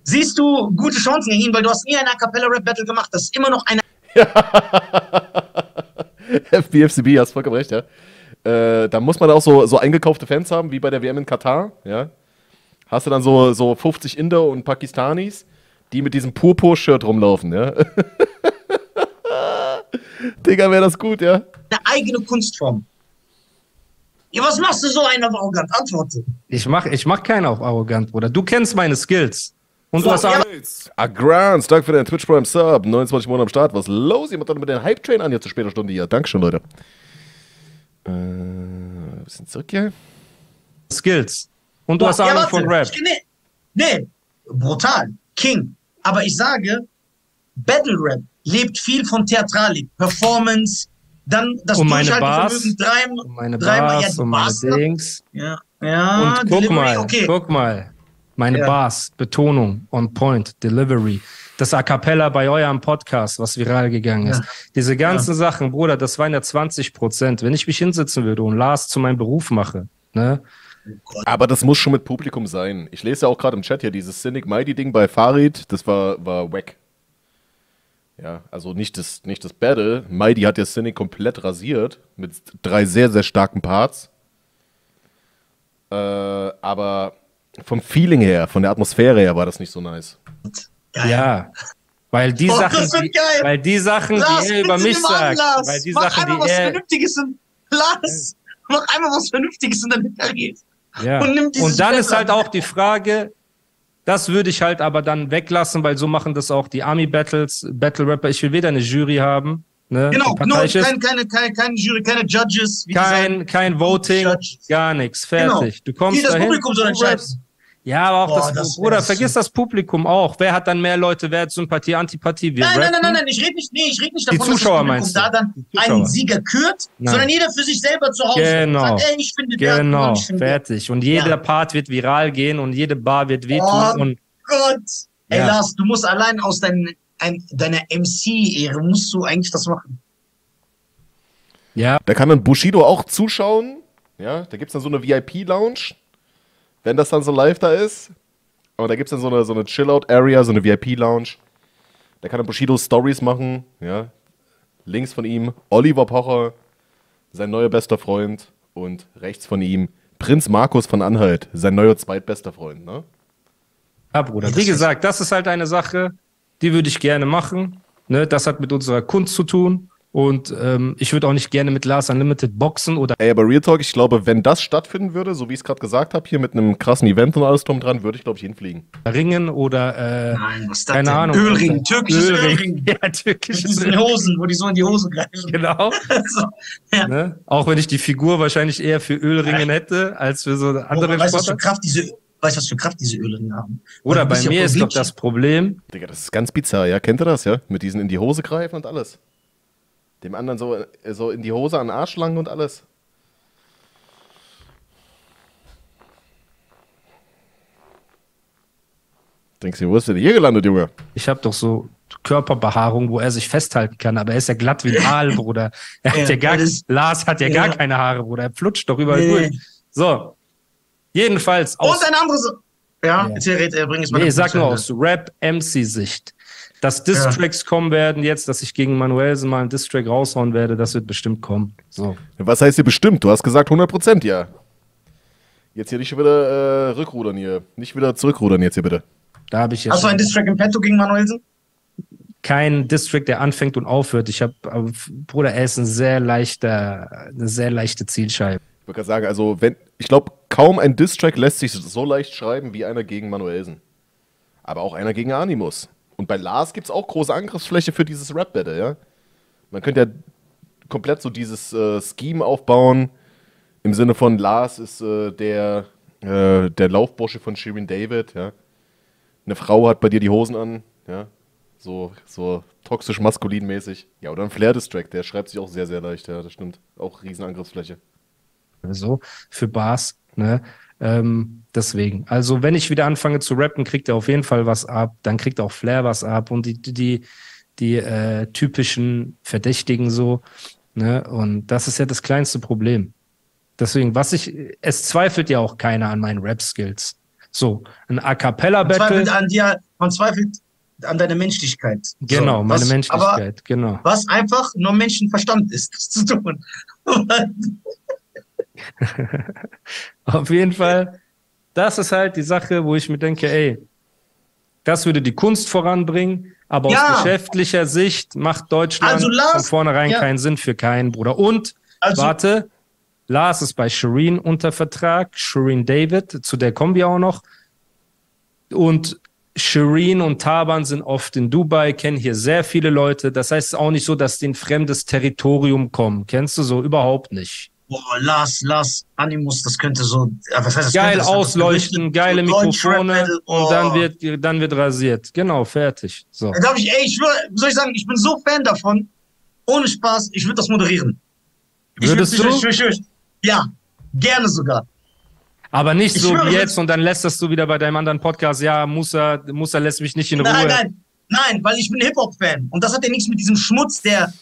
Siehst du gute Chancen gegen ihn, weil du hast nie eine A-Cappella-Rap-Battle gemacht. Das ist immer noch eine... F B F C B, hast vollkommen recht, ja. Äh, da muss man auch so, so eingekaufte Fans haben, wie bei der W M in Katar, ja. Hast du dann so, so fünfzig Inder und Pakistanis, die mit diesem Purpur-Shirt rumlaufen, ja. Digga, wäre das gut, ja. Eine eigene Kunstform. Ja, was machst du so einen auf arrogant? Antworte. Ich mach, ich mach keinen auf arrogant, Bruder. Du kennst meine Skills. Und so, du hast alles. Ja. Agrans, danke für deinen Twitch Prime Sub. neunundzwanzig Monate am Start. Was los? Jemand hat mit den Hype-Train an jetzt zur später Stunde hier. Dankeschön, Leute. Äh, ein bisschen zurück hier. Skills. Und du Boah, hast Ahnung ja, von Rap. Nee, nee, brutal. King. Aber ich sage, Battle Rap lebt viel von Theatralik, Performance, dann das um Durchhaltevermögen dreimal, um meine dreimal, Bars, ja, um meine Dings. Ja, ja, und guck Delivery, mal, okay. guck mal, meine ja. Bars, Betonung, on point, Delivery, das A Cappella bei eurem Podcast, was viral gegangen ist. Ja. Diese ganzen ja. Sachen, Bruder, das waren ja zwanzig Prozent. Wenn ich mich hinsetzen würde und Lars zu meinem Beruf mache, ne? Oh, aber das muss schon mit Publikum sein. Ich lese ja auch gerade im Chat hier dieses Cynic Mighty-Ding bei Farid, das war, war wack. Ja, also nicht das, nicht das Battle. Mighty hat ja Cynic komplett rasiert mit drei sehr, sehr starken Parts. Äh, aber vom Feeling her, von der Atmosphäre her war das nicht so nice. Geil. Ja, weil die oh, Sachen, die, weil die Sachen, Lars, die er über mich sagt, an, weil die mach Sachen, einmal die was er... Vernünftiges und Lars, ja. mach einmal was Vernünftiges in der Mittaggeht. Ja. Und, nimmt und dann Später ist halt auch die Frage... Das würde ich halt aber dann weglassen, weil so machen das auch die Army-Battles, Battle-Rapper. Ich will weder eine Jury haben. Ne? Genau, no, keine, keine, keine, keine Jury, keine Judges. Wie kein, gesagt, kein Voting, Judge. Gar nichts, fertig. Genau. Du kommst dahin, das Publikum soll entscheiden. Ja, aber auch Boah, das, das Bruder, vergiss das Publikum auch. Wer hat dann mehr Leute, wer hat Sympathie, Antipathie? Wir nein, nein, nein, nein, nein, ich rede nicht, nee, ich red nicht davon, die Zuschauer, dass das Publikum da dann einen Sieger kürt, nein. sondern jeder für sich selber zu Hause genau. sagt, ey, ich finde der Genau, und ich finde fertig. Und jeder ja. Part wird viral gehen und jede Bar wird wehtun. Oh und Gott! Ja. Ey, Lars, du musst allein aus dein, ein, deiner M C-Ehre, musst du eigentlich das machen. Ja. Da kann dann Bushido auch zuschauen. Ja, da gibt es dann so eine V I P-Lounge. Wenn das dann so live da ist, aber da gibt es dann so eine, so eine Chill-Out-Area, so eine V I P-Lounge. Da kann der Bushido Stories machen, ja. Links von ihm Oliver Pocher, sein neuer bester Freund. Und rechts von ihm Prinz Markus von Anhalt, sein neuer zweitbester Freund, ne? Ja, Bruder. Wie gesagt, das ist halt eine Sache, die würde ich gerne machen. Ne? Das hat mit unserer Kunst zu tun. Und ähm, ich würde auch nicht gerne mit Lars Unlimited boxen oder... Ey, aber Real Talk, ich glaube, wenn das stattfinden würde, so wie ich es gerade gesagt habe, hier mit einem krassen Event und alles drum dran, würde ich, glaube ich, hinfliegen. Ringen oder, äh, Nein, was ist das keine denn? Ahnung. Ölring, türkisches Ölring. Ja, türkisches Ölring. Hosen, wo die so in die Hose greifen. Genau. so, ja. ne? Auch wenn ich die Figur wahrscheinlich eher für Ölringen hätte, als für so andere oh, Sportler. Weißt du, was für Kraft diese, weißt, was für Kraft diese Ölringe haben? Oder bei mir ist doch das Problem... Digga, das ist ganz bizarr, ja? Kennt ihr das, ja? Mit diesen in die Hose greifen und alles. Dem anderen so, so in die Hose an den Arsch lang und alles. Denkst du, wo ist denn hier gelandet, Junge? Ich hab doch so Körperbehaarung, wo er sich festhalten kann, aber er ist ja glatt wie ein Aal, Bruder. Er hat ja, ja gar, ist, Lars hat ja, ja gar keine Haare, Bruder. Er flutscht doch überall durch. Nee. So. Jedenfalls. Aus und ein anderes. Ja, ja. Jetzt redet er, bring ich mal. Nee, sag nur aus Rap-M C-Sicht. Dass Distracks ja. kommen werden jetzt, dass ich gegen Manuellsen mal einen Distrack raushauen werde, das wird bestimmt kommen. So. Was heißt hier bestimmt? Du hast gesagt hundert Prozent, ja. Jetzt hier nicht wieder äh, rückrudern hier. Nicht wieder zurückrudern jetzt hier bitte. Da habe ich jetzt. Hast du einen Distrack im Petto gegen Manuellsen? kein District, der anfängt und aufhört. Ich habe, Bruder, er ist ein sehr leichter, eine sehr leichte Zielscheibe. Ich würde gerade sagen, also wenn, ich glaube, kaum ein Diss-Track lässt sich so leicht schreiben wie einer gegen Manuellsen. Aber auch einer gegen Animus. Und bei Laas gibt es auch große Angriffsfläche für dieses Rap-Battle, ja? Man könnte ja komplett so dieses äh, Scheme aufbauen, im Sinne von Laas ist äh, der, äh, der Laufbursche von Shirin David, ja? Eine Frau hat bei dir die Hosen an, ja? So, so toxisch-maskulin-mäßig. Ja, oder ein Flair-Diss-Track, der schreibt sich auch sehr, sehr leicht, ja, das stimmt. Auch riesen Angriffsfläche. So, für Bars, ne? Ähm, deswegen. Also, wenn ich wieder anfange zu rappen, kriegt er auf jeden Fall was ab. Dann kriegt auch Flair was ab und die, die, die äh, typischen Verdächtigen so, ne? Und das ist ja das kleinste Problem. Deswegen, was ich, es zweifelt ja auch keiner an meinen Rap-Skills. So, ein A-Cappella-Battle. Man zweifelt an deine Menschlichkeit. Genau, so, meine was, Menschlichkeit, aber, genau. Was einfach nur Menschenverstand ist, das zu tun. Auf jeden Fall, das ist halt die Sache, wo ich mir denke, ey, das würde die Kunst voranbringen, aber ja, aus geschäftlicher Sicht macht Deutschland also Lars, von vornherein ja. keinen Sinn für keinen, Bruder. Und, also, warte, Lars ist bei Shirin unter Vertrag, Shirin David, zu der kommen wir auch noch. Und Shirin und Taban sind oft in Dubai, kennen hier sehr viele Leute. Das heißt, es ist auch nicht so, dass die in fremdes Territorium kommen. Kennst du so? Überhaupt nicht. Boah, Lars, Lars, Animus, das könnte so... Was heißt, das Geil könnte, das ausleuchten, das geile Mikrofone oh. und dann wird, dann wird rasiert. Genau, fertig. So. Da darf ich, ey, ich würde, soll ich sagen, ich bin so Fan davon, ohne Spaß, ich würde das moderieren. Ich Würdest würd, du? Ich, ich, ich, ich, ja, gerne sogar. Aber nicht ich so schwöre, wie jetzt und dann lässt das du wieder bei deinem anderen Podcast, ja, Musa, Musa lässt mich nicht in nein, Ruhe. Nein, nein, nein, weil ich bin Hip-Hop-Fan und das hat ja nichts mit diesem Schmutz, der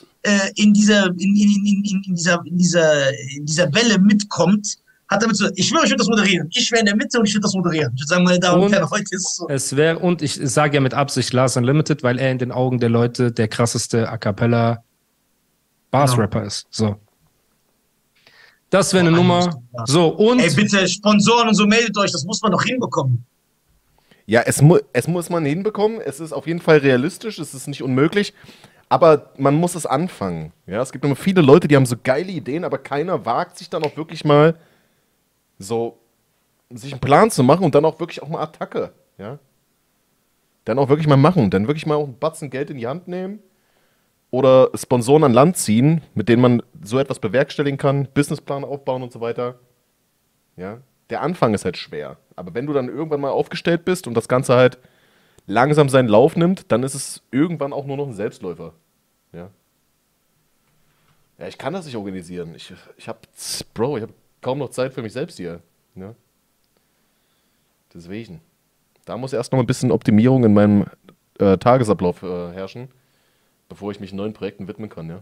in dieser in, in, in, in dieser in dieser in dieser Welle mitkommt, hat damit zu tun. Ich schwöre, ich würde das moderieren. Ich wäre in der Mitte und ich würde das moderieren. Ich würde sagen, meine Damen und Herren, heute ist es so. Es wäre, und ich sage ja mit Absicht Lars Unlimited, weil er in den Augen der Leute der krasseste A Cappella Bars Rapper ist. So. Das wäre eine Nummer. So, und ey, bitte Sponsoren und so, meldet euch, das muss man doch hinbekommen. Ja, es, mu es muss man hinbekommen. Es ist auf jeden Fall realistisch, es ist nicht unmöglich. Aber man muss es anfangen. Ja, es gibt immer viele Leute, die haben so geile Ideen, aber keiner wagt sich dann auch wirklich mal so, sich einen Plan zu machen und dann auch wirklich auch mal Attacke. Ja? Dann auch wirklich mal machen. Dann wirklich mal auch einen Batzen Geld in die Hand nehmen oder Sponsoren an Land ziehen, mit denen man so etwas bewerkstelligen kann, Businessplan aufbauen und so weiter. Ja? Der Anfang ist halt schwer. Aber wenn du dann irgendwann mal aufgestellt bist und das Ganze halt langsam seinen Lauf nimmt, dann ist es irgendwann auch nur noch ein Selbstläufer. Ja, ja, ich kann das nicht organisieren. Ich, ich habe, Bro, ich habe kaum noch Zeit für mich selbst hier. Ja. Deswegen. Da muss erst noch ein bisschen Optimierung in meinem äh, Tagesablauf äh, herrschen, bevor ich mich neuen Projekten widmen kann. Ja.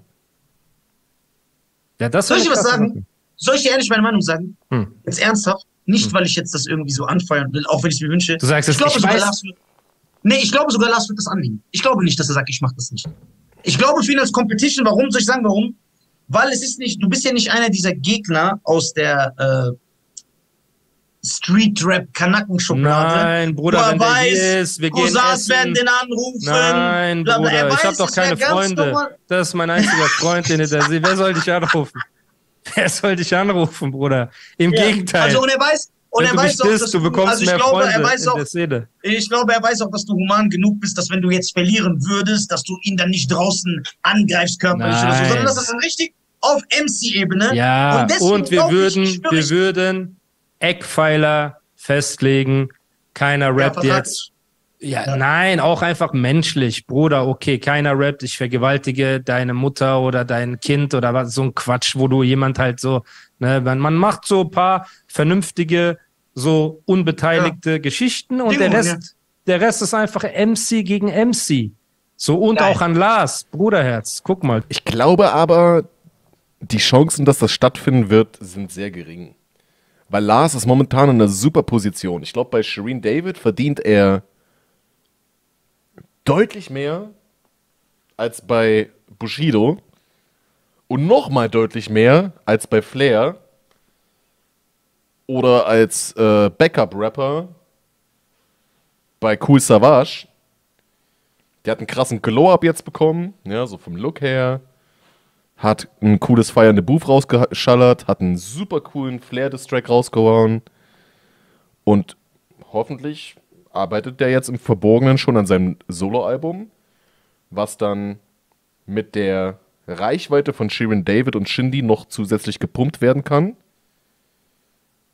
Ja, das soll ich was sagen? Soll ich dir ehrlich meine Meinung sagen? Hm. Jetzt ernsthaft? Nicht, hm. weil ich jetzt das irgendwie so anfeuern will, auch wenn ich es mir wünsche. Du sagst, ich glaube, ich weiß. Nee, ich glaube sogar, Lars wird das annehmen. Ich glaube nicht, dass er sagt, ich mache das nicht. Ich glaube viel als Competition. Warum? Soll ich sagen, warum? Weil es ist nicht, du bist ja nicht einer dieser Gegner aus der äh, Street-Rap-Kanacken-Schublade. Nenein, Bruder, wenn der hier ist, wir gehen essen. Werden den anrufen. Nein, Bruder, Bruder weiß, ich habe doch keine Freunde. Das ist mein einziger Freund, den hinter sie. Wer soll dich anrufen? Wer soll dich anrufen, Bruder? Im ja. Gegenteil. Also, und er weiß... Und wenn er du weiß auch, bist, dass du bekommst also ich mehr glaube, Freunde er weiß auch, in der Szene. Ich glaube, er weiß auch, dass du human genug bist, dass wenn du jetzt verlieren würdest, dass du ihn dann nicht draußen angreifst körperlich Nein. oder so, sondern das ist dann richtig auf M C-Ebene. Ja, und, und wir, würden, ich, ich wir würden Eckpfeiler festlegen, keiner rappt ja, jetzt. Ja, ja. Nein, auch einfach menschlich, Bruder, okay, keiner rappt, ich vergewaltige deine Mutter oder dein Kind oder was, so ein Quatsch, wo du jemand halt so, ne, man macht so ein paar vernünftige, so unbeteiligte ja. Geschichten und der Rest, ja. der Rest ist einfach M C gegen M C. So, und Geil. auch an Lars, Bruderherz, guck mal. Ich glaube aber, die Chancen, dass das stattfinden wird, sind sehr gering. Weil Lars ist momentan in einer super Position. Ich glaube, bei Shirin David verdient er deutlich mehr als bei Bushido und nochmal deutlich mehr als bei Flair oder als äh, Backup-Rapper bei Cool Savage. Der hat einen krassen Glow-Up jetzt bekommen, ja, so vom Look her. Hat ein cooles Fire in the Booth rausgeschallert, hat einen super coolen Flair-Distrack rausgehauen. Und hoffentlich arbeitet der jetzt im Verborgenen schon an seinem Solo-Album, was dann mit der Reichweite von Shirin David und Shindy noch zusätzlich gepumpt werden kann.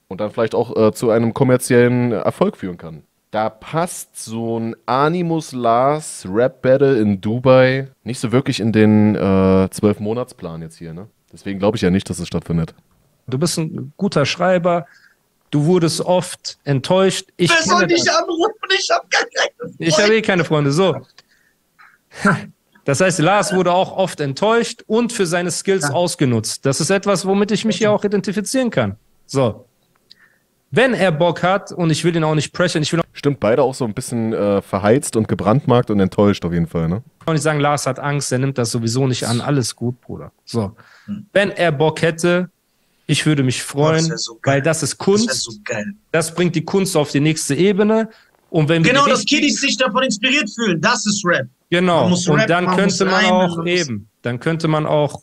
Und dann vielleicht auch äh, zu einem kommerziellen Erfolg führen kann. Da passt so ein Animus-Laas-Rap-Battle in Dubai nicht so wirklich in den zwölf-Monats-Plan äh, jetzt hier, ne? Deswegen glaube ich ja nicht, dass es stattfindet. Du bist ein guter Schreiber. Du wurdest oft enttäuscht. Ich Wer soll dich anrufen? Ich habe gar keine Freunde. Ich habe eh keine Freunde. So. Das heißt, Lars wurde auch oft enttäuscht und für seine Skills ausgenutzt. Das ist etwas, womit ich mich ja auch identifizieren kann. So. Wenn er Bock hat, und ich will ihn auch nicht pressuren, ich will Stimmt, beide auch so ein bisschen äh, verheizt und gebrandmarkt und enttäuscht auf jeden Fall, ne? Ich kann nicht sagen, Lars hat Angst, er nimmt das sowieso nicht an. Alles gut, Bruder. So. Hm. Wenn er Bock hätte, ich würde mich freuen, das so weil das ist Kunst. Das, so geil. Das bringt die Kunst auf die nächste Ebene. Und wenn genau, wir dass Kiddies sich davon inspiriert fühlen, das ist Rap. Genau, und Rap, dann man könnte man auch rein, eben, dann könnte man auch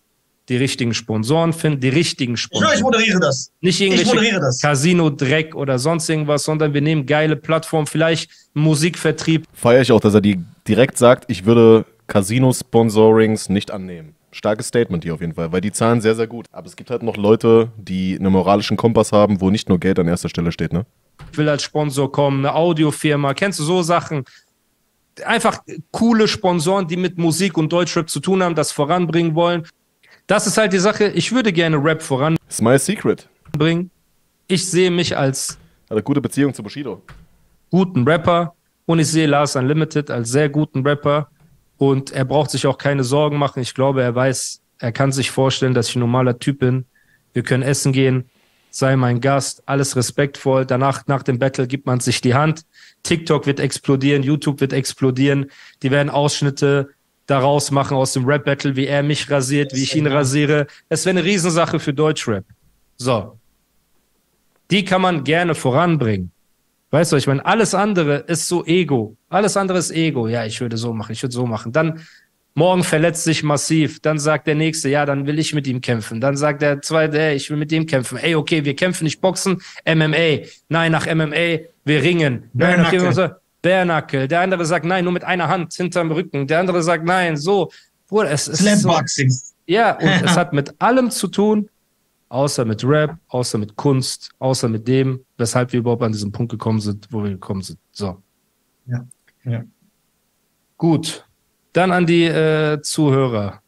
die richtigen Sponsoren finden, die richtigen Sponsoren. Ich moderiere das. Nicht irgendwelche Casino-Dreck oder sonst irgendwas, sondern wir nehmen geile Plattformen, vielleicht Musikvertrieb. Feiere ich auch, dass er die direkt sagt, ich würde Casino-Sponsorings nicht annehmen. Starkes Statement hier auf jeden Fall, weil die zahlen sehr, sehr gut. Aber es gibt halt noch Leute, die einen moralischen Kompass haben, wo nicht nur Geld an erster Stelle steht, ne? Ich will als Sponsor kommen, eine Audiofirma, kennst du so Sachen? Einfach coole Sponsoren, die mit Musik und Deutschrap zu tun haben, das voranbringen wollen. Das ist halt die Sache, ich würde gerne Rap voran. It's my secret. Bringen. Ich sehe mich als... Hat eine gute Beziehung zu Bushido. Guten Rapper und ich sehe Lars Unlimited als sehr guten Rapper und er braucht sich auch keine Sorgen machen. Ich glaube, er weiß, er kann sich vorstellen, dass ich ein normaler Typ bin. Wir können essen gehen, sei mein Gast, alles respektvoll. Danach, nach dem Battle gibt man sich die Hand. TikTok wird explodieren, YouTube wird explodieren. Die werden Ausschnitte daraus machen aus dem Rap-Battle, wie er mich rasiert, wie ich ihn rasiere. Es wäre eine Riesensache für Deutschrap. So. Die kann man gerne voranbringen. Weißt du, ich meine, alles andere ist so Ego. Alles andere ist Ego. Ja, ich würde so machen, ich würde so machen. Dann morgen verletzt sich massiv. Dann sagt der Nächste, ja, dann will ich mit ihm kämpfen. Dann sagt der Zweite, ey, ich will mit ihm kämpfen. Ey, okay, wir kämpfen nicht Boxen, M M A. Nein, nach M M A, wir ringen. Nein, nach M M A. Bärnackel, der andere sagt nein, nur mit einer Hand hinterm Rücken, der andere sagt nein, so. Bruder, es ist Slam-Boxing. So. Ja, und es hat mit allem zu tun, außer mit Rap, außer mit Kunst, außer mit dem, weshalb wir überhaupt an diesen Punkt gekommen sind, wo wir gekommen sind. So. Ja. Ja. Gut. Dann an die äh, Zuhörer.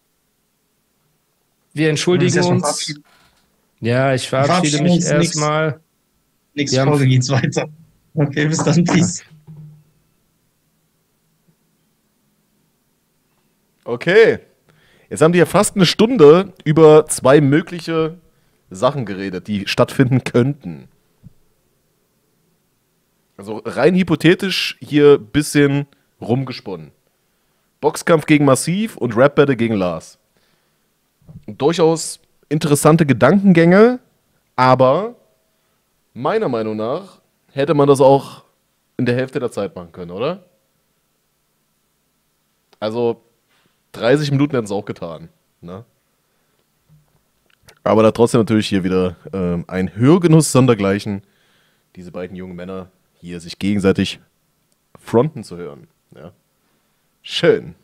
Wir entschuldigen uns. Ja, ich verabschiede mich erstmal. Nächste Folge geht's weiter. Okay, bis dann. Peace. Okay, jetzt haben die ja fast eine Stunde über zwei mögliche Sachen geredet, die stattfinden könnten. Also rein hypothetisch hier ein bisschen rumgesponnen. Boxkampf gegen Massiv und Rap-Battle gegen Lars. Durchaus interessante Gedankengänge, aber meiner Meinung nach hätte man das auch in der Hälfte der Zeit machen können, oder? Also... dreißig Minuten hätten es auch getan. Ne? Aber da trotzdem natürlich hier wieder ähm, ein Hörgenuss sondergleichen, diese beiden jungen Männer hier sich gegenseitig fronten zu hören. Ja? Schön.